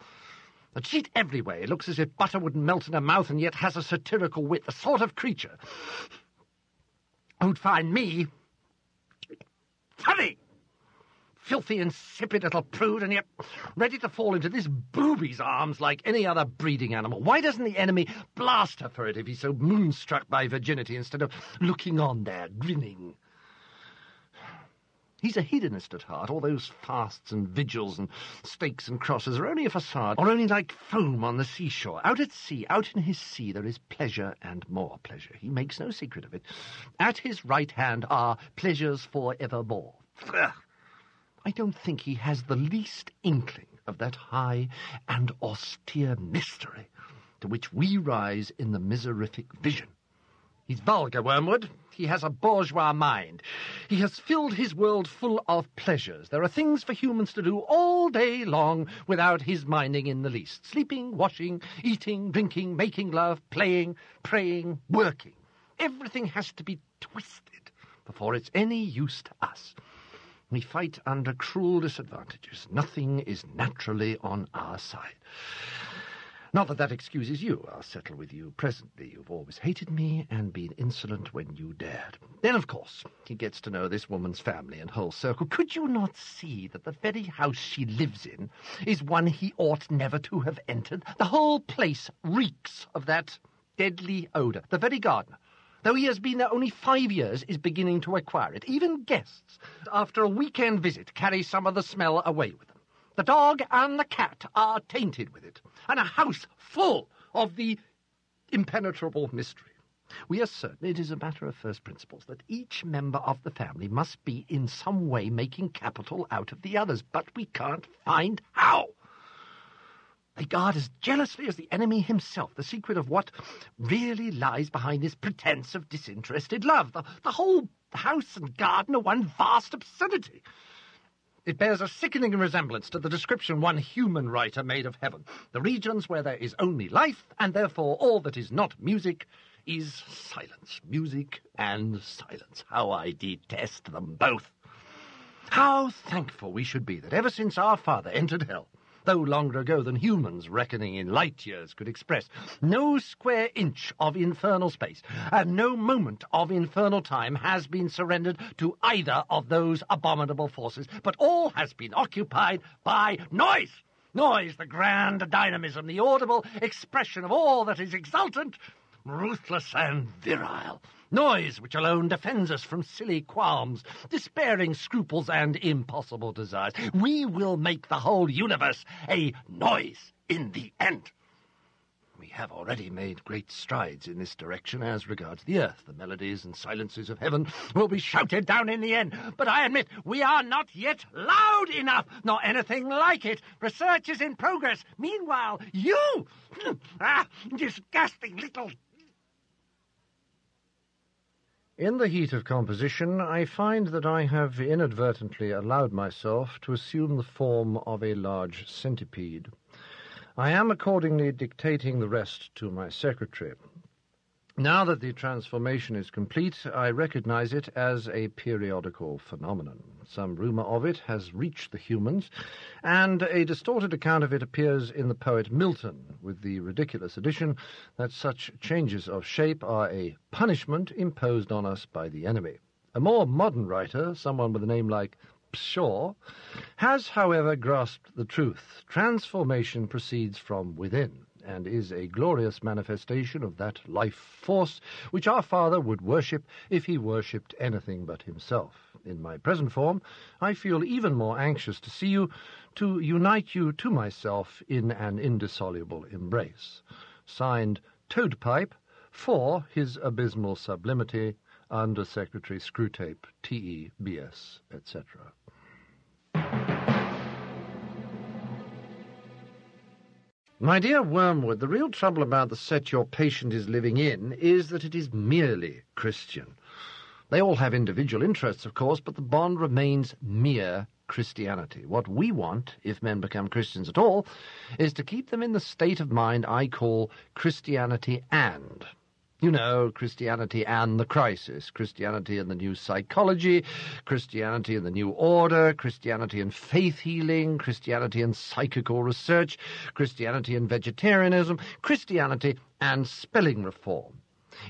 A cheat every way. It looks as if butter wouldn't melt in her mouth and yet has a satirical wit. The sort of creature who'd find me funny. Filthy, insipid little prude, and yet ready to fall into this booby's arms like any other breeding animal. Why doesn't the enemy blast her for it if he's so moonstruck by virginity instead of looking on there, grinning? He's a hedonist at heart. All those fasts and vigils and stakes and crosses are only a facade, or only like foam on the seashore. Out at sea, out in his sea, there is pleasure and more pleasure. He makes no secret of it. At his right hand are pleasures for evermore. Ugh. I don't think he has the least inkling of that high and austere mystery to which we rise in the miserific vision. He's vulgar, Wormwood. He has a bourgeois mind. He has filled his world full of pleasures. There are things for humans to do all day long without his minding in the least. Sleeping, washing, eating, drinking, making love, playing, praying, working. Everything has to be twisted before it's any use to us. We fight under cruel disadvantages. Nothing is naturally on our side. Not that that excuses you. I'll settle with you presently. You've always hated me and been insolent when you dared. Then, of course, he gets to know this woman's family and whole circle. Could you not see that the very house she lives in is one he ought never to have entered? The whole place reeks of that deadly odour. The very gardener, though he has been there only five years, is beginning to acquire it. Even guests, after a weekend visit, carry some of the smell away with them. The dog and the cat are tainted with it, and a house full of the impenetrable mystery. We are certain it is a matter of first principles that each member of the family must be in some way making capital out of the others, but we can't find how. They guard as jealously as the enemy himself the secret of what really lies behind this pretence of disinterested love. The, the whole house and garden are one vast absurdity. It bears a sickening resemblance to the description one human writer made of heaven, the regions where there is only life, and therefore all that is not music is silence. Music and silence. How I detest them both. How thankful we should be that ever since our father entered hell, though longer ago than humans reckoning in light years could express, no square inch of infernal space and no moment of infernal time has been surrendered to either of those abominable forces, but all has been occupied by noise. Noise, the grand dynamism, the audible expression of all that is exultant, ruthless and virile. Noise which alone defends us from silly qualms, despairing scruples, and impossible desires. We will make the whole universe a noise in the end. We have already made great strides in this direction as regards the earth. The melodies and silences of heaven will be shouted down in the end. But I admit we are not yet loud enough, nor anything like it. Research is in progress. Meanwhile, you... ah, disgusting little... In the heat of composition, I find that I have inadvertently allowed myself to assume the form of a large centipede. I am accordingly dictating the rest to my secretary. Now that the transformation is complete, I recognize it as a periodical phenomenon. Some rumor of it has reached the humans, and a distorted account of it appears in the poet Milton, with the ridiculous addition that such changes of shape are a punishment imposed on us by the enemy. A more modern writer, someone with a name like Pshaw, has, however, grasped the truth. Transformation proceeds from within, and is a glorious manifestation of that life force which our Father would worship if he worshipped anything but himself. In my present form, I feel even more anxious to see you, to unite you to myself in an indissoluble embrace. Signed, Toadpipe, for his abysmal sublimity, Under Secretary Screwtape, T E B S, et cetera. My dear Wormwood, the real trouble about the set your patient is living in is that it is merely Christian. They all have individual interests, of course, but the bond remains mere Christianity. What we want, if men become Christians at all, is to keep them in the state of mind I call Christianity and... You know, Christianity and the crisis, Christianity and the new psychology, Christianity and the new order, Christianity and faith healing, Christianity and psychical research, Christianity and vegetarianism, Christianity and spelling reform.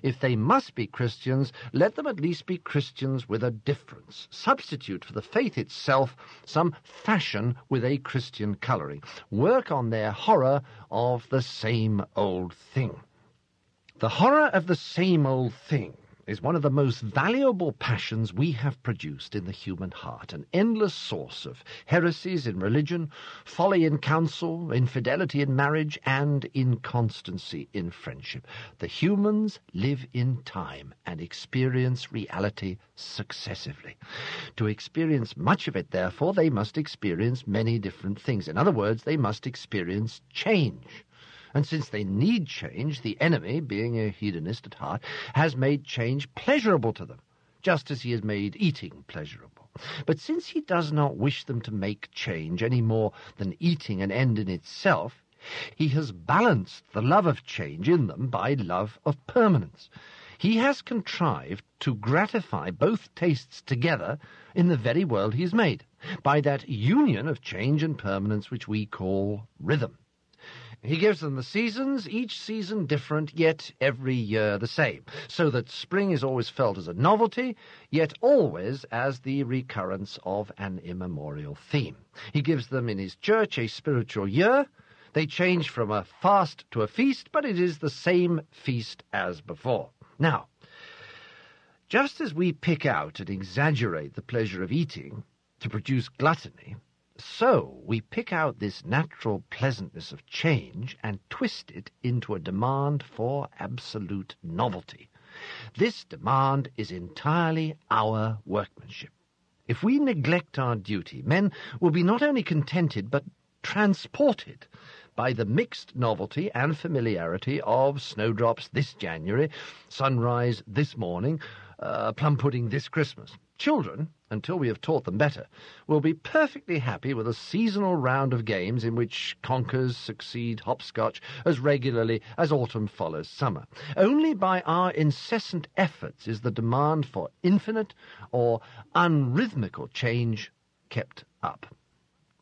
If they must be Christians, let them at least be Christians with a difference. Substitute for the faith itself some fashion with a Christian colouring. Work on their horror of the same old thing. The horror of the same old thing is one of the most valuable passions we have produced in the human heart, an endless source of heresies in religion, folly in counsel, infidelity in marriage, and inconstancy in friendship. The humans live in time and experience reality successively. To experience much of it, therefore, they must experience many different things. In other words, they must experience change. And since they need change, the enemy, being a hedonist at heart, has made change pleasurable to them, just as he has made eating pleasurable. But since he does not wish them to make change any more than eating an end in itself, he has balanced the love of change in them by love of permanence. He has contrived to gratify both tastes together in the very world he has made, by that union of change and permanence which we call rhythm. He gives them the seasons, each season different, yet every year the same, so that spring is always felt as a novelty, yet always as the recurrence of an immemorial theme. He gives them in his church a spiritual year. They change from a fast to a feast, but it is the same feast as before. Now, just as we pick out and exaggerate the pleasure of eating to produce gluttony, so we pick out this natural pleasantness of change and twist it into a demand for absolute novelty. This demand is entirely our workmanship. If we neglect our duty, men will be not only contented but transported by the mixed novelty and familiarity of snowdrops this January, sunrise this morning, uh, plum pudding this Christmas. Children, until we have taught them better, will be perfectly happy with a seasonal round of games in which conkers succeed hopscotch as regularly as autumn follows summer. Only by our incessant efforts is the demand for infinite or unrhythmical change kept up.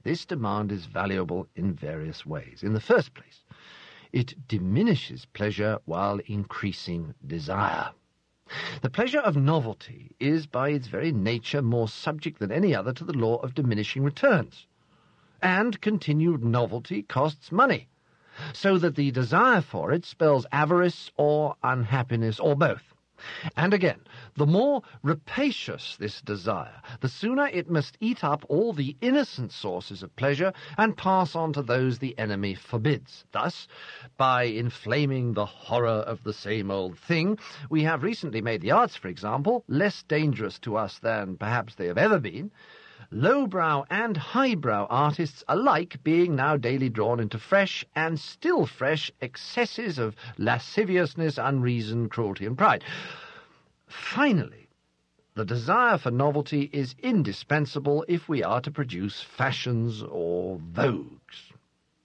This demand is valuable in various ways. In the first place, it diminishes pleasure while increasing desire. The pleasure of novelty is by its very nature more subject than any other to the law of diminishing returns. And continued novelty costs money, so that the desire for it spells avarice or unhappiness or both. And again, the more rapacious this desire, the sooner it must eat up all the innocent sources of pleasure and pass on to those the enemy forbids. Thus, by inflaming the horror of the same old thing, we have recently made the arts, for example, less dangerous to us than perhaps they have ever been, lowbrow and highbrow artists alike being now daily drawn into fresh and still fresh excesses of lasciviousness, unreason, cruelty, and pride. Finally, the desire for novelty is indispensable if we are to produce fashions or vogues.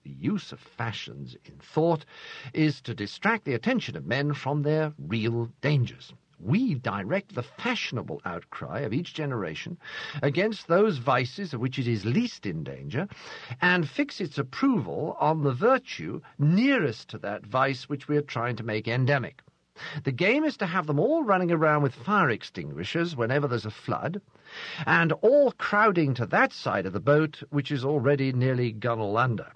The use of fashions in thought is to distract the attention of men from their real dangers. We direct the fashionable outcry of each generation against those vices of which it is least in danger, and fix its approval on the virtue nearest to that vice which we are trying to make endemic. The game is to have them all running around with fire extinguishers whenever there's a flood, and all crowding to that side of the boat which is already nearly gunwale under.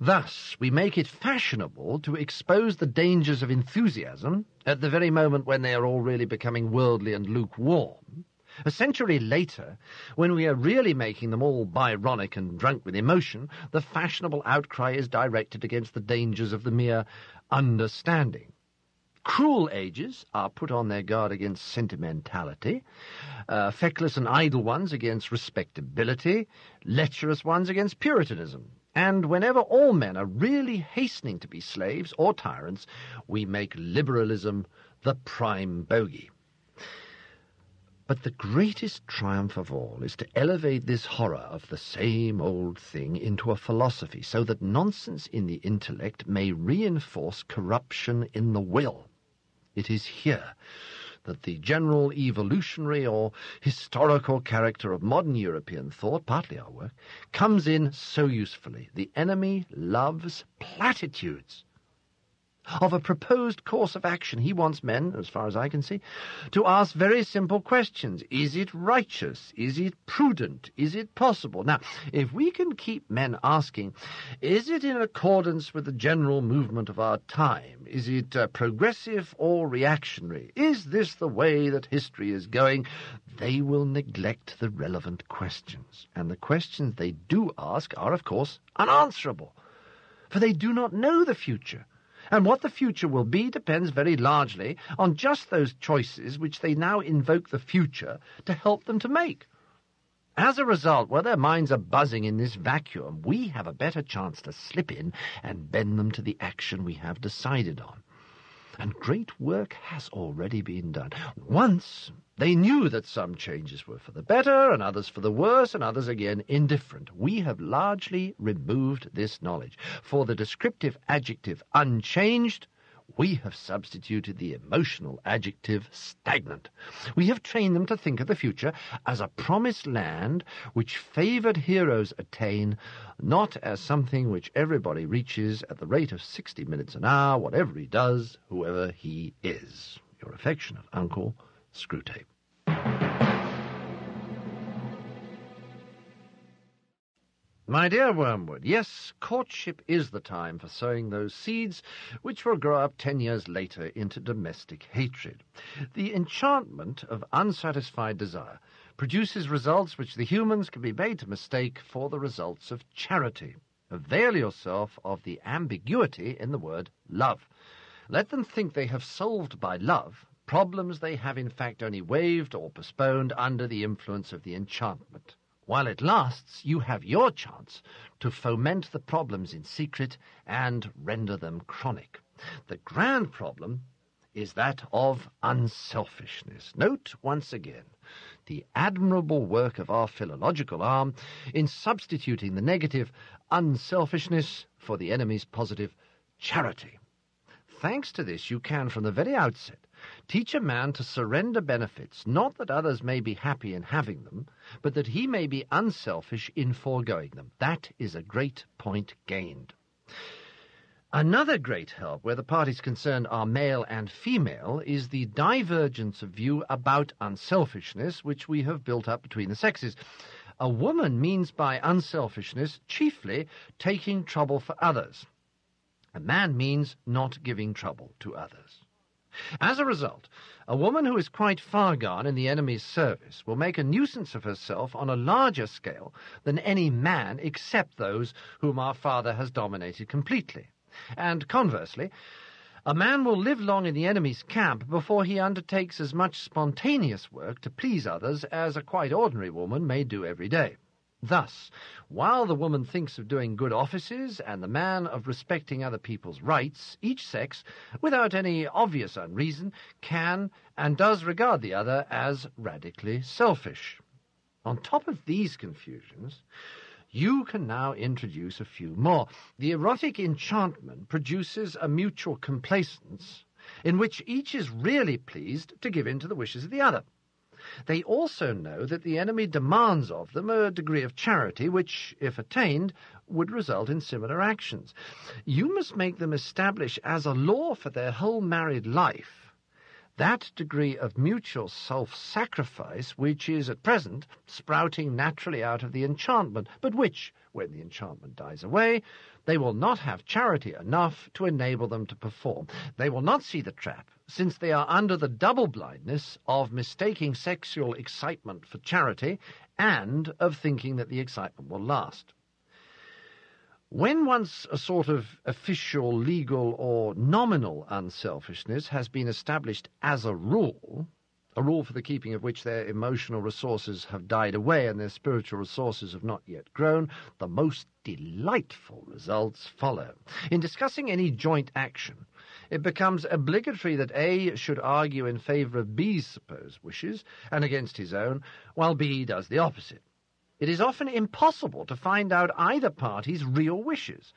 Thus, we make it fashionable to expose the dangers of enthusiasm at the very moment when they are all really becoming worldly and lukewarm. A century later, when we are really making them all Byronic and drunk with emotion, the fashionable outcry is directed against the dangers of the mere understanding. Cruel ages are put on their guard against sentimentality, uh, feckless and idle ones against respectability, lecherous ones against puritanism. And whenever all men are really hastening to be slaves or tyrants, we make liberalism the prime bogey. But the greatest triumph of all is to elevate this horror of the same old thing into a philosophy, so that nonsense in the intellect may reinforce corruption in the will. It is here that the general evolutionary or historical character of modern European thought, partly our work, comes in so usefully. The enemy loves platitudes. Of a proposed course of action, he wants men, as far as I can see, to ask very simple questions. Is it righteous? Is it prudent? Is it possible? Now, if we can keep men asking, is it in accordance with the general movement of our time? Is it uh, progressive or reactionary? Is this the way that history is going? They will neglect the relevant questions. And the questions they do ask are, of course, unanswerable, for they do not know the future. And what the future will be depends very largely on just those choices which they now invoke the future to help them to make. As a result, while their minds are buzzing in this vacuum, we have a better chance to slip in and bend them to the action we have decided on. And great work has already been done. Once they knew that some changes were for the better, and others for the worse, and others again indifferent. We have largely removed this knowledge. For the descriptive adjective unchanged, we have substituted the emotional adjective stagnant. We have trained them to think of the future as a promised land which favoured heroes attain, not as something which everybody reaches at the rate of sixty minutes an hour, whatever he does, whoever he is. Your affectionate uncle, Screwtape. My dear Wormwood, yes, courtship is the time for sowing those seeds which will grow up ten years later into domestic hatred. The enchantment of unsatisfied desire produces results which the humans can be made to mistake for the results of charity. Avail yourself of the ambiguity in the word love. Let them think they have solved by love problems they have in fact only waived or postponed under the influence of the enchantment. While it lasts, you have your chance to foment the problems in secret and render them chronic. The grand problem is that of unselfishness. Note once again the admirable work of our philological arm in substituting the negative unselfishness for the enemy's positive charity. Thanks to this, you can, from the very outset, teach a man to surrender benefits, not that others may be happy in having them, but that he may be unselfish in foregoing them. That is a great point gained. Another great help, where the parties concerned are male and female, is the divergence of view about unselfishness which we have built up between the sexes. A woman means by unselfishness chiefly taking trouble for others. A man means not giving trouble to others. As a result, a woman who is quite far gone in the enemy's service will make a nuisance of herself on a larger scale than any man except those whom our father has dominated completely. And conversely, a man will live long in the enemy's camp before he undertakes as much spontaneous work to please others as a quite ordinary woman may do every day. Thus, while the woman thinks of doing good offices and the man of respecting other people's rights, each sex, without any obvious unreason, can and does regard the other as radically selfish. On top of these confusions, you can now introduce a few more. The erotic enchantment produces a mutual complacence in which each is really pleased to give in to the wishes of the other. They also know that the enemy demands of them a degree of charity which, if attained, would result in similar actions. You must make them establish as a law for their whole married life that degree of mutual self-sacrifice which is at present sprouting naturally out of the enchantment, but which, when the enchantment dies away, they will not have charity enough to enable them to perform. They will not see the trap, since they are under the double blindness of mistaking sexual excitement for charity and of thinking that the excitement will last. When once a sort of official, legal, or nominal unselfishness has been established as a rule, a rule for the keeping of which their emotional resources have died away and their spiritual resources have not yet grown, the most delightful results follow. In discussing any joint action, it becomes obligatory that A should argue in favour of B's supposed wishes and against his own, while B does the opposite. It is often impossible to find out either party's real wishes.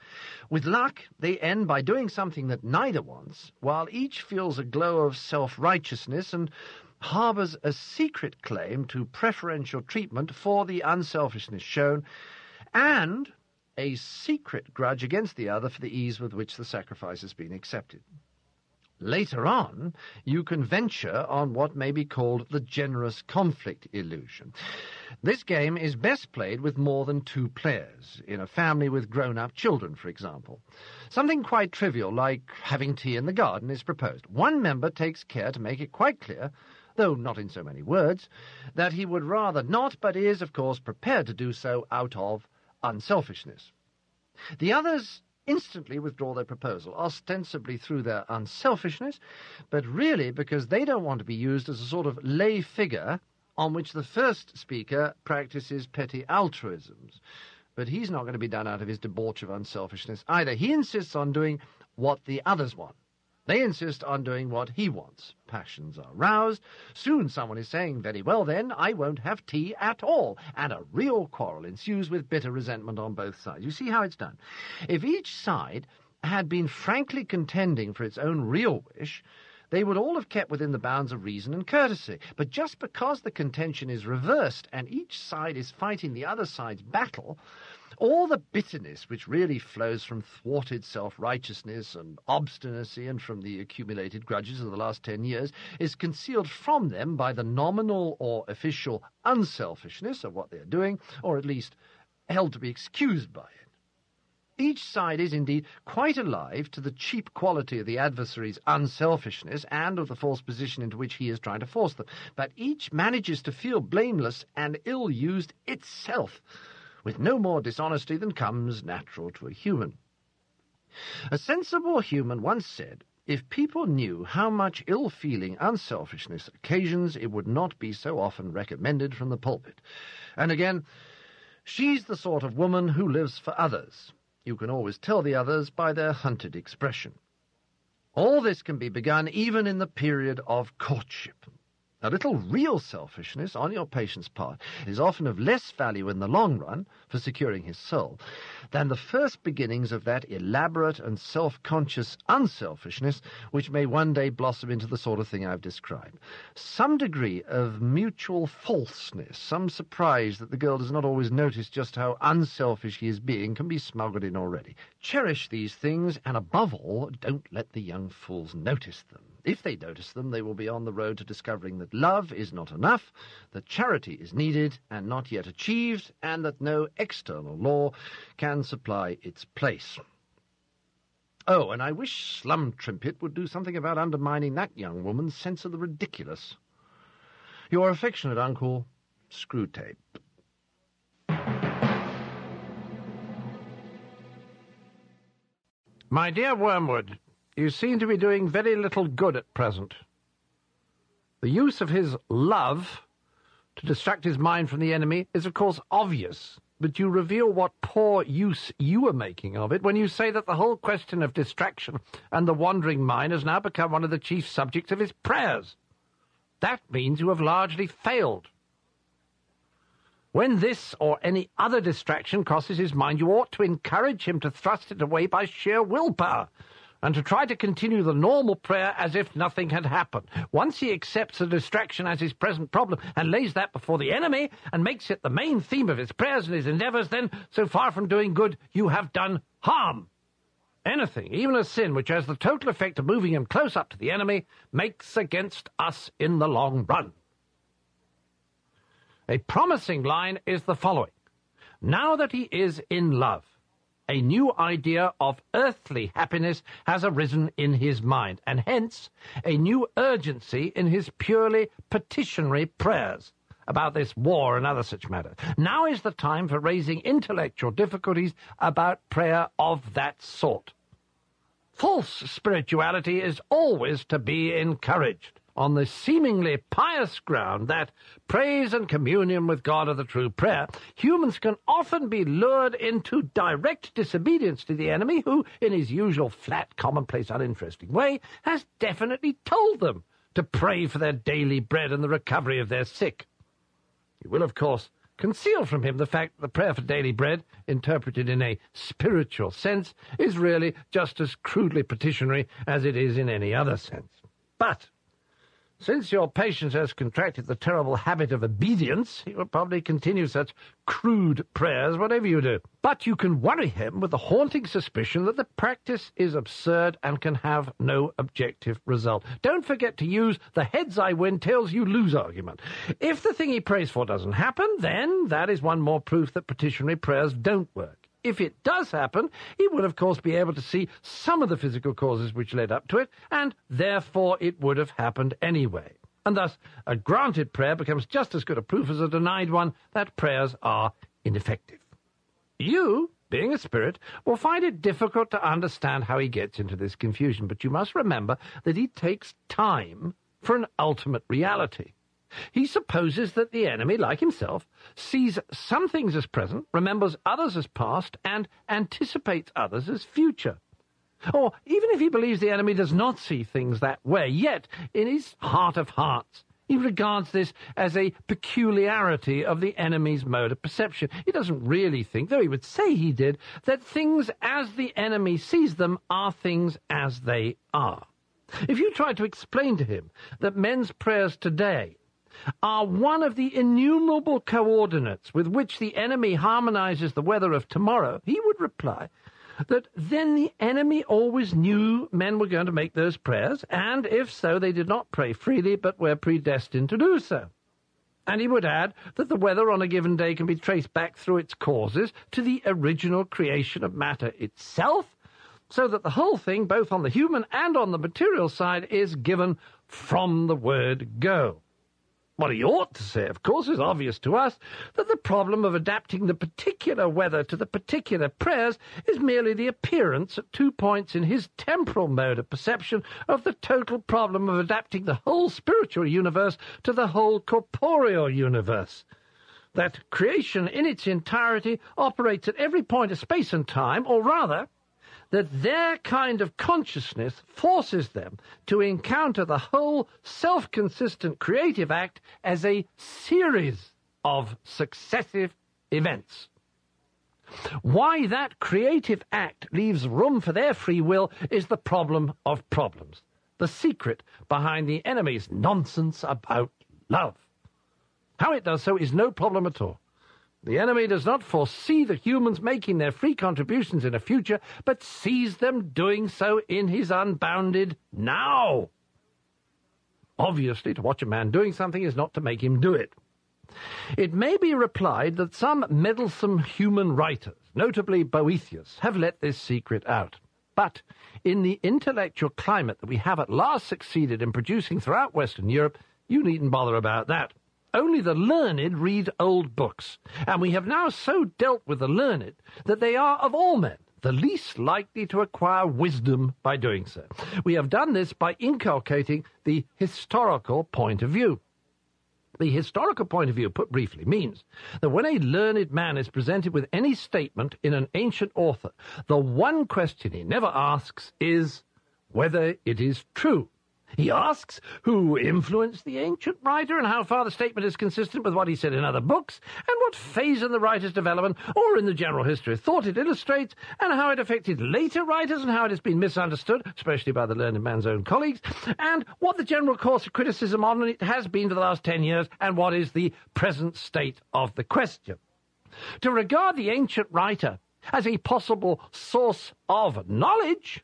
With luck, they end by doing something that neither wants, while each feels a glow of self-righteousness and harbours a secret claim to preferential treatment for the unselfishness shown, and a secret grudge against the other for the ease with which the sacrifice has been accepted. Later on, you can venture on what may be called the generous conflict illusion. This game is best played with more than two players, in a family with grown-up children, for example. Something quite trivial, like having tea in the garden, is proposed. One member takes care to make it quite clear, though not in so many words, that he would rather not, but is, of course, prepared to do so out of unselfishness. The others instantly withdraw their proposal, ostensibly through their unselfishness, but really because they don't want to be used as a sort of lay figure on which the first speaker practices petty altruisms. But he's not going to be done out of his debauch of unselfishness either. He insists on doing what the others want. They insist on doing what he wants. Passions are roused. Soon someone is saying, "Very well then, I won't have tea at all." And a real quarrel ensues with bitter resentment on both sides. You see how it's done. If each side had been frankly contending for its own real wish, they would all have kept within the bounds of reason and courtesy. But just because the contention is reversed and each side is fighting the other side's battle, all the bitterness which really flows from thwarted self-righteousness and obstinacy and from the accumulated grudges of the last ten years is concealed from them by the nominal or official unselfishness of what they are doing, or at least held to be excused by it. Each side is indeed quite alive to the cheap quality of the adversary's unselfishness and of the false position into which he is trying to force them, but each manages to feel blameless and ill-used itself, with no more dishonesty than comes natural to a human. A sensible human once said, "If people knew how much ill-feeling unselfishness occasions, it would not be so often recommended from the pulpit." And again, She's the sort of woman who lives for others. You can always tell the others by their hunted expression. All this can be begun even in the period of courtship. A little real selfishness on your patient's part is often of less value in the long run for securing his soul than the first beginnings of that elaborate and self-conscious unselfishness which may one day blossom into the sort of thing I've described. Some degree of mutual falseness, some surprise that the girl does not always notice just how unselfish he is being, can be smuggled in already. Cherish these things, and above all, don't let the young fools notice them. If they notice them, they will be on the road to discovering that love is not enough, that charity is needed and not yet achieved, and that no external law can supply its place. Oh, and I wish Slum Trimpet would do something about undermining that young woman's sense of the ridiculous. Your affectionate uncle, Screwtape. My dear Wormwood, you seem to be doing very little good at present. The use of his love to distract his mind from the enemy is, of course, obvious, but you reveal what poor use you are making of it when you say that the whole question of distraction and the wandering mind has now become one of the chief subjects of his prayers. That means you have largely failed. When this or any other distraction crosses his mind, you ought to encourage him to thrust it away by sheer willpower, and to try to continue the normal prayer as if nothing had happened. Once he accepts the distraction as his present problem and lays that before the enemy and makes it the main theme of his prayers and his endeavours, then, so far from doing good, you have done harm. Anything, even a sin, which has the total effect of moving him close up to the enemy, makes against us in the long run. A promising line is the following. Now that he is in love, a new idea of earthly happiness has arisen in his mind, and hence a new urgency in his purely petitionary prayers about this war and other such matters. Now is the time for raising intellectual difficulties about prayer of that sort. False spirituality is always to be encouraged, on the seemingly pious ground that praise and communion with God are the true prayer. Humans can often be lured into direct disobedience to the enemy, who, in his usual flat, commonplace, uninteresting way, has definitely told them to pray for their daily bread and the recovery of their sick. You will, of course, conceal from him the fact that the prayer for daily bread, interpreted in a spiritual sense, is really just as crudely petitionary as it is in any other sense. But since your patient has contracted the terrible habit of obedience, he will probably continue such crude prayers, whatever you do. But you can worry him with the haunting suspicion that the practice is absurd and can have no objective result. Don't forget to use the heads I win, tails you lose argument. If the thing he prays for doesn't happen, then that is one more proof that petitionary prayers don't work. If it does happen, he would, of course, be able to see some of the physical causes which led up to it, and therefore it would have happened anyway. And thus, a granted prayer becomes just as good a proof as a denied one that prayers are ineffective. You, being a spirit, will find it difficult to understand how he gets into this confusion, but you must remember that he takes time for an ultimate reality. He supposes that the enemy, like himself, sees some things as present, remembers others as past, and anticipates others as future. Or, even if he believes the enemy does not see things that way, yet, in his heart of hearts, he regards this as a peculiarity of the enemy's mode of perception. He doesn't really think, though he would say he did, that things as the enemy sees them are things as they are. If you try to explain to him that men's prayers today are one of the innumerable coordinates with which the enemy harmonizes the weather of tomorrow, he would reply that then the enemy always knew men were going to make those prayers, and if so, they did not pray freely, but were predestined to do so. And he would add that the weather on a given day can be traced back through its causes to the original creation of matter itself, so that the whole thing, both on the human and on the material side, is given from the word go. What he ought to say, of course, is obvious to us, that the problem of adapting the particular weather to the particular prayers is merely the appearance at two points in his temporal mode of perception of the total problem of adapting the whole spiritual universe to the whole corporeal universe. that creation in its entirety operates at every point of space and time, or rather, that their kind of consciousness forces them to encounter the whole self-consistent creative act as a series of successive events. Why that creative act leaves room for their free will is the problem of problems, the secret behind the enemy's nonsense about love. How it does so is no problem at all. The enemy does not foresee the humans making their free contributions in a future, but sees them doing so in his unbounded now. Obviously, to watch a man doing something is not to make him do it. It may be replied that some meddlesome human writers, notably Boethius, have let this secret out. But in the intellectual climate that we have at last succeeded in producing throughout Western Europe, you needn't bother about that. Only the learned read old books, and we have now so dealt with the learned that they are, of all men, the least likely to acquire wisdom by doing so. We have done this by inculcating the historical point of view. The historical point of view, put briefly, means that when a learned man is presented with any statement in an ancient author, the one question he never asks is whether it is true. He asks who influenced the ancient writer and how far the statement is consistent with what he said in other books and what phase in the writer's development or in the general history of thought it illustrates and how it affected later writers and how it has been misunderstood, especially by the learned man's own colleagues, and what the general course of criticism on it has been for the last ten years and what is the present state of the question. To regard the ancient writer as a possible source of knowledge,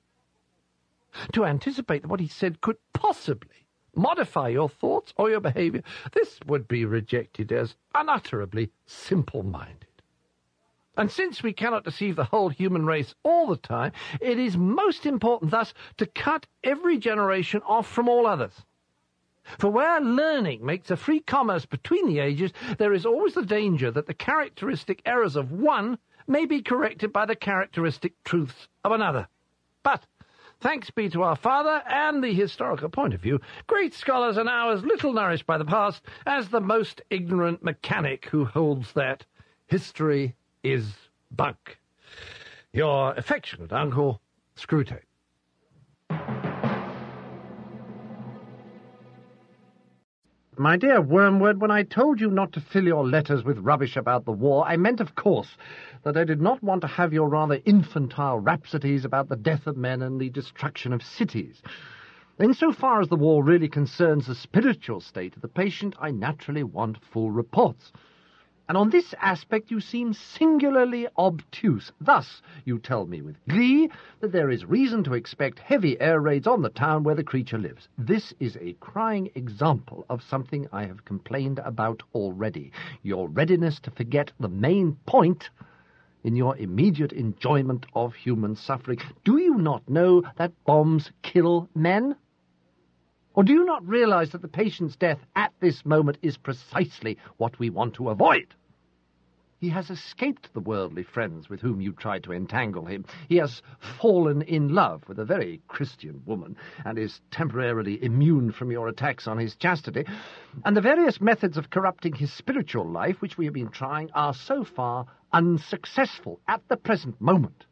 to anticipate that what he said could possibly modify your thoughts or your behaviour, this would be rejected as unutterably simple-minded. And since we cannot deceive the whole human race all the time, it is most important thus to cut every generation off from all others. For where learning makes a free commerce between the ages, there is always the danger that the characteristic errors of one may be corrected by the characteristic truths of another. But thanks be to our Father and the historical point of view, great scholars are now as little nourished by the past as the most ignorant mechanic who holds that history is bunk. Your affectionate uncle, Screwtape. My dear Wormwood, when I told you not to fill your letters with rubbish about the war, I meant, of course, that I did not want to have your rather infantile rhapsodies about the death of men and the destruction of cities. Insofar as the war really concerns the spiritual state of the patient, I naturally want full reports. And on this aspect you seem singularly obtuse. Thus, you tell me with glee that there is reason to expect heavy air raids on the town where the creature lives. This is a crying example of something I have complained about already, your readiness to forget the main point in your immediate enjoyment of human suffering. Do you not know that bombs kill men? Or do you not realize that the patient's death at this moment is precisely what we want to avoid? He has escaped the worldly friends with whom you tried to entangle him. He has fallen in love with a very Christian woman and is temporarily immune from your attacks on his chastity. And the various methods of corrupting his spiritual life which we have been trying are so far unsuccessful at the present moment.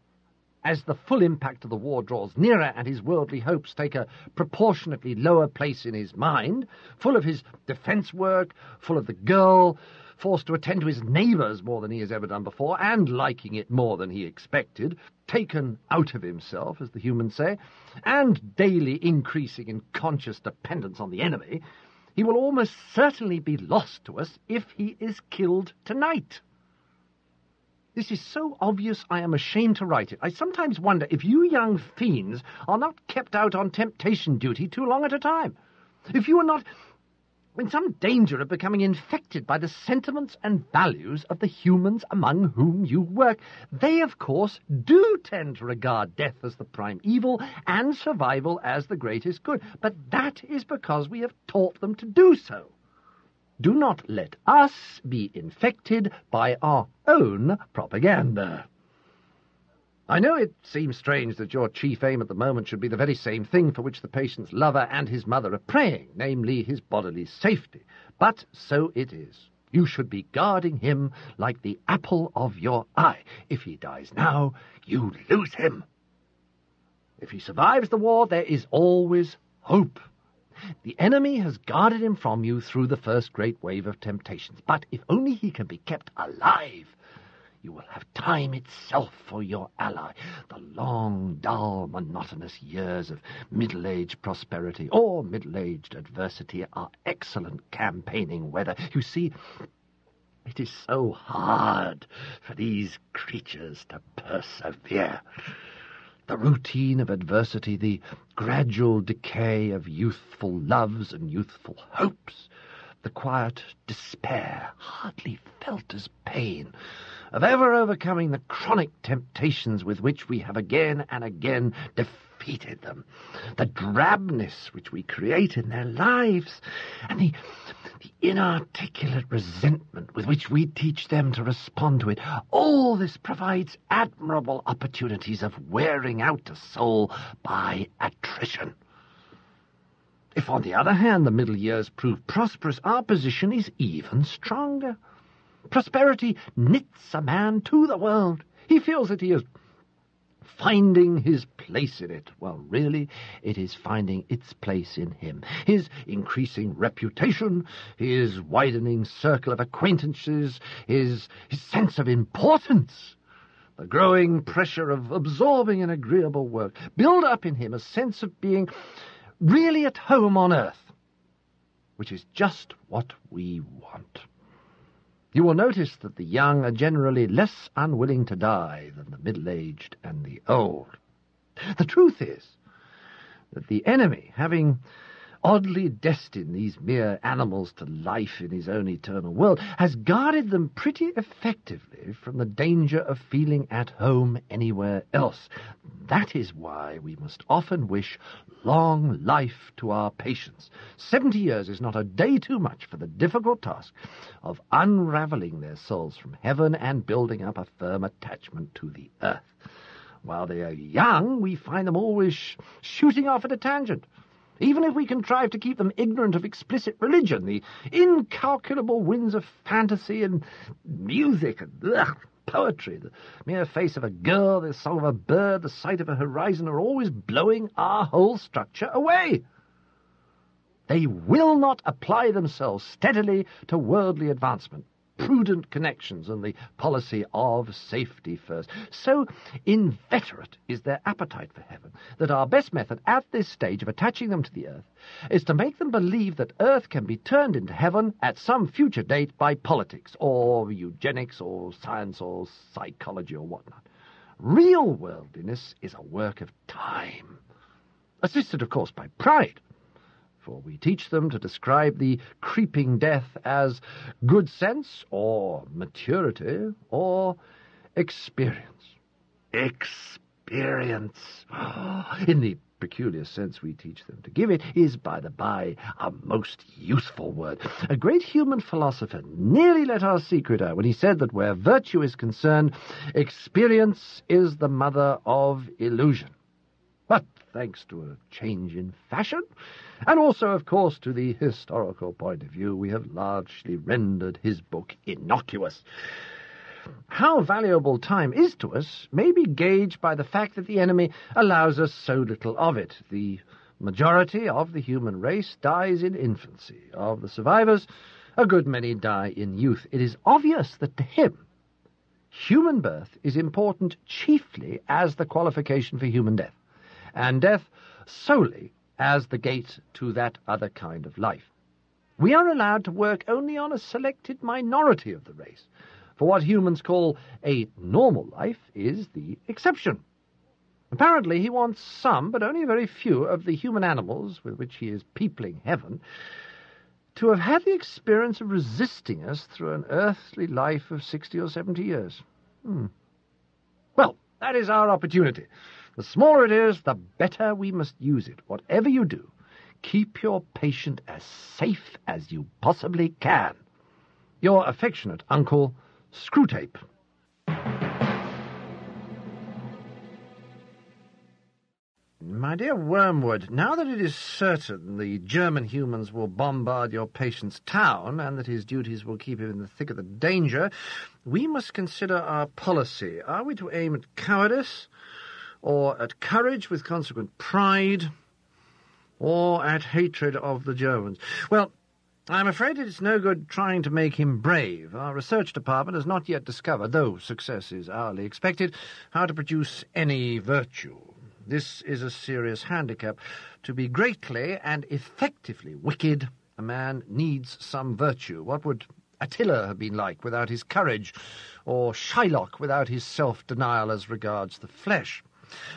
As the full impact of the war draws nearer and his worldly hopes take a proportionately lower place in his mind, full of his defence work, full of the girl, forced to attend to his neighbours more than he has ever done before, and liking it more than he expected, taken out of himself, as the humans say, and daily increasing in conscious dependence on the enemy, he will almost certainly be lost to us if he is killed tonight. This is so obvious I am ashamed to write it. I sometimes wonder if you young fiends are not kept out on temptation duty too long at a time. If you are not in some danger of becoming infected by the sentiments and values of the humans among whom you work. They, of course, do tend to regard death as the prime evil and survival as the greatest good. But that is because we have taught them to do so. Do not let us be infected by our own propaganda. I know it seems strange that your chief aim at the moment should be the very same thing for which the patient's lover and his mother are praying, namely his bodily safety, but so it is. You should be guarding him like the apple of your eye. If he dies now, you lose him. If he survives the war, there is always hope. The enemy has guarded him from you through the first great wave of temptations, but if only he can be kept alive, you will have time itself for your ally, the long, dull, monotonous years of middle-aged prosperity or middle-aged adversity are excellent campaigning weather. You see, it is so hard for these creatures to persevere. The routine of adversity, the gradual decay of youthful loves and youthful hopes, the quiet despair, hardly felt as pain, of ever overcoming the chronic temptations with which we have again and again defeated them, the drabness which we create in their lives, and the, the inarticulate resentment with which we teach them to respond to it, all this provides admirable opportunities of wearing out a soul by attrition. If, on the other hand, the middle years prove prosperous, our position is even stronger. Prosperity knits a man to the world. He feels that he is finding his place in it. Well, really, it is finding its place in him. His increasing reputation, his widening circle of acquaintances, his, his sense of importance, the growing pressure of absorbing and agreeable work, build up in him a sense of being really at home on earth, which is just what we want. You will notice that the young are generally less unwilling to die than the middle-aged and the old. The truth is that the enemy, having oddly destined these mere animals to life in his own eternal world, has guarded them pretty effectively from the danger of feeling at home anywhere else. That is why we must often wish long life to our patients. Seventy years is not a day too much for the difficult task of unravelling their souls from heaven and building up a firm attachment to the earth. While they are young, we find them always sh- shooting off at a tangent. Even if we contrive to keep them ignorant of explicit religion, the incalculable winds of fantasy and music and ugh, poetry, the mere face of a girl, the song of a bird, the sight of a horizon are always blowing our whole structure away. They will not apply themselves steadily to worldly advancement, prudent connections, and the policy of safety first. So inveterate is their appetite for heaven that our best method at this stage of attaching them to the earth is to make them believe that earth can be turned into heaven at some future date by politics or eugenics or science or psychology or whatnot. Real worldliness is a work of time, assisted, of course, by pride. For we teach them to describe the creeping death as good sense or maturity or experience. Experience, in the peculiar sense we teach them to give it, is, by the by, a most useful word. A great human philosopher nearly let our secret out when he said that where virtue is concerned, experience is the mother of illusion. But thanks to a change in fashion, and also, of course, to the historical point of view, we have largely rendered his book innocuous. How valuable time is to us may be gauged by the fact that the enemy allows us so little of it. The majority of the human race dies in infancy. Of the survivors, a good many die in youth. It is obvious that to him, human birth is important chiefly as the qualification for human death, and death solely as the gate to that other kind of life. We are allowed to work only on a selected minority of the race, for what humans call a normal life is the exception. Apparently he wants some, but only a very few, of the human animals with which he is peopling heaven to have had the experience of resisting us through an earthly life of sixty or seventy years. Hmm. Well, that is our opportunity. The smaller it is, the better we must use it. Whatever you do, keep your patient as safe as you possibly can. Your affectionate uncle, Screwtape. My dear Wormwood, now that it is certain the German humans will bombard your patient's town and that his duties will keep him in the thick of the danger, we must consider our policy. Are we to aim at cowardice, or at courage with consequent pride, or at hatred of the Germans? Well, I'm afraid it's no good trying to make him brave. Our research department has not yet discovered, though success is hourly expected, how to produce any virtue. This is a serious handicap. To be greatly and effectively wicked, a man needs some virtue. What would Attila have been like without his courage, or Shylock without his self-denial as regards the flesh?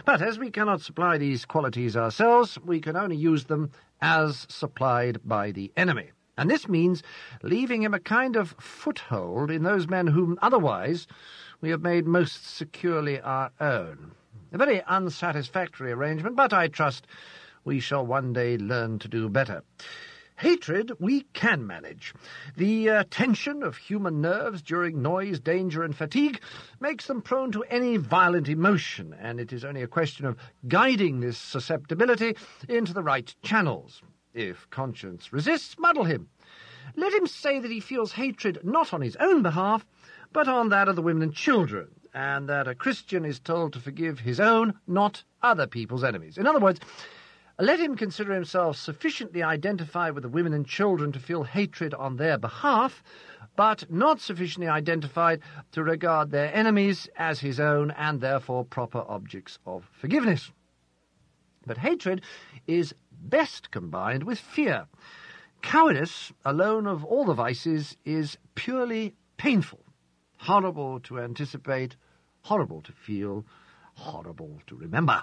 But as we cannot supply these qualities ourselves, we can only use them as supplied by the enemy. And this means leaving him a kind of foothold in those men whom otherwise we have made most securely our own. A very unsatisfactory arrangement, but I trust we shall one day learn to do better. Hatred we can manage. The uh, tension of human nerves during noise, danger, and fatigue makes them prone to any violent emotion, and it is only a question of guiding this susceptibility into the right channels. If conscience resists, muddle him. Let him say that he feels hatred not on his own behalf, but on that of the women and children, and that a Christian is told to forgive his own, not other people's enemies. In other words, let him consider himself sufficiently identified with the women and children to feel hatred on their behalf, but not sufficiently identified to regard their enemies as his own and therefore proper objects of forgiveness. But hatred is best combined with fear. Cowardice, alone of all the vices, is purely painful, horrible to anticipate, horrible to feel, horrible to remember.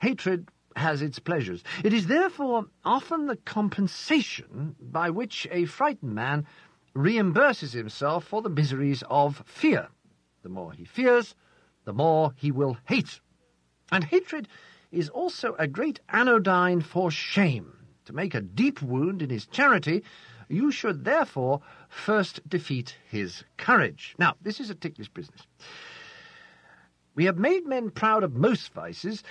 Hatred has its pleasures. It is therefore often the compensation by which a frightened man reimburses himself for the miseries of fear. The more he fears, the more he will hate. And hatred is also a great anodyne for shame. To make a deep wound in his charity, you should therefore first defeat his courage. Now, this is a ticklish business. We have made men proud of most vices,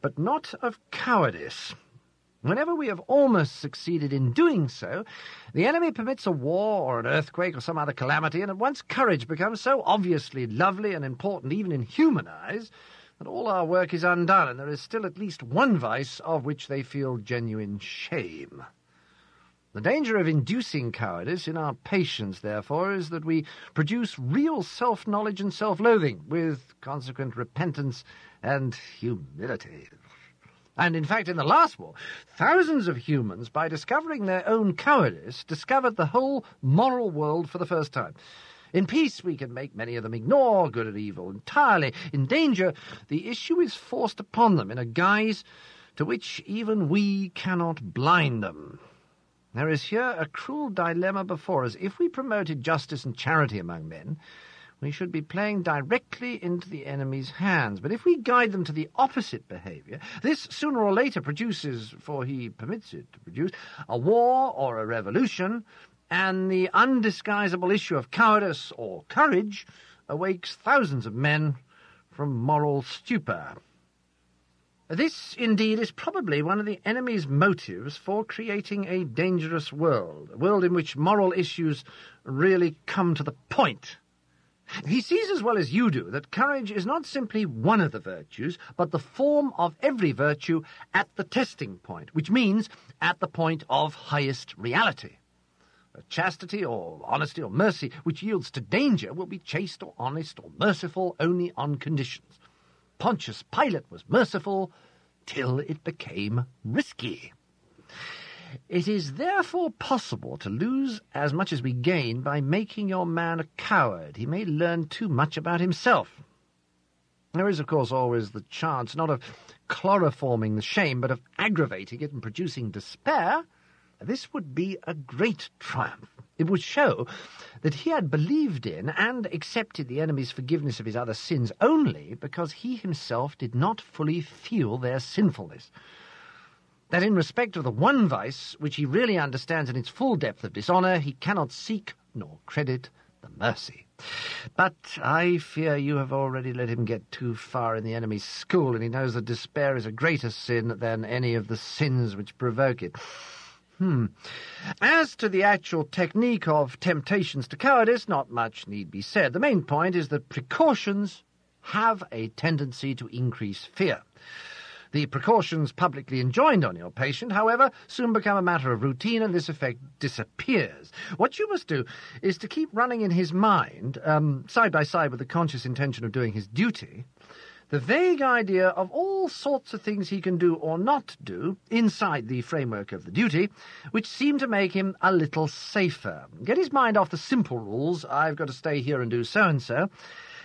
but not of cowardice. Whenever we have almost succeeded in doing so, the enemy permits a war or an earthquake or some other calamity, and at once courage becomes so obviously lovely and important, even in human eyes, that all our work is undone, and there is still at least one vice of which they feel genuine shame. The danger of inducing cowardice in our patients, therefore, is that we produce real self-knowledge and self-loathing, with consequent repentance and humility. And, in fact, in the last war, thousands of humans, by discovering their own cowardice, discovered the whole moral world for the first time. In peace, we can make many of them ignore good and evil entirely. In danger, the issue is forced upon them in a guise to which even we cannot blind them. There is here a cruel dilemma before us. If we promoted justice and charity among men, we should be playing directly into the enemy's hands. But if we guide them to the opposite behaviour, this sooner or later produces, for he permits it to produce, a war or a revolution, and the undisguisable issue of cowardice or courage awakes thousands of men from moral stupor. This, indeed, is probably one of the enemy's motives for creating a dangerous world, a world in which moral issues really come to the point. He sees as well as you do that courage is not simply one of the virtues, but the form of every virtue at the testing point, which means at the point of highest reality. Chastity or honesty or mercy which yields to danger will be chaste or honest or merciful only on conditions. Pontius Pilate was merciful till it became risky. It is therefore possible to lose as much as we gain by making your man a coward. He may learn too much about himself. There is, of course, always the chance not of chloroforming the shame, but of aggravating it and producing despair. This would be a great triumph. It would show that he had believed in and accepted the enemy's forgiveness of his other sins only because he himself did not fully feel their sinfulness. That in respect of the one vice, which he really understands in its full depth of dishonour, he cannot seek nor credit the mercy. But I fear you have already let him get too far in the enemy's school, and he knows that despair is a greater sin than any of the sins which provoke it. Hmm. As to the actual technique of temptations to cowardice, not much need be said. The main point is that precautions have a tendency to increase fear. The precautions publicly enjoined on your patient, however, soon become a matter of routine, and this effect disappears. What you must do is to keep running in his mind, um, side by side with the conscious intention of doing his duty, the vague idea of all sorts of things he can do or not do inside the framework of the duty, which seem to make him a little safer. Get his mind off the simple rules, I've got to stay here and do so-and-so,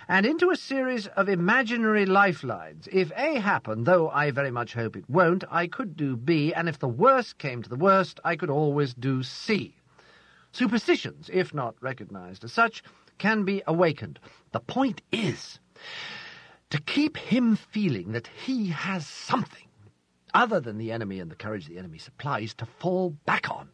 and into a series of imaginary lifelines. If A happened, though I very much hope it won't, I could do B, and if the worst came to the worst, I could always do C. Superstitions, if not recognized as such, can be awakened. The point is to keep him feeling that he has something other than the enemy and the courage the enemy supplies to fall back on,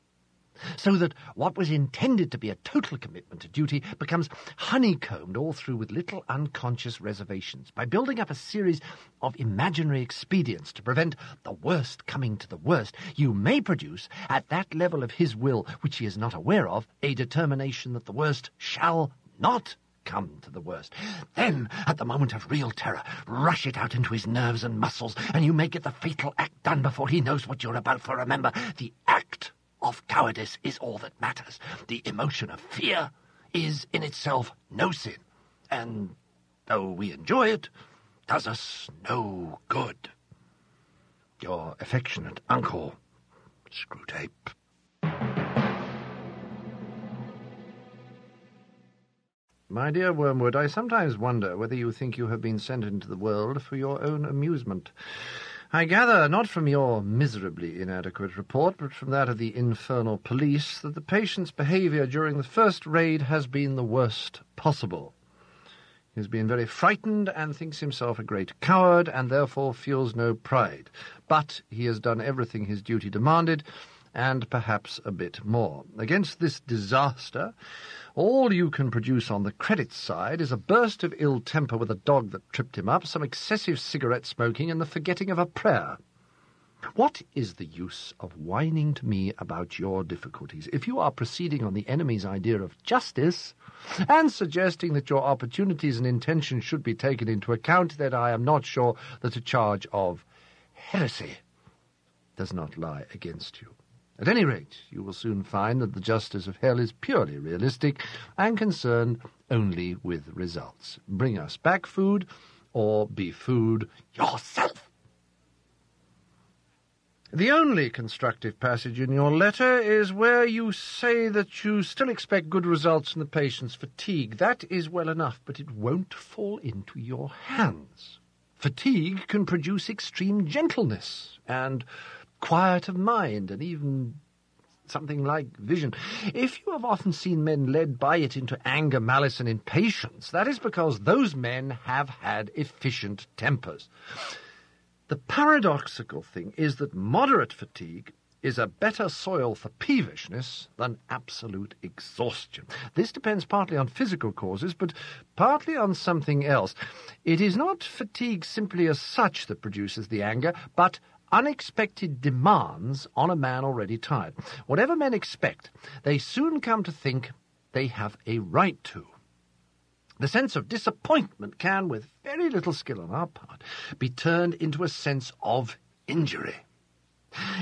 so that what was intended to be a total commitment to duty becomes honeycombed all through with little unconscious reservations, by building up a series of imaginary expedients to prevent the worst coming to the worst. You may produce, at that level of his will which he is not aware of, a determination that the worst shall not come to the worst. Then, at the moment of real terror, rush it out into his nerves and muscles, and you may get the fatal act done before he knows what you're about, for remember, the act of cowardice is all that matters. The emotion of fear is in itself no sin, and, though we enjoy it, does us no good. Your affectionate uncle, Screwtape. My dear Wormwood, I sometimes wonder whether you think you have been sent into the world for your own amusement. I gather, not from your miserably inadequate report, but from that of the infernal police, that the patient's behaviour during the first raid has been the worst possible. He has been very frightened and thinks himself a great coward, and therefore feels no pride. But he has done everything his duty demanded, and perhaps a bit more. Against this disaster, all you can produce on the credit side is a burst of ill temper with a dog that tripped him up, some excessive cigarette smoking, and the forgetting of a prayer. What is the use of whining to me about your difficulties if you are proceeding on the enemy's idea of justice and suggesting that your opportunities and intentions should be taken into account? That I am not sure that a charge of heresy does not lie against you. At any rate, you will soon find that the justice of hell is purely realistic and concerned only with results. Bring us back food, or be food yourself. The only constructive passage in your letter is where you say that you still expect good results in the patient's fatigue. That is well enough, but it won't fall into your hands. Fatigue can produce extreme gentleness and quiet of mind, and even something like vision. If you have often seen men led by it into anger, malice, and impatience, that is because those men have had efficient tempers. The paradoxical thing is that moderate fatigue is a better soil for peevishness than absolute exhaustion. This depends partly on physical causes, but partly on something else. It is not fatigue simply as such that produces the anger, but unexpected demands on a man already tired. Whatever men expect, they soon come to think they have a right to. The sense of disappointment can, with very little skill on our part, be turned into a sense of injury.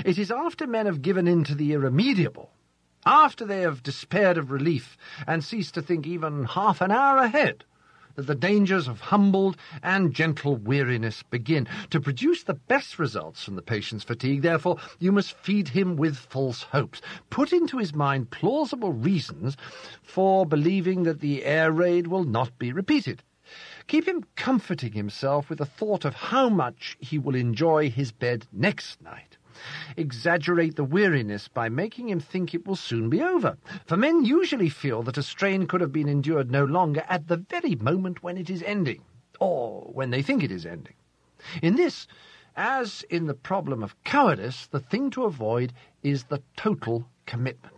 It is after men have given in to the irremediable, after they have despaired of relief and ceased to think even half an hour ahead, that the dangers of humbled and gentle weariness begin. To produce the best results from the patient's fatigue, therefore, you must feed him with false hopes. Put into his mind plausible reasons for believing that the air raid will not be repeated. Keep him comforting himself with the thought of how much he will enjoy his bed next night. Exaggerate the weariness by making him think it will soon be over, for men usually feel that a strain could have been endured no longer at the very moment when it is ending, or when they think it is ending. In this, as in the problem of cowardice, the thing to avoid is the total commitment.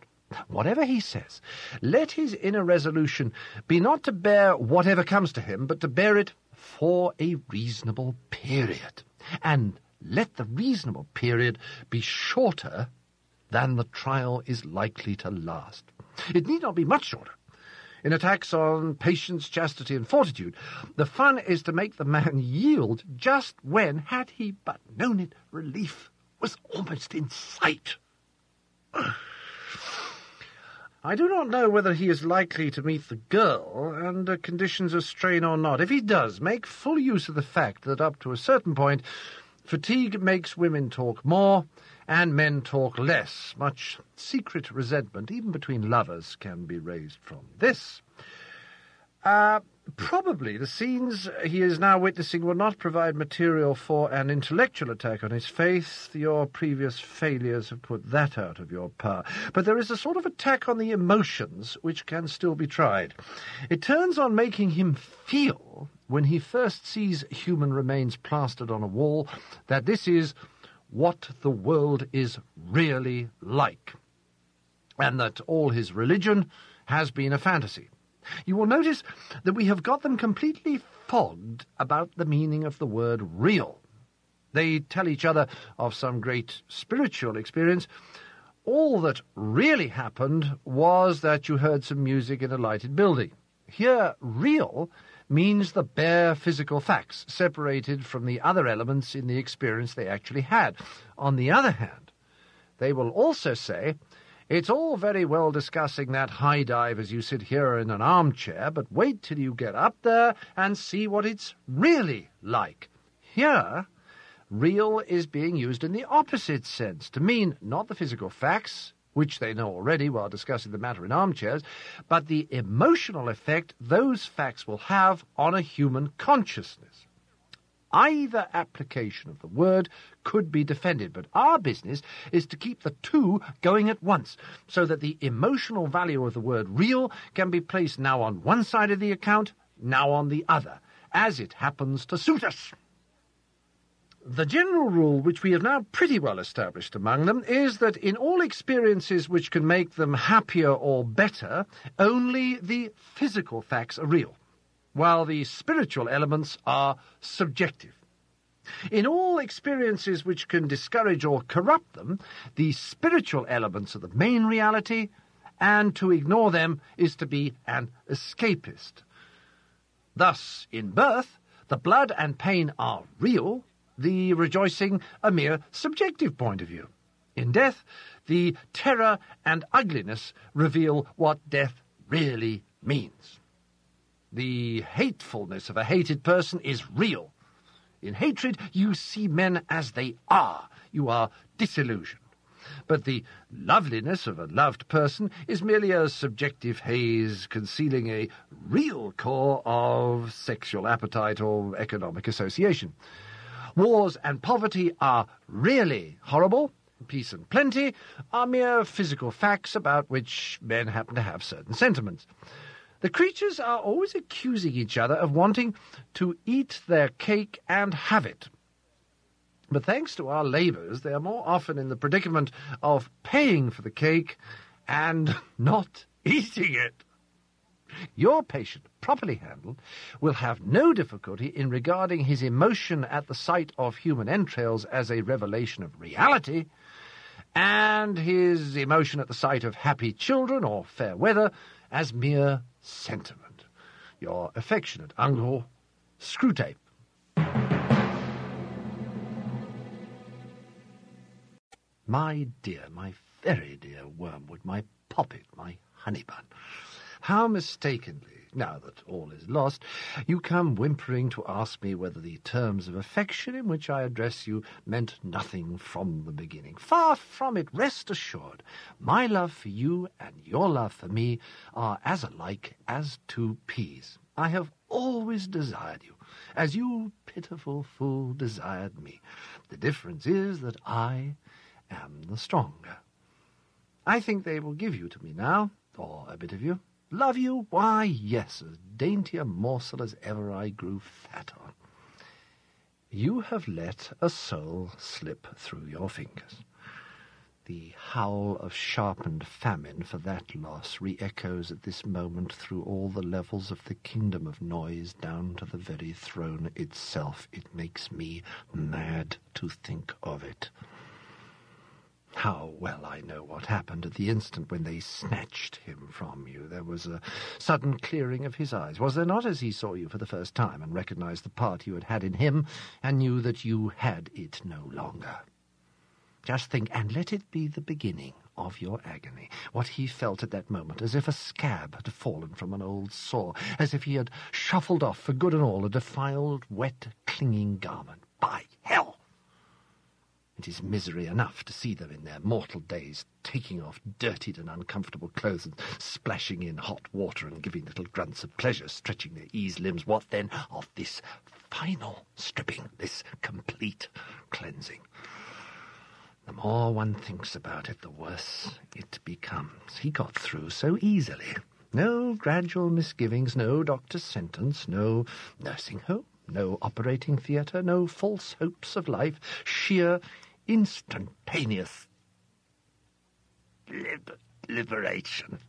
Whatever he says, let his inner resolution be not to bear whatever comes to him, but to bear it for a reasonable period, and let the reasonable period be shorter than the trial is likely to last. It need not be much shorter. In attacks on patience, chastity, and fortitude, the fun is to make the man yield just when, had he but known it, relief was almost in sight. I do not know whether he is likely to meet the girl under conditions of strain or not. If he does, make full use of the fact that up to a certain point, fatigue makes women talk more and men talk less. Much secret resentment, even between lovers, can be raised from this. Uh, probably the scenes he is now witnessing will not provide material for an intellectual attack on his faith. Your previous failures have put that out of your power. But there is a sort of attack on the emotions which can still be tried. It turns on making him feel, when he first sees human remains plastered on a wall, that this is what the world is really like, and that all his religion has been a fantasy. You will notice that we have got them completely fogged about the meaning of the word real. They tell each other of some great spiritual experience. All that really happened was that you heard some music in a lighted building. Here, real means the bare physical facts, separated from the other elements in the experience they actually had. On the other hand, they will also say, it's all very well discussing that high dive as you sit here in an armchair, but wait till you get up there and see what it's really like. Here, real is being used in the opposite sense, to mean not the physical facts, which they know already while discussing the matter in armchairs, but the emotional effect those facts will have on a human consciousness. Either application of the word could be defended, but our business is to keep the two going at once, so that the emotional value of the word real can be placed now on one side of the account, now on the other, as it happens to suit us. The general rule, which we have now pretty well established among them, is that in all experiences which can make them happier or better, only the physical facts are real, while the spiritual elements are subjective. In all experiences which can discourage or corrupt them, the spiritual elements are the main reality, and to ignore them is to be an escapist. Thus, in birth, the blood and pain are real, the rejoicing a mere subjective point of view. In death, the terror and ugliness reveal what death really means. The hatefulness of a hated person is real. In hatred, you see men as they are. You are disillusioned. But the loveliness of a loved person is merely a subjective haze concealing a real core of sexual appetite or economic association. Wars and poverty are really horrible. Peace and plenty are mere physical facts about which men happen to have certain sentiments. The creatures are always accusing each other of wanting to eat their cake and have it. But thanks to our labours, they are more often in the predicament of paying for the cake and not eating it. Your patient, properly handled, will have no difficulty in regarding his emotion at the sight of human entrails as a revelation of reality, and his emotion at the sight of happy children or fair weather as mere sentiment. Your affectionate uncle, Screwtape. My dear, my very dear Wormwood, my poppet, my honey bun, how mistakenly, now that all is lost, you come whimpering to ask me whether the terms of affection in which I address you meant nothing from the beginning. Far from it, rest assured, my love for you and your love for me are as alike as two peas. I have always desired you, as you pitiful fool desired me. The difference is that I am the stronger. I think they will give you to me now, or a bit of you. Love you? Why, yes, as dainty a morsel as ever I grew fat on. You have let a soul slip through your fingers. The howl of sharpened famine for that loss re-echoes at this moment through all the levels of the kingdom of noise down to the very throne itself. It makes me mad to think of it. How well I know what happened at the instant when they snatched him from you. There was a sudden clearing of his eyes, was there not, as he saw you for the first time and recognized the part you had had in him and knew that you had it no longer? Just think, and let it be the beginning of your agony, what he felt at that moment, as if a scab had fallen from an old sore, as if he had shuffled off for good and all a defiled, wet, clinging garment. By hell! It is misery enough to see them in their mortal days taking off dirtied and uncomfortable clothes and splashing in hot water and giving little grunts of pleasure, stretching their eased limbs. What then of this final stripping, this complete cleansing? The more one thinks about it, the worse it becomes. He got through so easily. No gradual misgivings, no doctor's sentence, no nursing home, no operating theatre, no false hopes of life, sheer instantaneous liber- liberation.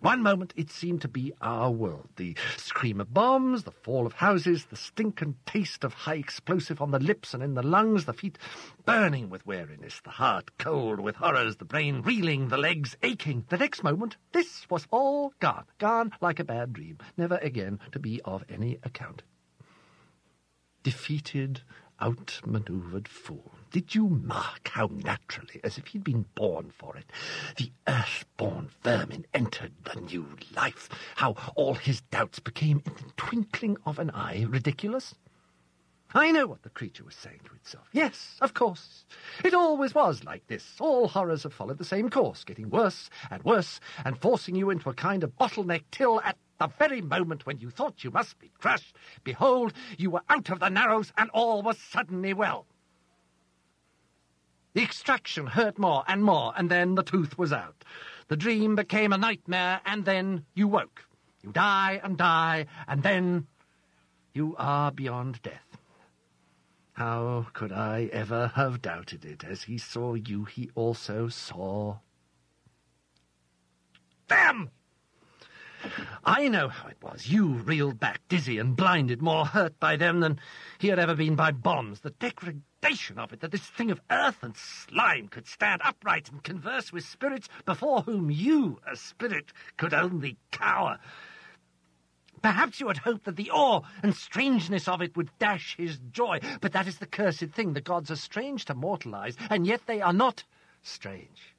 One moment it seemed to be our world. The scream of bombs, the fall of houses, the stink and taste of high explosive on the lips and in the lungs, the feet burning with weariness, the heart cold with horrors, the brain reeling, the legs aching. The next moment this was all gone, gone like a bad dream, never again to be of any account. Defeated, outmanoeuvred fool. Did you mark how naturally, as if he'd been born for it, the earth-born vermin entered the new life, how all his doubts became, in the twinkling of an eye, ridiculous? I know what the creature was saying to itself. Yes, of course. It always was like this. All horrors have followed the same course, getting worse and worse, and forcing you into a kind of bottleneck till at the very moment when you thought you must be crushed, behold, you were out of the narrows and all was suddenly well. The extraction hurt more and more, and then the tooth was out. The dream became a nightmare, and then you woke. You die and die, and then you are beyond death. How could I ever have doubted it? As he saw you, he also saw them! I know how it was. You reeled back, dizzy and blinded, more hurt by them than he had ever been by bombs. The degradation of it, that this thing of earth and slime could stand upright and converse with spirits before whom you, a spirit, could only cower. Perhaps you had hoped that the awe and strangeness of it would dash his joy, but that is the cursed thing. The gods are strange to mortal eyes, and yet they are not strange.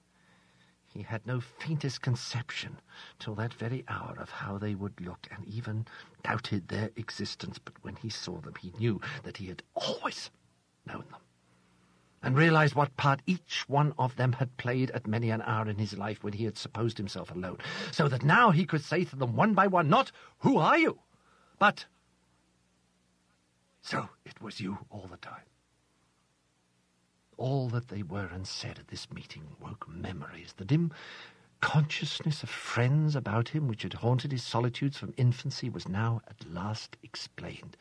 He had no faintest conception till that very hour of how they would look, and even doubted their existence. But when he saw them, he knew that he had always known them, and realized what part each one of them had played at many an hour in his life when he had supposed himself alone, so that now he could say to them one by one, not, "Who are you?" but, "So it was you all the time." All that they were and said at this meeting woke memories, the dim consciousness of friends about him which had haunted his solitudes from infancy was now at last explained.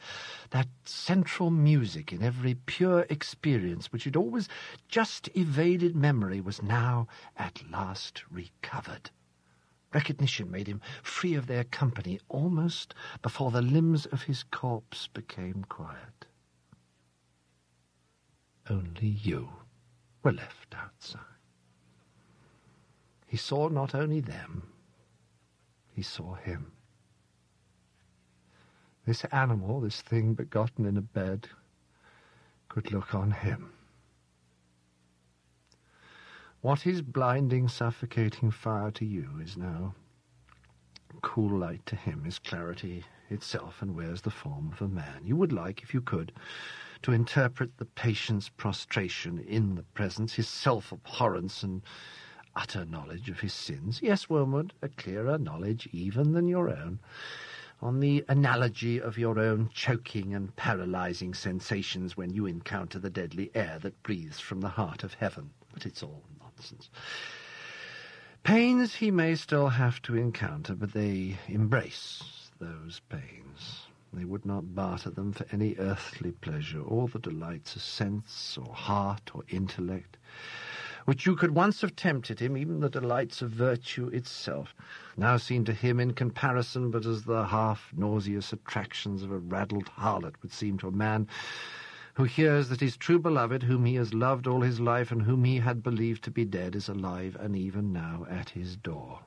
That central music in every pure experience which had always just evaded memory was now at last recovered. Recognition made him free of their company almost before the limbs of his corpse became quiet. Only you were left outside. He saw not only them, he saw him. This animal, this thing begotten in a bed, could look on him. What is blinding, suffocating fire to you is now cool light to him, is clarity itself, and wears the form of a man. You would like, if you could, to interpret the patient's prostration in the presence, his self-abhorrence and utter knowledge of his sins. Yes, Wormwood, a clearer knowledge even than your own, on the analogy of your own choking and paralyzing sensations when you encounter the deadly air that breathes from the heart of heaven. But it's all nonsense. Pains he may still have to encounter, but they embrace those pains. They would not barter them for any earthly pleasure, or the delights of sense, or heart, or intellect, which you could once have tempted him, even the delights of virtue itself, now seemed to him in comparison but as the half-nauseous attractions of a raddled harlot would seem to a man who hears that his true beloved, whom he has loved all his life and whom he had believed to be dead, is alive and even now at his door.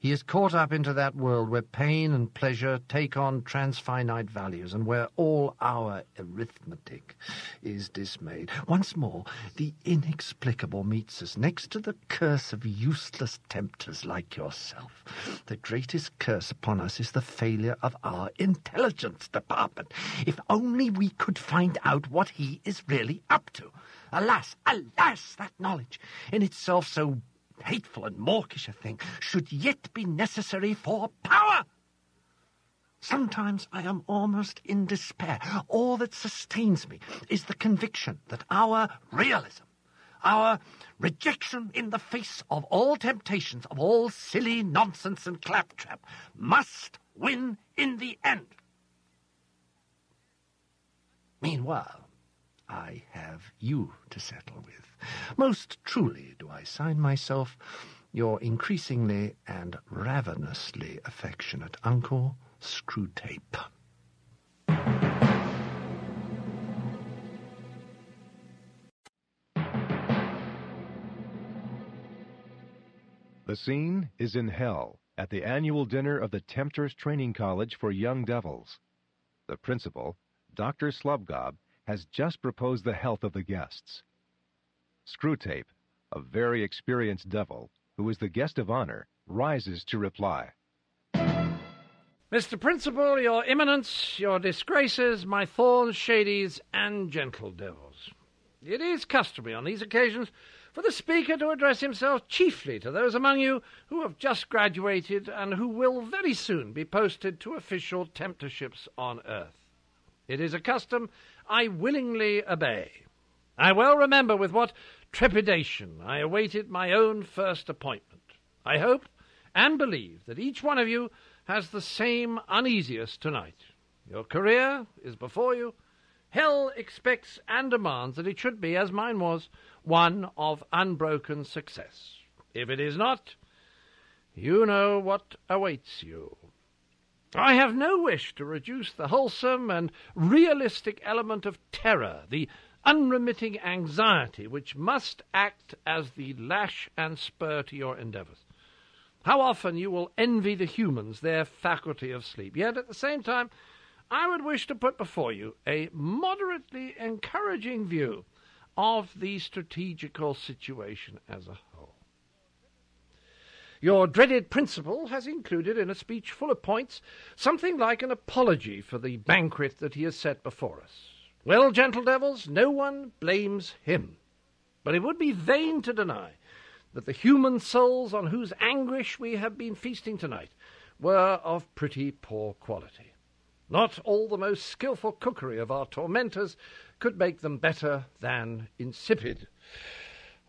He is caught up into that world where pain and pleasure take on transfinite values and where all our arithmetic is dismayed. Once more, the inexplicable meets us next to the curse of useless tempters like yourself. The greatest curse upon us is the failure of our intelligence department. If only we could find out what he is really up to. Alas, alas, that knowledge, in itself so hateful and mawkish a thing, should yet be necessary for power. Sometimes I am almost in despair. All that sustains me is the conviction that our realism, our rejection in the face of all temptations, of all silly nonsense and claptrap, must win in the end. Meanwhile, I have you to settle with. Most truly do I sign myself, your increasingly and ravenously affectionate uncle, Screwtape. The scene is in hell, at the annual dinner of the Tempters Training College for Young Devils. The principal, Doctor Slubgob, has just proposed the health of the guests. Screwtape, a very experienced devil, who is the guest of honor, rises to reply. Mister Principal, your eminence, your disgraces, my thorns, shadies, and gentle devils. It is customary on these occasions for the speaker to address himself chiefly to those among you who have just graduated and who will very soon be posted to official tempterships on earth. It is a custom I willingly obey. I well remember with what trepidation I awaited my own first appointment. I hope and believe that each one of you has the same uneasiness tonight. Your career is before you. Hell expects and demands that it should be, as mine was, one of unbroken success. If it is not, you know what awaits you. I have no wish to reduce the wholesome and realistic element of terror, the unremitting anxiety which must act as the lash and spur to your endeavours. How often you will envy the humans their faculty of sleep, yet at the same time I would wish to put before you a moderately encouraging view of the strategical situation as a whole. Your dreaded principal has included in a speech full of points something like an apology for the banquet that he has set before us. Well, gentle devils, no one blames him. But it would be vain to deny that the human souls on whose anguish we have been feasting tonight were of pretty poor quality. Not all the most skilful cookery of our tormentors could make them better than insipid.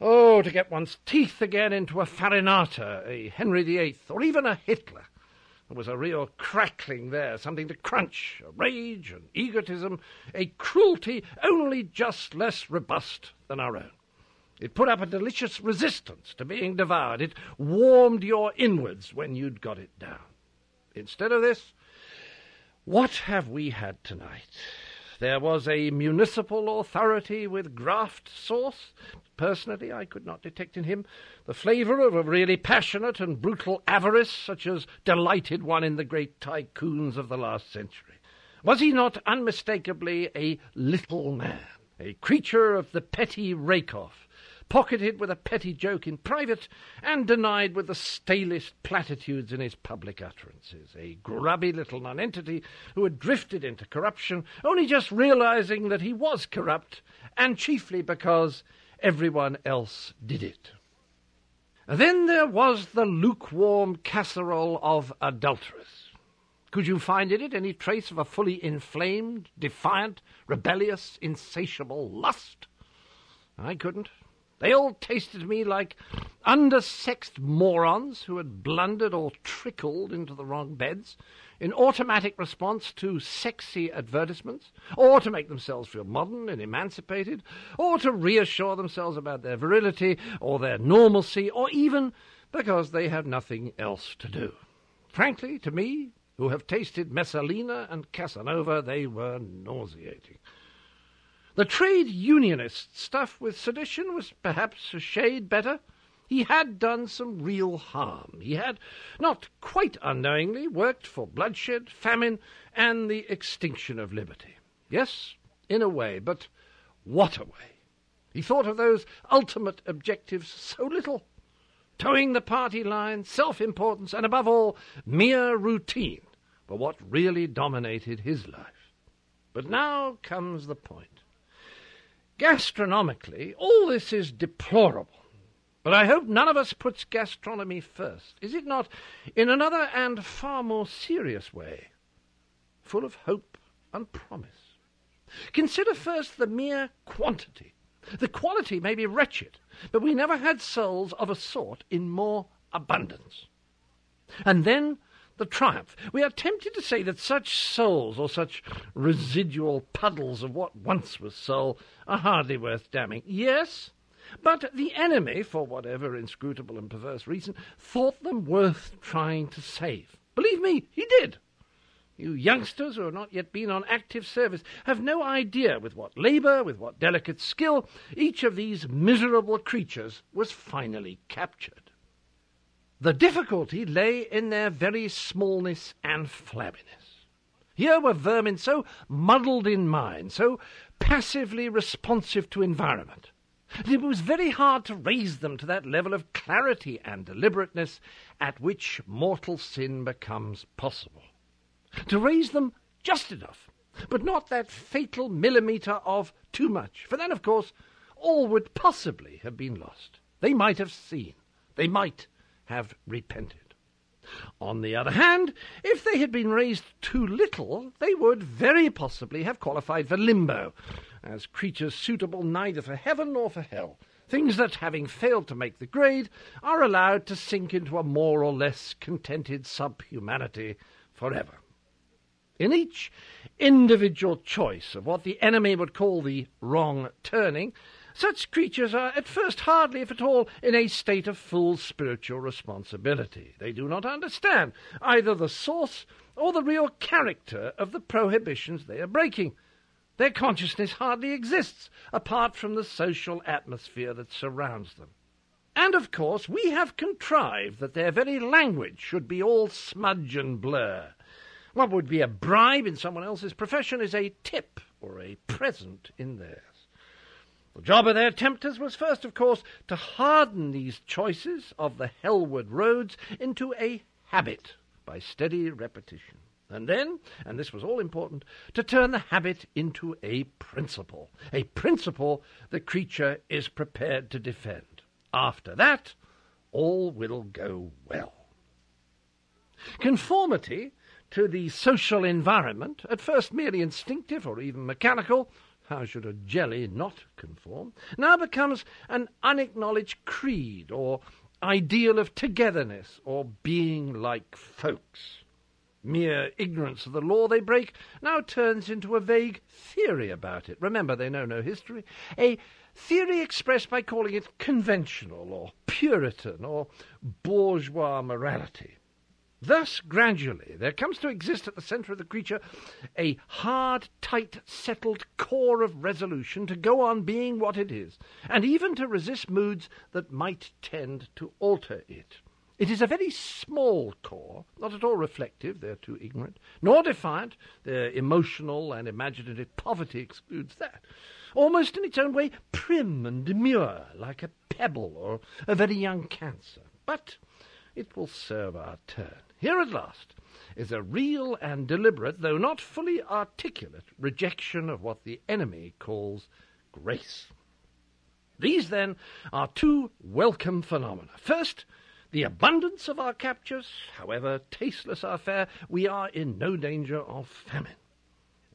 Oh, to get one's teeth again into a Farinata, a Henry the Eighth, or even a Hitler. There was a real crackling there, something to crunch, a rage, an egotism, a cruelty only just less robust than our own. It put up a delicious resistance to being devoured. It warmed your inwards when you'd got it down. Instead of this, what have we had tonight? There was a municipal authority with graft sauce. Personally, I could not detect in him the flavour of a really passionate and brutal avarice, such as delighted one in the great tycoons of the last century. Was he not unmistakably a little man, a creature of the petty rake-off, pocketed with a petty joke in private and denied with the stalest platitudes in his public utterances, a grubby little nonentity who had drifted into corruption, only just realizing that he was corrupt, and chiefly because everyone else did it. Then there was the lukewarm casserole of adulterers. Could you find in it any trace of a fully inflamed, defiant, rebellious, insatiable lust? I couldn't. They all tasted me like undersexed morons who had blundered or trickled into the wrong beds in automatic response to sexy advertisements, or to make themselves feel modern and emancipated, or to reassure themselves about their virility or their normalcy, or even because they have nothing else to do. Frankly, to me, who have tasted Messalina and Casanova, they were nauseating. The trade unionist stuff with sedition was perhaps a shade better. He had done some real harm. He had, not quite unknowingly, worked for bloodshed, famine, and the extinction of liberty. Yes, in a way, but what a way! He thought of those ultimate objectives so little. Towing the party line, self-importance, and above all, mere routine were what really dominated his life. But now comes the point. Gastronomically, all this is deplorable, but I hope none of us puts gastronomy first. Is it not, in another and far more serious way, full of hope and promise? Consider first the mere quantity. The quality may be wretched, but we never had souls of a sort in more abundance. And then the triumph. We are tempted to say that such souls, or such residual puddles of what once was soul, are hardly worth damning. Yes, but the enemy, for whatever inscrutable and perverse reason, thought them worth trying to save. Believe me, he did. You youngsters who have not yet been on active service have no idea with what labour, with what delicate skill, each of these miserable creatures was finally captured. The difficulty lay in their very smallness and flabbiness. Here were vermin so muddled in mind, so passively responsive to environment, that it was very hard to raise them to that level of clarity and deliberateness at which mortal sin becomes possible. To raise them just enough, but not that fatal millimetre of too much, for then, of course, all would possibly have been lost. They might have seen, they might have repented. On the other hand, if they had been raised too little, they would very possibly have qualified for limbo, as creatures suitable neither for heaven nor for hell, things that, having failed to make the grade, are allowed to sink into a more or less contented subhumanity forever. In each individual choice of what the enemy would call the wrong turning, such creatures are at first hardly, if at all, in a state of full spiritual responsibility. They do not understand either the source or the real character of the prohibitions they are breaking. Their consciousness hardly exists apart from the social atmosphere that surrounds them. And, of course, we have contrived that their very language should be all smudge and blur. What would be a bribe in someone else's profession is a tip or a present in theirs. The job of their tempters was first, of course, to harden these choices of the hellward roads into a habit by steady repetition, and then, and this was all important, to turn the habit into a principle, a principle the creature is prepared to defend. After that, all will go well. Conformity to the social environment, at first merely instinctive or even mechanical, how should a jelly not conform, now becomes an unacknowledged creed or ideal of togetherness or being like folks. Mere ignorance of the law they break now turns into a vague theory about it. Remember, they know no history. A theory expressed by calling it conventional or Puritan or bourgeois morality. Thus, gradually, there comes to exist at the centre of the creature a hard, tight, settled core of resolution to go on being what it is, and even to resist moods that might tend to alter it. It is a very small core, not at all reflective, they're too ignorant, nor defiant, their emotional and imaginative poverty excludes that, almost in its own way prim and demure, like a pebble or a very young cancer. But it will serve our turn. Here at last is a real and deliberate, though not fully articulate, rejection of what the enemy calls grace. These, then, are two welcome phenomena. First, the abundance of our captures. However tasteless our fare, we are in no danger of famine.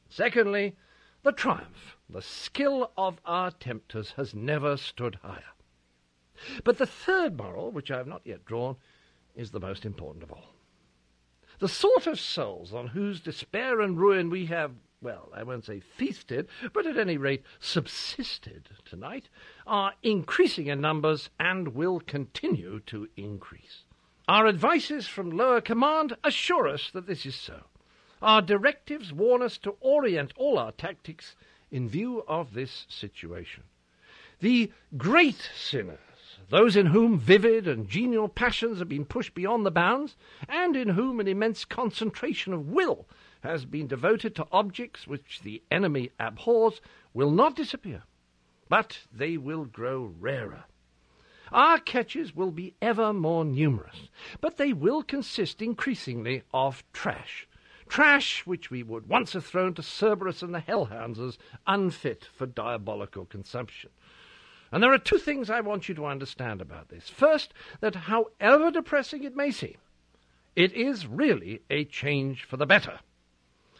Secondly, the triumph. The skill of our tempters has never stood higher. But the third moral, which I have not yet drawn, is the most important of all. The sort of souls on whose despair and ruin we have, well, I won't say feasted, but at any rate subsisted tonight, are increasing in numbers and will continue to increase. Our advices from lower command assure us that this is so. Our directives warn us to orient all our tactics in view of this situation. The great sinners, those in whom vivid and genial passions have been pushed beyond the bounds, and in whom an immense concentration of will has been devoted to objects which the enemy abhors, will not disappear, but they will grow rarer. Our catches will be ever more numerous, but they will consist increasingly of trash, trash which we would once have thrown to Cerberus and the hellhounds as unfit for diabolical consumption. And there are two things I want you to understand about this. First, that however depressing it may seem, it is really a change for the better.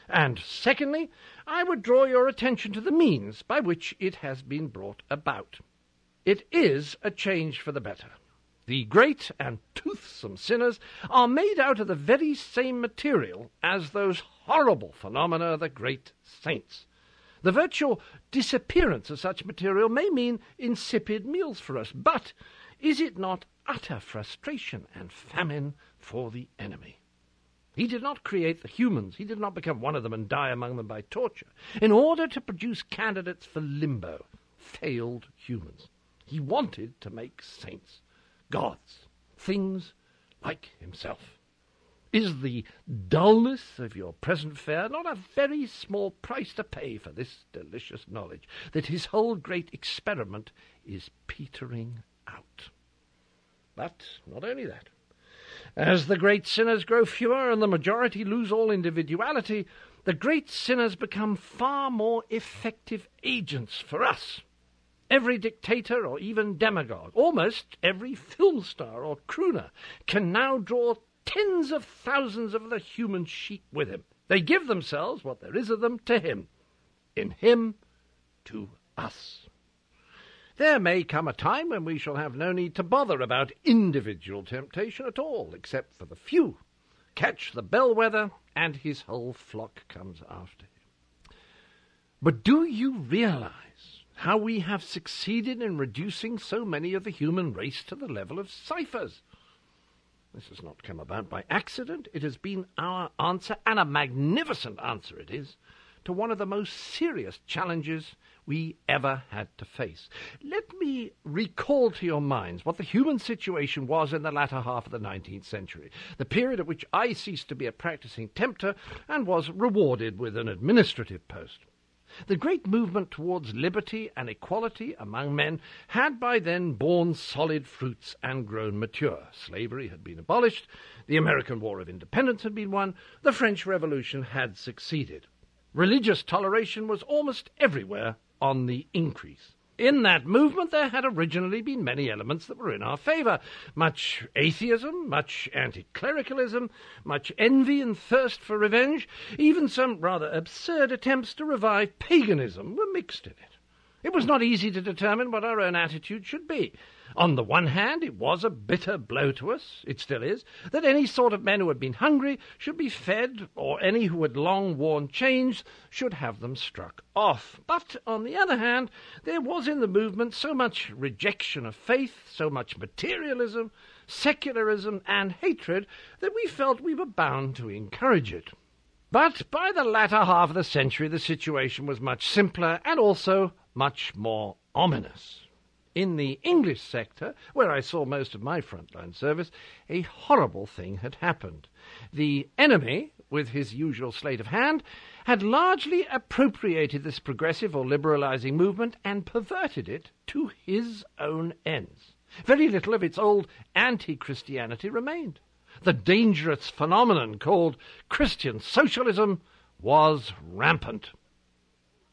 And secondly, I would draw your attention to the means by which it has been brought about. It is a change for the better. The great and toothsome sinners are made out of the very same material as those horrible phenomena, the great saints. The virtual disappearance of such material may mean insipid meals for us, but is it not utter frustration and famine for the enemy? He did not create the humans. He did not become one of them and die among them by torture in order to produce candidates for limbo, failed humans. He wanted to make saints, gods, things like himself. Is the dullness of your present fare not a very small price to pay for this delicious knowledge that his whole great experiment is petering out? But not only that. As the great sinners grow fewer and the majority lose all individuality, the great sinners become far more effective agents for us. Every dictator or even demagogue, almost every film star or crooner, can now draw tens of thousands of the human sheep with him. They give themselves, what there is of them, to him. In him, to us. There may come a time when we shall have no need to bother about individual temptation at all, except for the few. Catch the bellwether, and his whole flock comes after him. But do you realize how we have succeeded in reducing so many of the human race to the level of ciphers? This has not come about by accident. It has been our answer, and a magnificent answer it is, to one of the most serious challenges we ever had to face. Let me recall to your minds what the human situation was in the latter half of the nineteenth century, the period at which I ceased to be a practicing tempter and was rewarded with an administrative post. The great movement towards liberty and equality among men had by then borne solid fruits and grown mature. Slavery had been abolished, the American War of Independence had been won, the French Revolution had succeeded. Religious toleration was almost everywhere on the increase. In that movement there had originally been many elements that were in our favour, much atheism, much anti-clericalism, much envy and thirst for revenge, even some rather absurd attempts to revive paganism were mixed in it. It was not easy to determine what our own attitude should be. On the one hand, it was a bitter blow to us, it still is, that any sort of men who had been hungry should be fed, or any who had long worn chains should have them struck off. But, on the other hand, there was in the movement so much rejection of faith, so much materialism, secularism, and hatred, that we felt we were bound to encourage it. But by the latter half of the century, the situation was much simpler and also much more ominous. In the English sector, where I saw most of my frontline service, a horrible thing had happened. The enemy, with his usual sleight of hand, had largely appropriated this progressive or liberalising movement and perverted it to his own ends. Very little of its old anti-Christianity remained. The dangerous phenomenon called Christian socialism was rampant.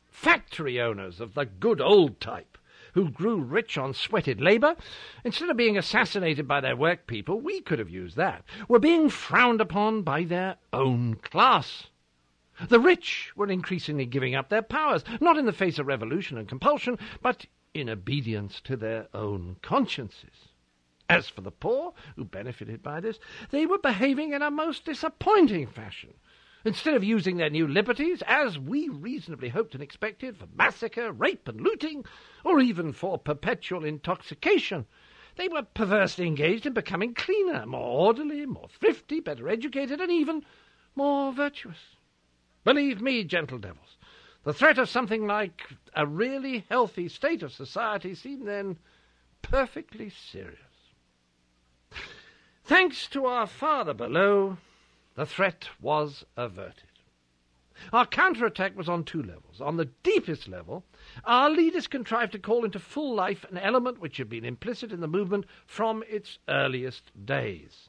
Factory owners of the good old type, who grew rich on sweated labour, instead of being assassinated by their workpeople, we could have used that, were being frowned upon by their own class. The rich were increasingly giving up their powers, not in the face of revolution and compulsion, but in obedience to their own consciences. As for the poor, who benefited by this, they were behaving in a most disappointing fashion. Instead of using their new liberties, as we reasonably hoped and expected, for massacre, rape and looting, or even for perpetual intoxication, they were perversely engaged in becoming cleaner, more orderly, more thrifty, better educated, and even more virtuous. Believe me, gentle devils, the threat of something like a really healthy state of society seemed then perfectly serious. Thanks to our Father below, the threat was averted. Our counterattack was on two levels. On the deepest level, our leaders contrived to call into full life an element which had been implicit in the movement from its earliest days.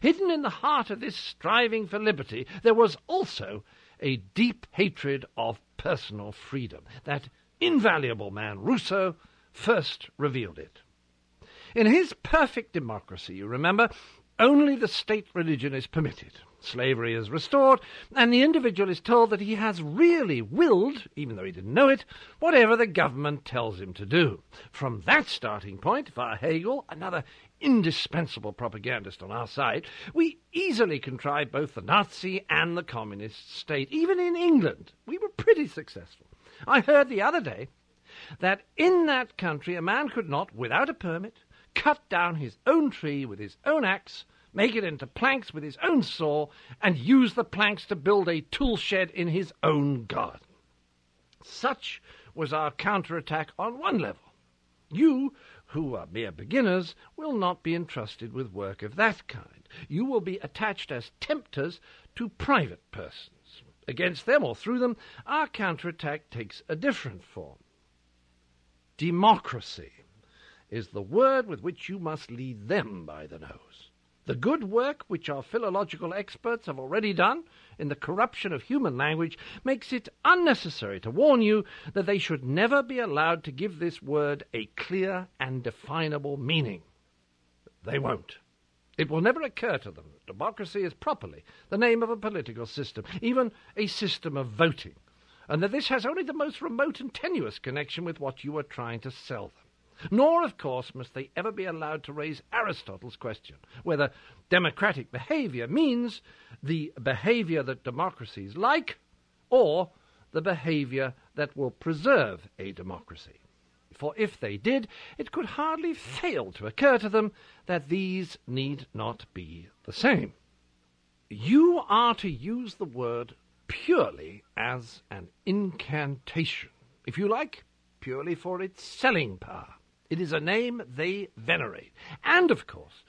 Hidden in the heart of this striving for liberty, there was also a deep hatred of personal freedom. That invaluable man, Rousseau, first revealed it. In his perfect democracy, you remember, only the state religion is permitted. Slavery is restored, and the individual is told that he has really willed, even though he didn't know it, whatever the government tells him to do. From that starting point, via Hegel, another indispensable propagandist on our side, we easily contrived both the Nazi and the communist state. Even in England, we were pretty successful. I heard the other day that in that country a man could not, without a permit, cut down his own tree with his own axe, make it into planks with his own saw, and use the planks to build a tool shed in his own garden. Such was our counterattack on one level. You, who are mere beginners, will not be entrusted with work of that kind. You will be attached as tempters to private persons. Against them or through them, our counterattack takes a different form. Democracy is the word with which you must lead them by the nose. The good work which our philological experts have already done in the corruption of human language makes it unnecessary to warn you that they should never be allowed to give this word a clear and definable meaning. They won't. It will never occur to them that democracy is properly the name of a political system, even a system of voting, and that this has only the most remote and tenuous connection with what you are trying to sell them. Nor, of course, must they ever be allowed to raise Aristotle's question, whether democratic behaviour means the behaviour that democracies like or the behaviour that will preserve a democracy. For if they did, it could hardly fail to occur to them that these need not be the same. You are to use the word purely as an incantation, if you like, purely for its selling power. It is a name they venerate, and, of course,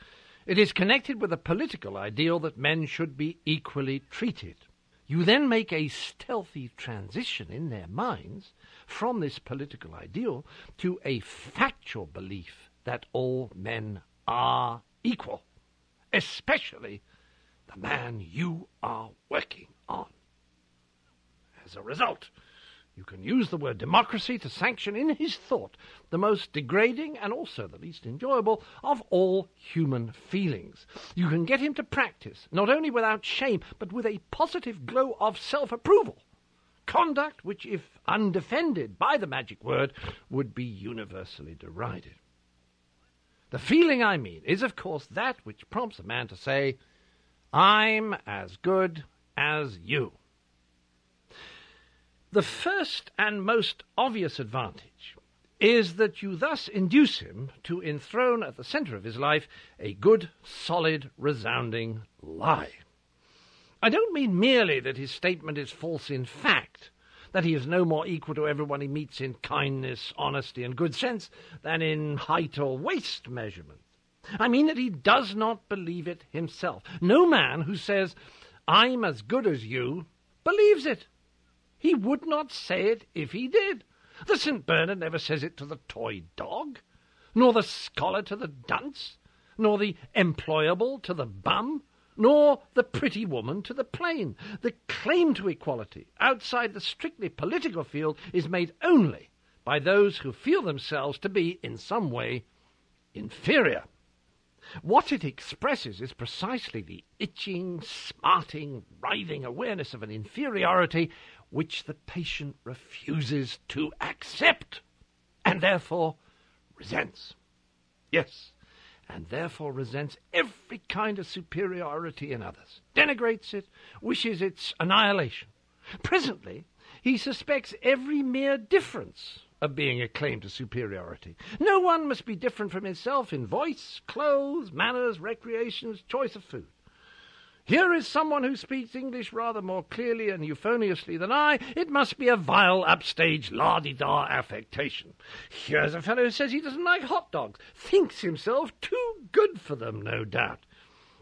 it is connected with a political ideal that men should be equally treated. You then make a stealthy transition in their minds from this political ideal to a factual belief that all men are equal, especially the man you are working on. As a result, you can use the word democracy to sanction in his thought the most degrading and also the least enjoyable of all human feelings. You can get him to practice, not only without shame, but with a positive glow of self-approval, conduct which, if undefended by the magic word, would be universally derided. The feeling I mean is, of course, that which prompts a man to say, "I'm as good as you." The first and most obvious advantage is that you thus induce him to enthrone at the centre of his life a good, solid, resounding lie. I don't mean merely that his statement is false in fact, that he is no more equal to everyone he meets in kindness, honesty, and good sense than in height or waist measurement. I mean that he does not believe it himself. No man who says, "I'm as good as you," believes it. He would not say it if he did. The Saint Bernard never says it to the toy dog, nor the scholar to the dunce, nor the employable to the bum, nor the pretty woman to the plain. The claim to equality outside the strictly political field is made only by those who feel themselves to be in some way inferior. What it expresses is precisely the itching, smarting, writhing awareness of an inferiority which the patient refuses to accept. and therefore resents. Yes, and therefore resents every kind of superiority in others, denigrates it, wishes its annihilation. Presently, he suspects every mere difference of being a claim to superiority. No one must be different from himself in voice, clothes, manners, recreations, choice of food. Here is someone who speaks English rather more clearly and euphoniously than I. It must be a vile, upstage, la-di-da affectation. Here's a fellow who says he doesn't like hot dogs. Thinks himself too good for them, no doubt.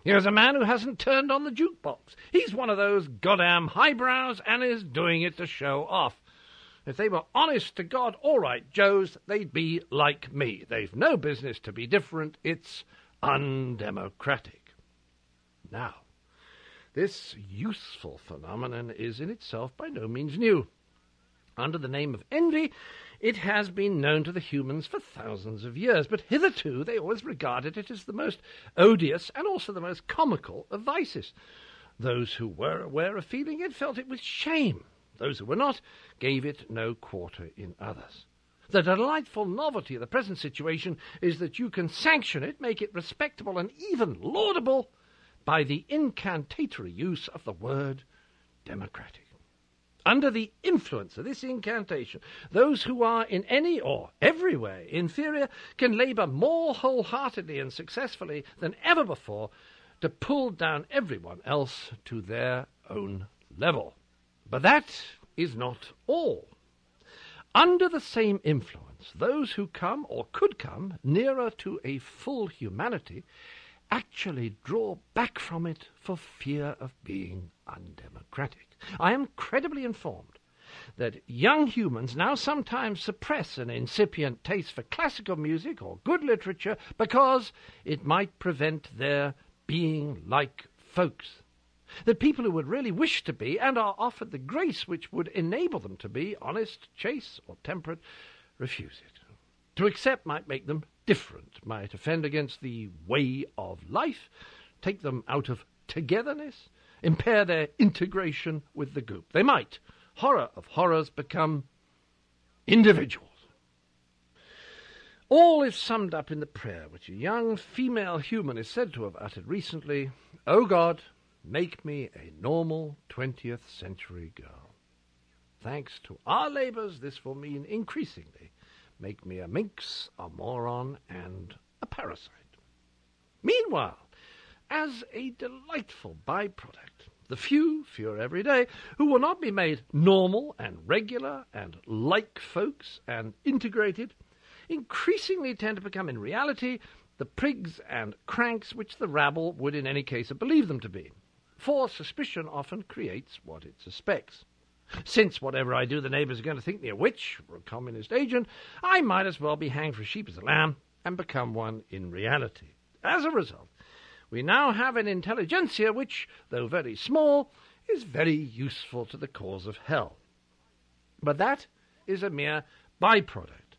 Here's a man who hasn't turned on the jukebox. He's one of those goddamn highbrows and is doing it to show off. If they were honest to God, all right, Joes, they'd be like me. They've no business to be different. It's undemocratic. Now, this useful phenomenon is in itself by no means new. Under the name of envy, it has been known to the humans for thousands of years, but hitherto they always regarded it as the most odious and also the most comical of vices. Those who were aware of feeling it felt it with shame. Those who were not gave it no quarter in others. The delightful novelty of the present situation is that you can sanction it, make it respectable and even laudable, by the incantatory use of the word democratic. Under the influence of this incantation, those who are in any or every way inferior can labour more wholeheartedly and successfully than ever before to pull down everyone else to their own level. But that is not all. Under the same influence, those who come or could come nearer to a full humanity actually draw back from it for fear of being undemocratic. I am credibly informed that young humans now sometimes suppress an incipient taste for classical music or good literature because it might prevent their being like folks. That people who would really wish to be and are offered the grace which would enable them to be honest, chaste, or temperate, refuse it. To accept might make them different, might offend against the way of life, take them out of togetherness, impair their integration with the group. They might, horror of horrors, become individuals. All is summed up in the prayer which a young female human is said to have uttered recently: "O God, make me a normal twentieth century girl." Thanks to our labours, this will mean increasingly make me a minx, a moron, and a parasite. Meanwhile, as a delightful byproduct, the few, fewer every day, who will not be made normal and regular and like folks and integrated, increasingly tend to become in reality the prigs and cranks which the rabble would in any case have believed them to be. For suspicion often creates what it suspects. Since whatever I do the neighbours are going to think me a witch or a communist agent, I might as well be hanged for a sheep as a lamb and become one in reality. As a result, we now have an intelligentsia which, though very small, is very useful to the cause of hell. But that is a mere byproduct.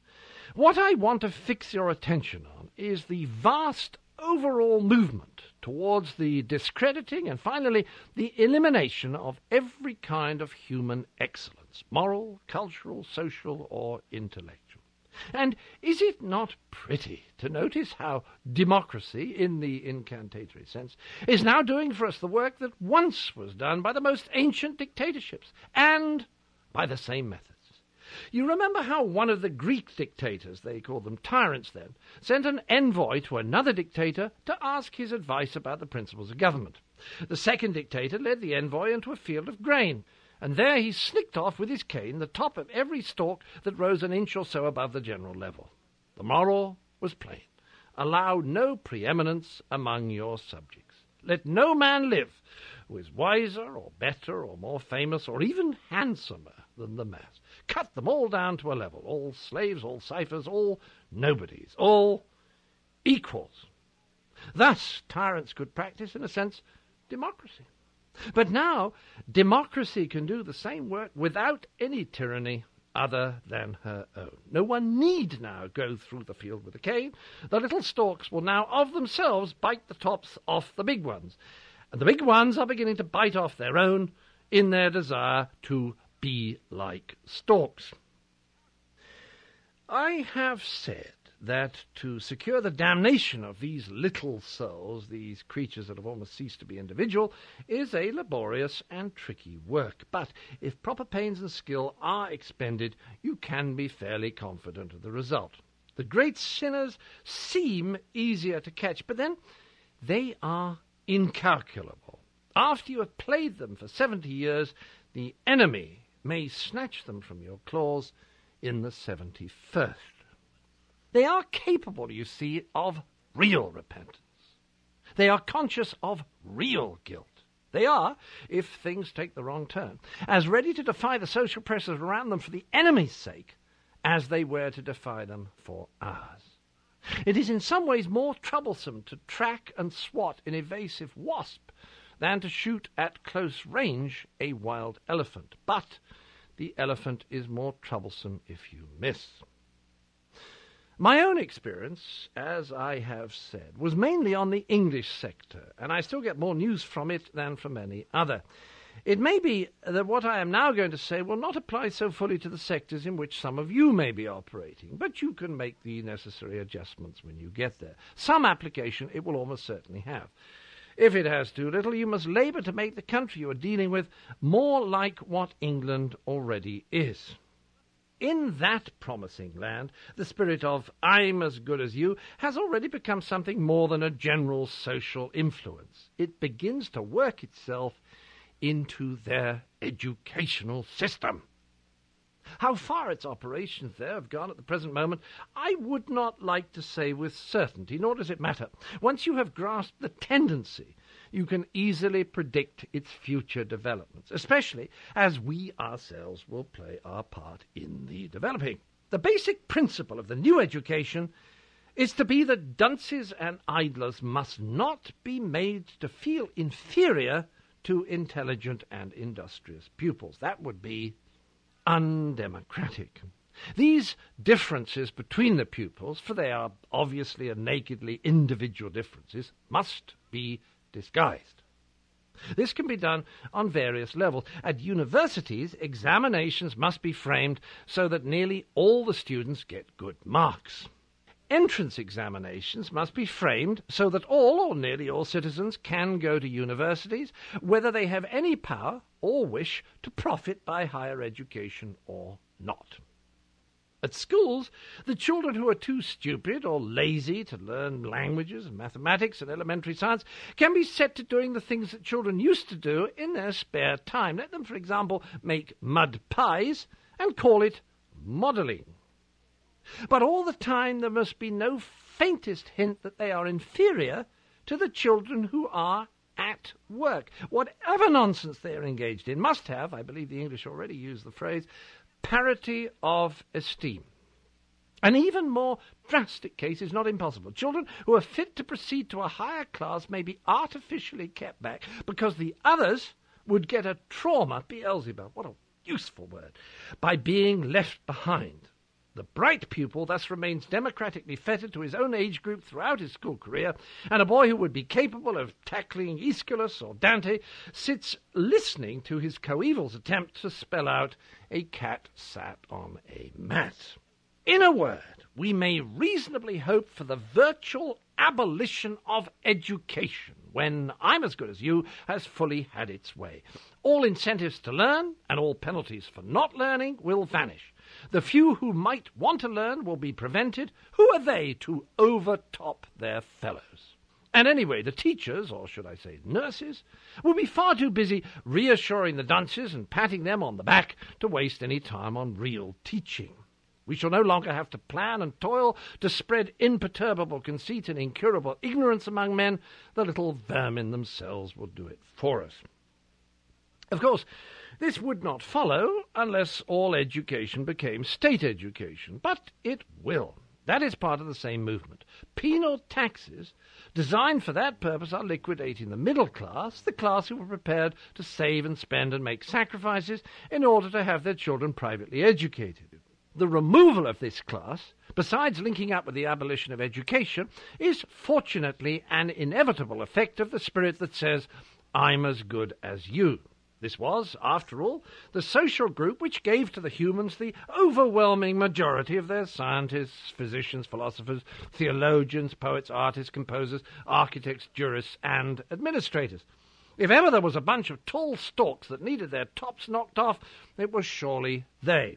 What I want to fix your attention on is the vast overall movement towards the discrediting and finally the elimination of every kind of human excellence, moral, cultural, social, or intellectual. And is it not pretty to notice how democracy, in the incantatory sense, is now doing for us the work that once was done by the most ancient dictatorships, and by the same method? You remember how one of the Greek dictators, they called them tyrants then, sent an envoy to another dictator to ask his advice about the principles of government. The second dictator led the envoy into a field of grain, and there he snicked off with his cane the top of every stalk that rose an inch or so above the general level. The moral was plain. Allow no preeminence among your subjects. Let no man live who is wiser or better or more famous or even handsomer than the mass. Cut them all down to a level, all slaves, all ciphers, all nobodies, all equals. Thus, tyrants could practice, in a sense, democracy. But now, democracy can do the same work without any tyranny other than her own. No one need now go through the field with a cane. The little stalks will now of themselves bite the tops off the big ones. And the big ones are beginning to bite off their own in their desire to be like stalks. I have said that to secure the damnation of these little souls, these creatures that have almost ceased to be individual, is a laborious and tricky work. But if proper pains and skill are expended, you can be fairly confident of the result. The great sinners seem easier to catch, but then they are incalculable. After you have played them for seventy years, the enemy may snatch them from your claws in the seventy-first. They are capable, you see, of real repentance. They are conscious of real guilt. They are, if things take the wrong turn, as ready to defy the social pressures around them for the enemy's sake as they were to defy them for ours. It is in some ways more troublesome to track and swat an evasive wasp than to shoot at close range a wild elephant. But the elephant is more troublesome if you miss. My own experience, as I have said, was mainly on the English sector, and I still get more news from it than from any other. It may be that what I am now going to say will not apply so fully to the sectors in which some of you may be operating, but you can make the necessary adjustments when you get there. Some application it will almost certainly have. If it has too little, you must labour to make the country you are dealing with more like what England already is. In that promising land, the spirit of I'm as good as you has already become something more than a general social influence. It begins to work itself into their educational system. How far its operations there have gone at the present moment, I would not like to say with certainty, nor does it matter. Once you have grasped the tendency, you can easily predict its future developments, especially as we ourselves will play our part in the developing. The basic principle of the new education is to be that dunces and idlers must not be made to feel inferior to intelligent and industrious pupils. That would be undemocratic. These differences between the pupils, for they are obviously and nakedly individual differences, must be disguised. This can be done on various levels. At universities, examinations must be framed so that nearly all the students get good marks. Entrance examinations must be framed so that all or nearly all citizens can go to universities, whether they have any power or wish to profit by higher education or not. At schools, the children who are too stupid or lazy to learn languages and mathematics and elementary science can be set to doing the things that children used to do in their spare time. Let them, for example, make mud pies and call it modelling. But all the time there must be no faintest hint that they are inferior to the children who are at work. Whatever nonsense they are engaged in must have, I believe the English already use the phrase, parity of esteem. An even more drastic case is not impossible. Children who are fit to proceed to a higher class may be artificially kept back because the others would get a trauma, Beelzebub, what a useful word, by being left behind. The bright pupil thus remains democratically fettered to his own age group throughout his school career, and a boy who would be capable of tackling Aeschylus or Dante sits listening to his coeval's attempt to spell out a cat sat on a mat. In a word, we may reasonably hope for the virtual abolition of education when I'm as good as you has fully had its way. All incentives to learn and all penalties for not learning will vanish. The few who might want to learn will be prevented. Who are they to overtop their fellows? And anyway, the teachers, or should I say nurses, will be far too busy reassuring the dunces and patting them on the back to waste any time on real teaching. We shall no longer have to plan and toil to spread imperturbable conceit and incurable ignorance among men. The little vermin themselves will do it for us. Of course, this would not follow unless all education became state education, but it will. That is part of the same movement. Penal taxes designed for that purpose are liquidating the middle class, the class who were prepared to save and spend and make sacrifices in order to have their children privately educated. The removal of this class, besides linking up with the abolition of education, is fortunately an inevitable effect of the spirit that says, I'm as good as you. This was, after all, the social group which gave to the humans the overwhelming majority of their scientists, physicians, philosophers, theologians, poets, artists, composers, architects, jurists, and administrators. If ever there was a bunch of tall stalks that needed their tops knocked off, it was surely they.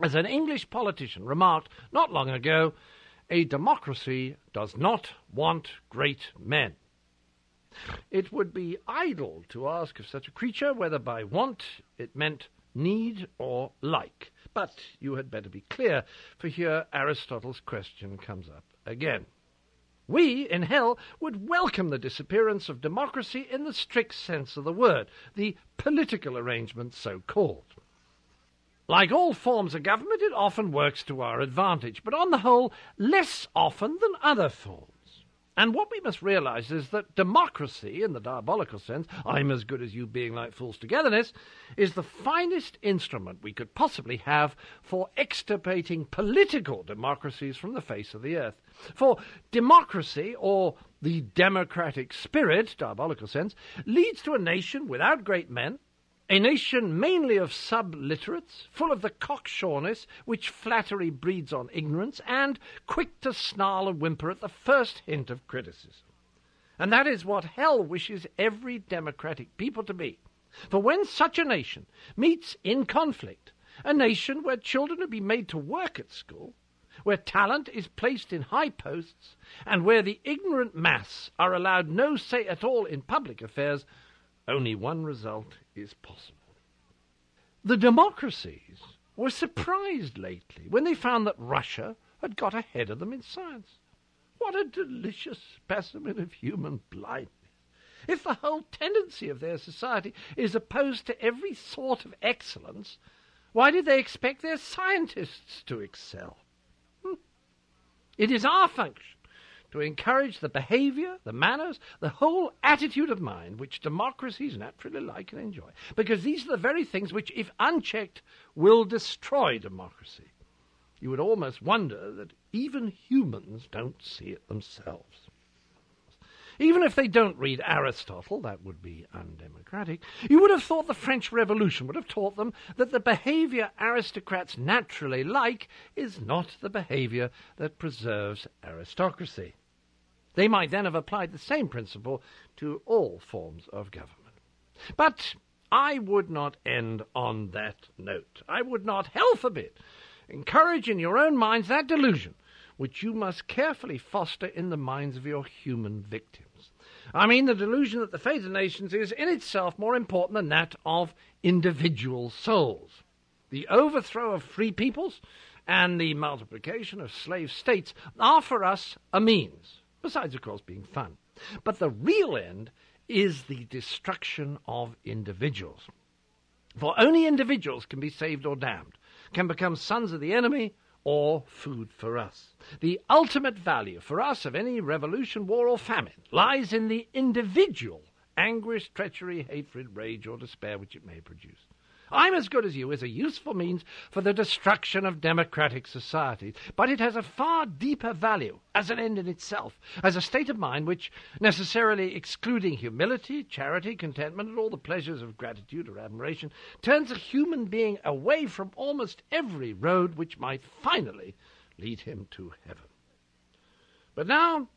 As an English politician remarked not long ago, a democracy does not want great men. It would be idle to ask of such a creature whether by want it meant need or like. But you had better be clear, for here Aristotle's question comes up again. We, in hell, would welcome the disappearance of democracy in the strict sense of the word, the political arrangement so-called. Like all forms of government, it often works to our advantage, but on the whole, less often than other forms. And what we must realise is that democracy, in the diabolical sense, I'm as good as you being like fools togetherness, is the finest instrument we could possibly have for extirpating political democracies from the face of the earth. For democracy, or the democratic spirit, diabolical sense, leads to a nation without great men, a nation mainly of subliterates, full of the cocksureness which flattery breeds on ignorance, and quick to snarl and whimper at the first hint of criticism. And that is what hell wishes every democratic people to be. For when such a nation meets in conflict, a nation where children are to be made to work at school, where talent is placed in high posts, and where the ignorant mass are allowed no say at all in public affairs, only one result is possible. The democracies were surprised lately when they found that Russia had got ahead of them in science. What a delicious specimen of human blindness! If the whole tendency of their society is opposed to every sort of excellence, why did they expect their scientists to excel? It is our function to encourage the behaviour, the manners, the whole attitude of mind which democracies naturally like and enjoy, because these are the very things which, if unchecked, will destroy democracy. You would almost wonder that even humans don't see it themselves. Even if they don't read Aristotle, that would be undemocratic, you would have thought the French Revolution would have taught them that the behaviour aristocrats naturally like is not the behaviour that preserves aristocracy. They might then have applied the same principle to all forms of government. But I would not end on that note. I would not, hell forbid, encourage in your own minds that delusion which you must carefully foster in the minds of your human victims. I mean the delusion that the fate of nations is in itself more important than that of individual souls. The overthrow of free peoples and the multiplication of slave states are for us a means, besides of course being fun. But the real end is the destruction of individuals. For only individuals can be saved or damned, can become sons of the enemy, or food for us. The ultimate value for us of any revolution, war, or famine lies in the individual anguish, treachery, hatred, rage, or despair which it may produce. I'm as good as you is a useful means for the destruction of democratic societies, but it has a far deeper value as an end in itself, as a state of mind which, necessarily excluding humility, charity, contentment, and all the pleasures of gratitude or admiration, turns a human being away from almost every road which might finally lead him to heaven. But now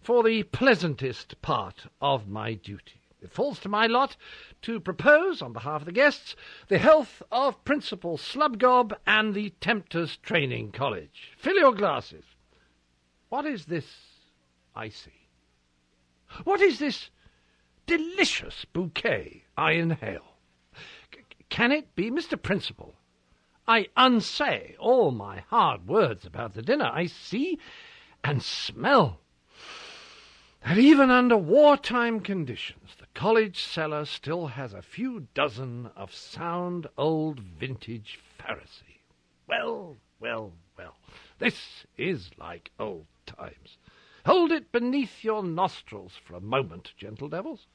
for the pleasantest part of my duty. It falls to my lot to propose, on behalf of the guests, the health of Principal Slubgob and the Tempters Training College. Fill your glasses. What is this I see? What is this delicious bouquet I inhale? C- can it be Mister Principal? I unsay all my hard words about the dinner. I see and smell that even under wartime conditions, the college cellar still has a few dozen of sound old vintage Pharisee. Well, well, well, this is like old times. Hold it beneath your nostrils for a moment, gentle devils.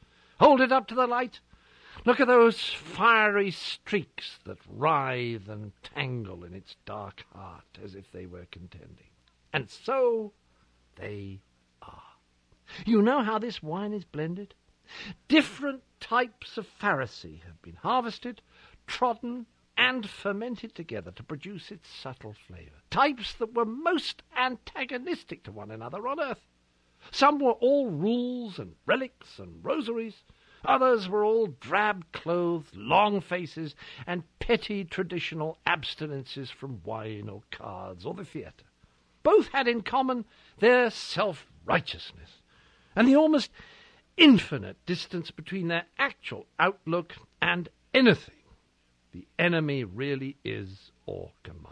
Hold it up to the light. Look at those fiery streaks that writhe and tangle in its dark heart as if they were contending. And so they are. You know how this wine is blended? Different types of Pharisee have been harvested, trodden, and fermented together to produce its subtle flavour. Types that were most antagonistic to one another on earth. Some were all rules and relics and rosaries. Others were all drab clothes, long faces, and petty traditional abstinences from wine or cards or the theatre. Both had in common their self-righteousness, and the almost infinite distance between their actual outlook and anything the enemy really is or commands.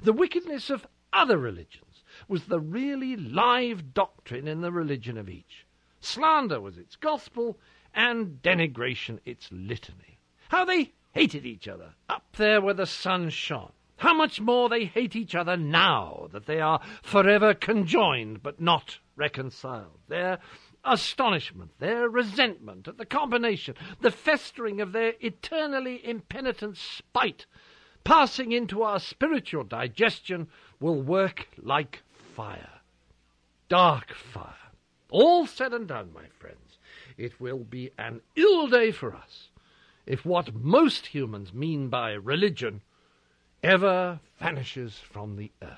The wickedness of other religions was the really live doctrine in the religion of each. Slander was its gospel, and denigration its litany. How they hated each other up there where the sun shone. How much more they hate each other now that they are forever conjoined but not reconciled. Their astonishment, their resentment at the combination, the festering of their eternally impenitent spite, passing into our spiritual digestion, will work like fire. Dark fire. All said and done, my friends, it will be an ill day for us if what most humans mean by religion ever vanishes from the earth.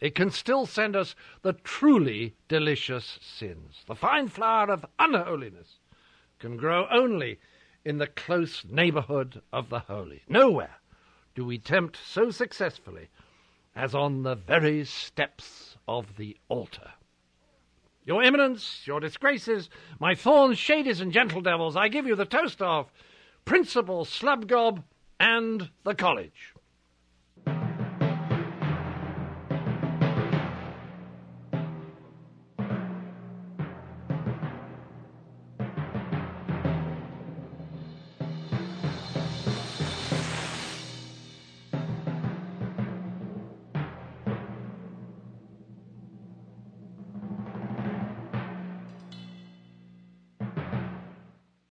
It can still send us the truly delicious sins. The fine flower of unholiness can grow only in the close neighbourhood of the holy. Nowhere do we tempt so successfully as on the very steps of the altar. Your eminence, your disgraces, my thorns, shadies, and gentle devils, I give you the toast of Principal Slubgob and the College.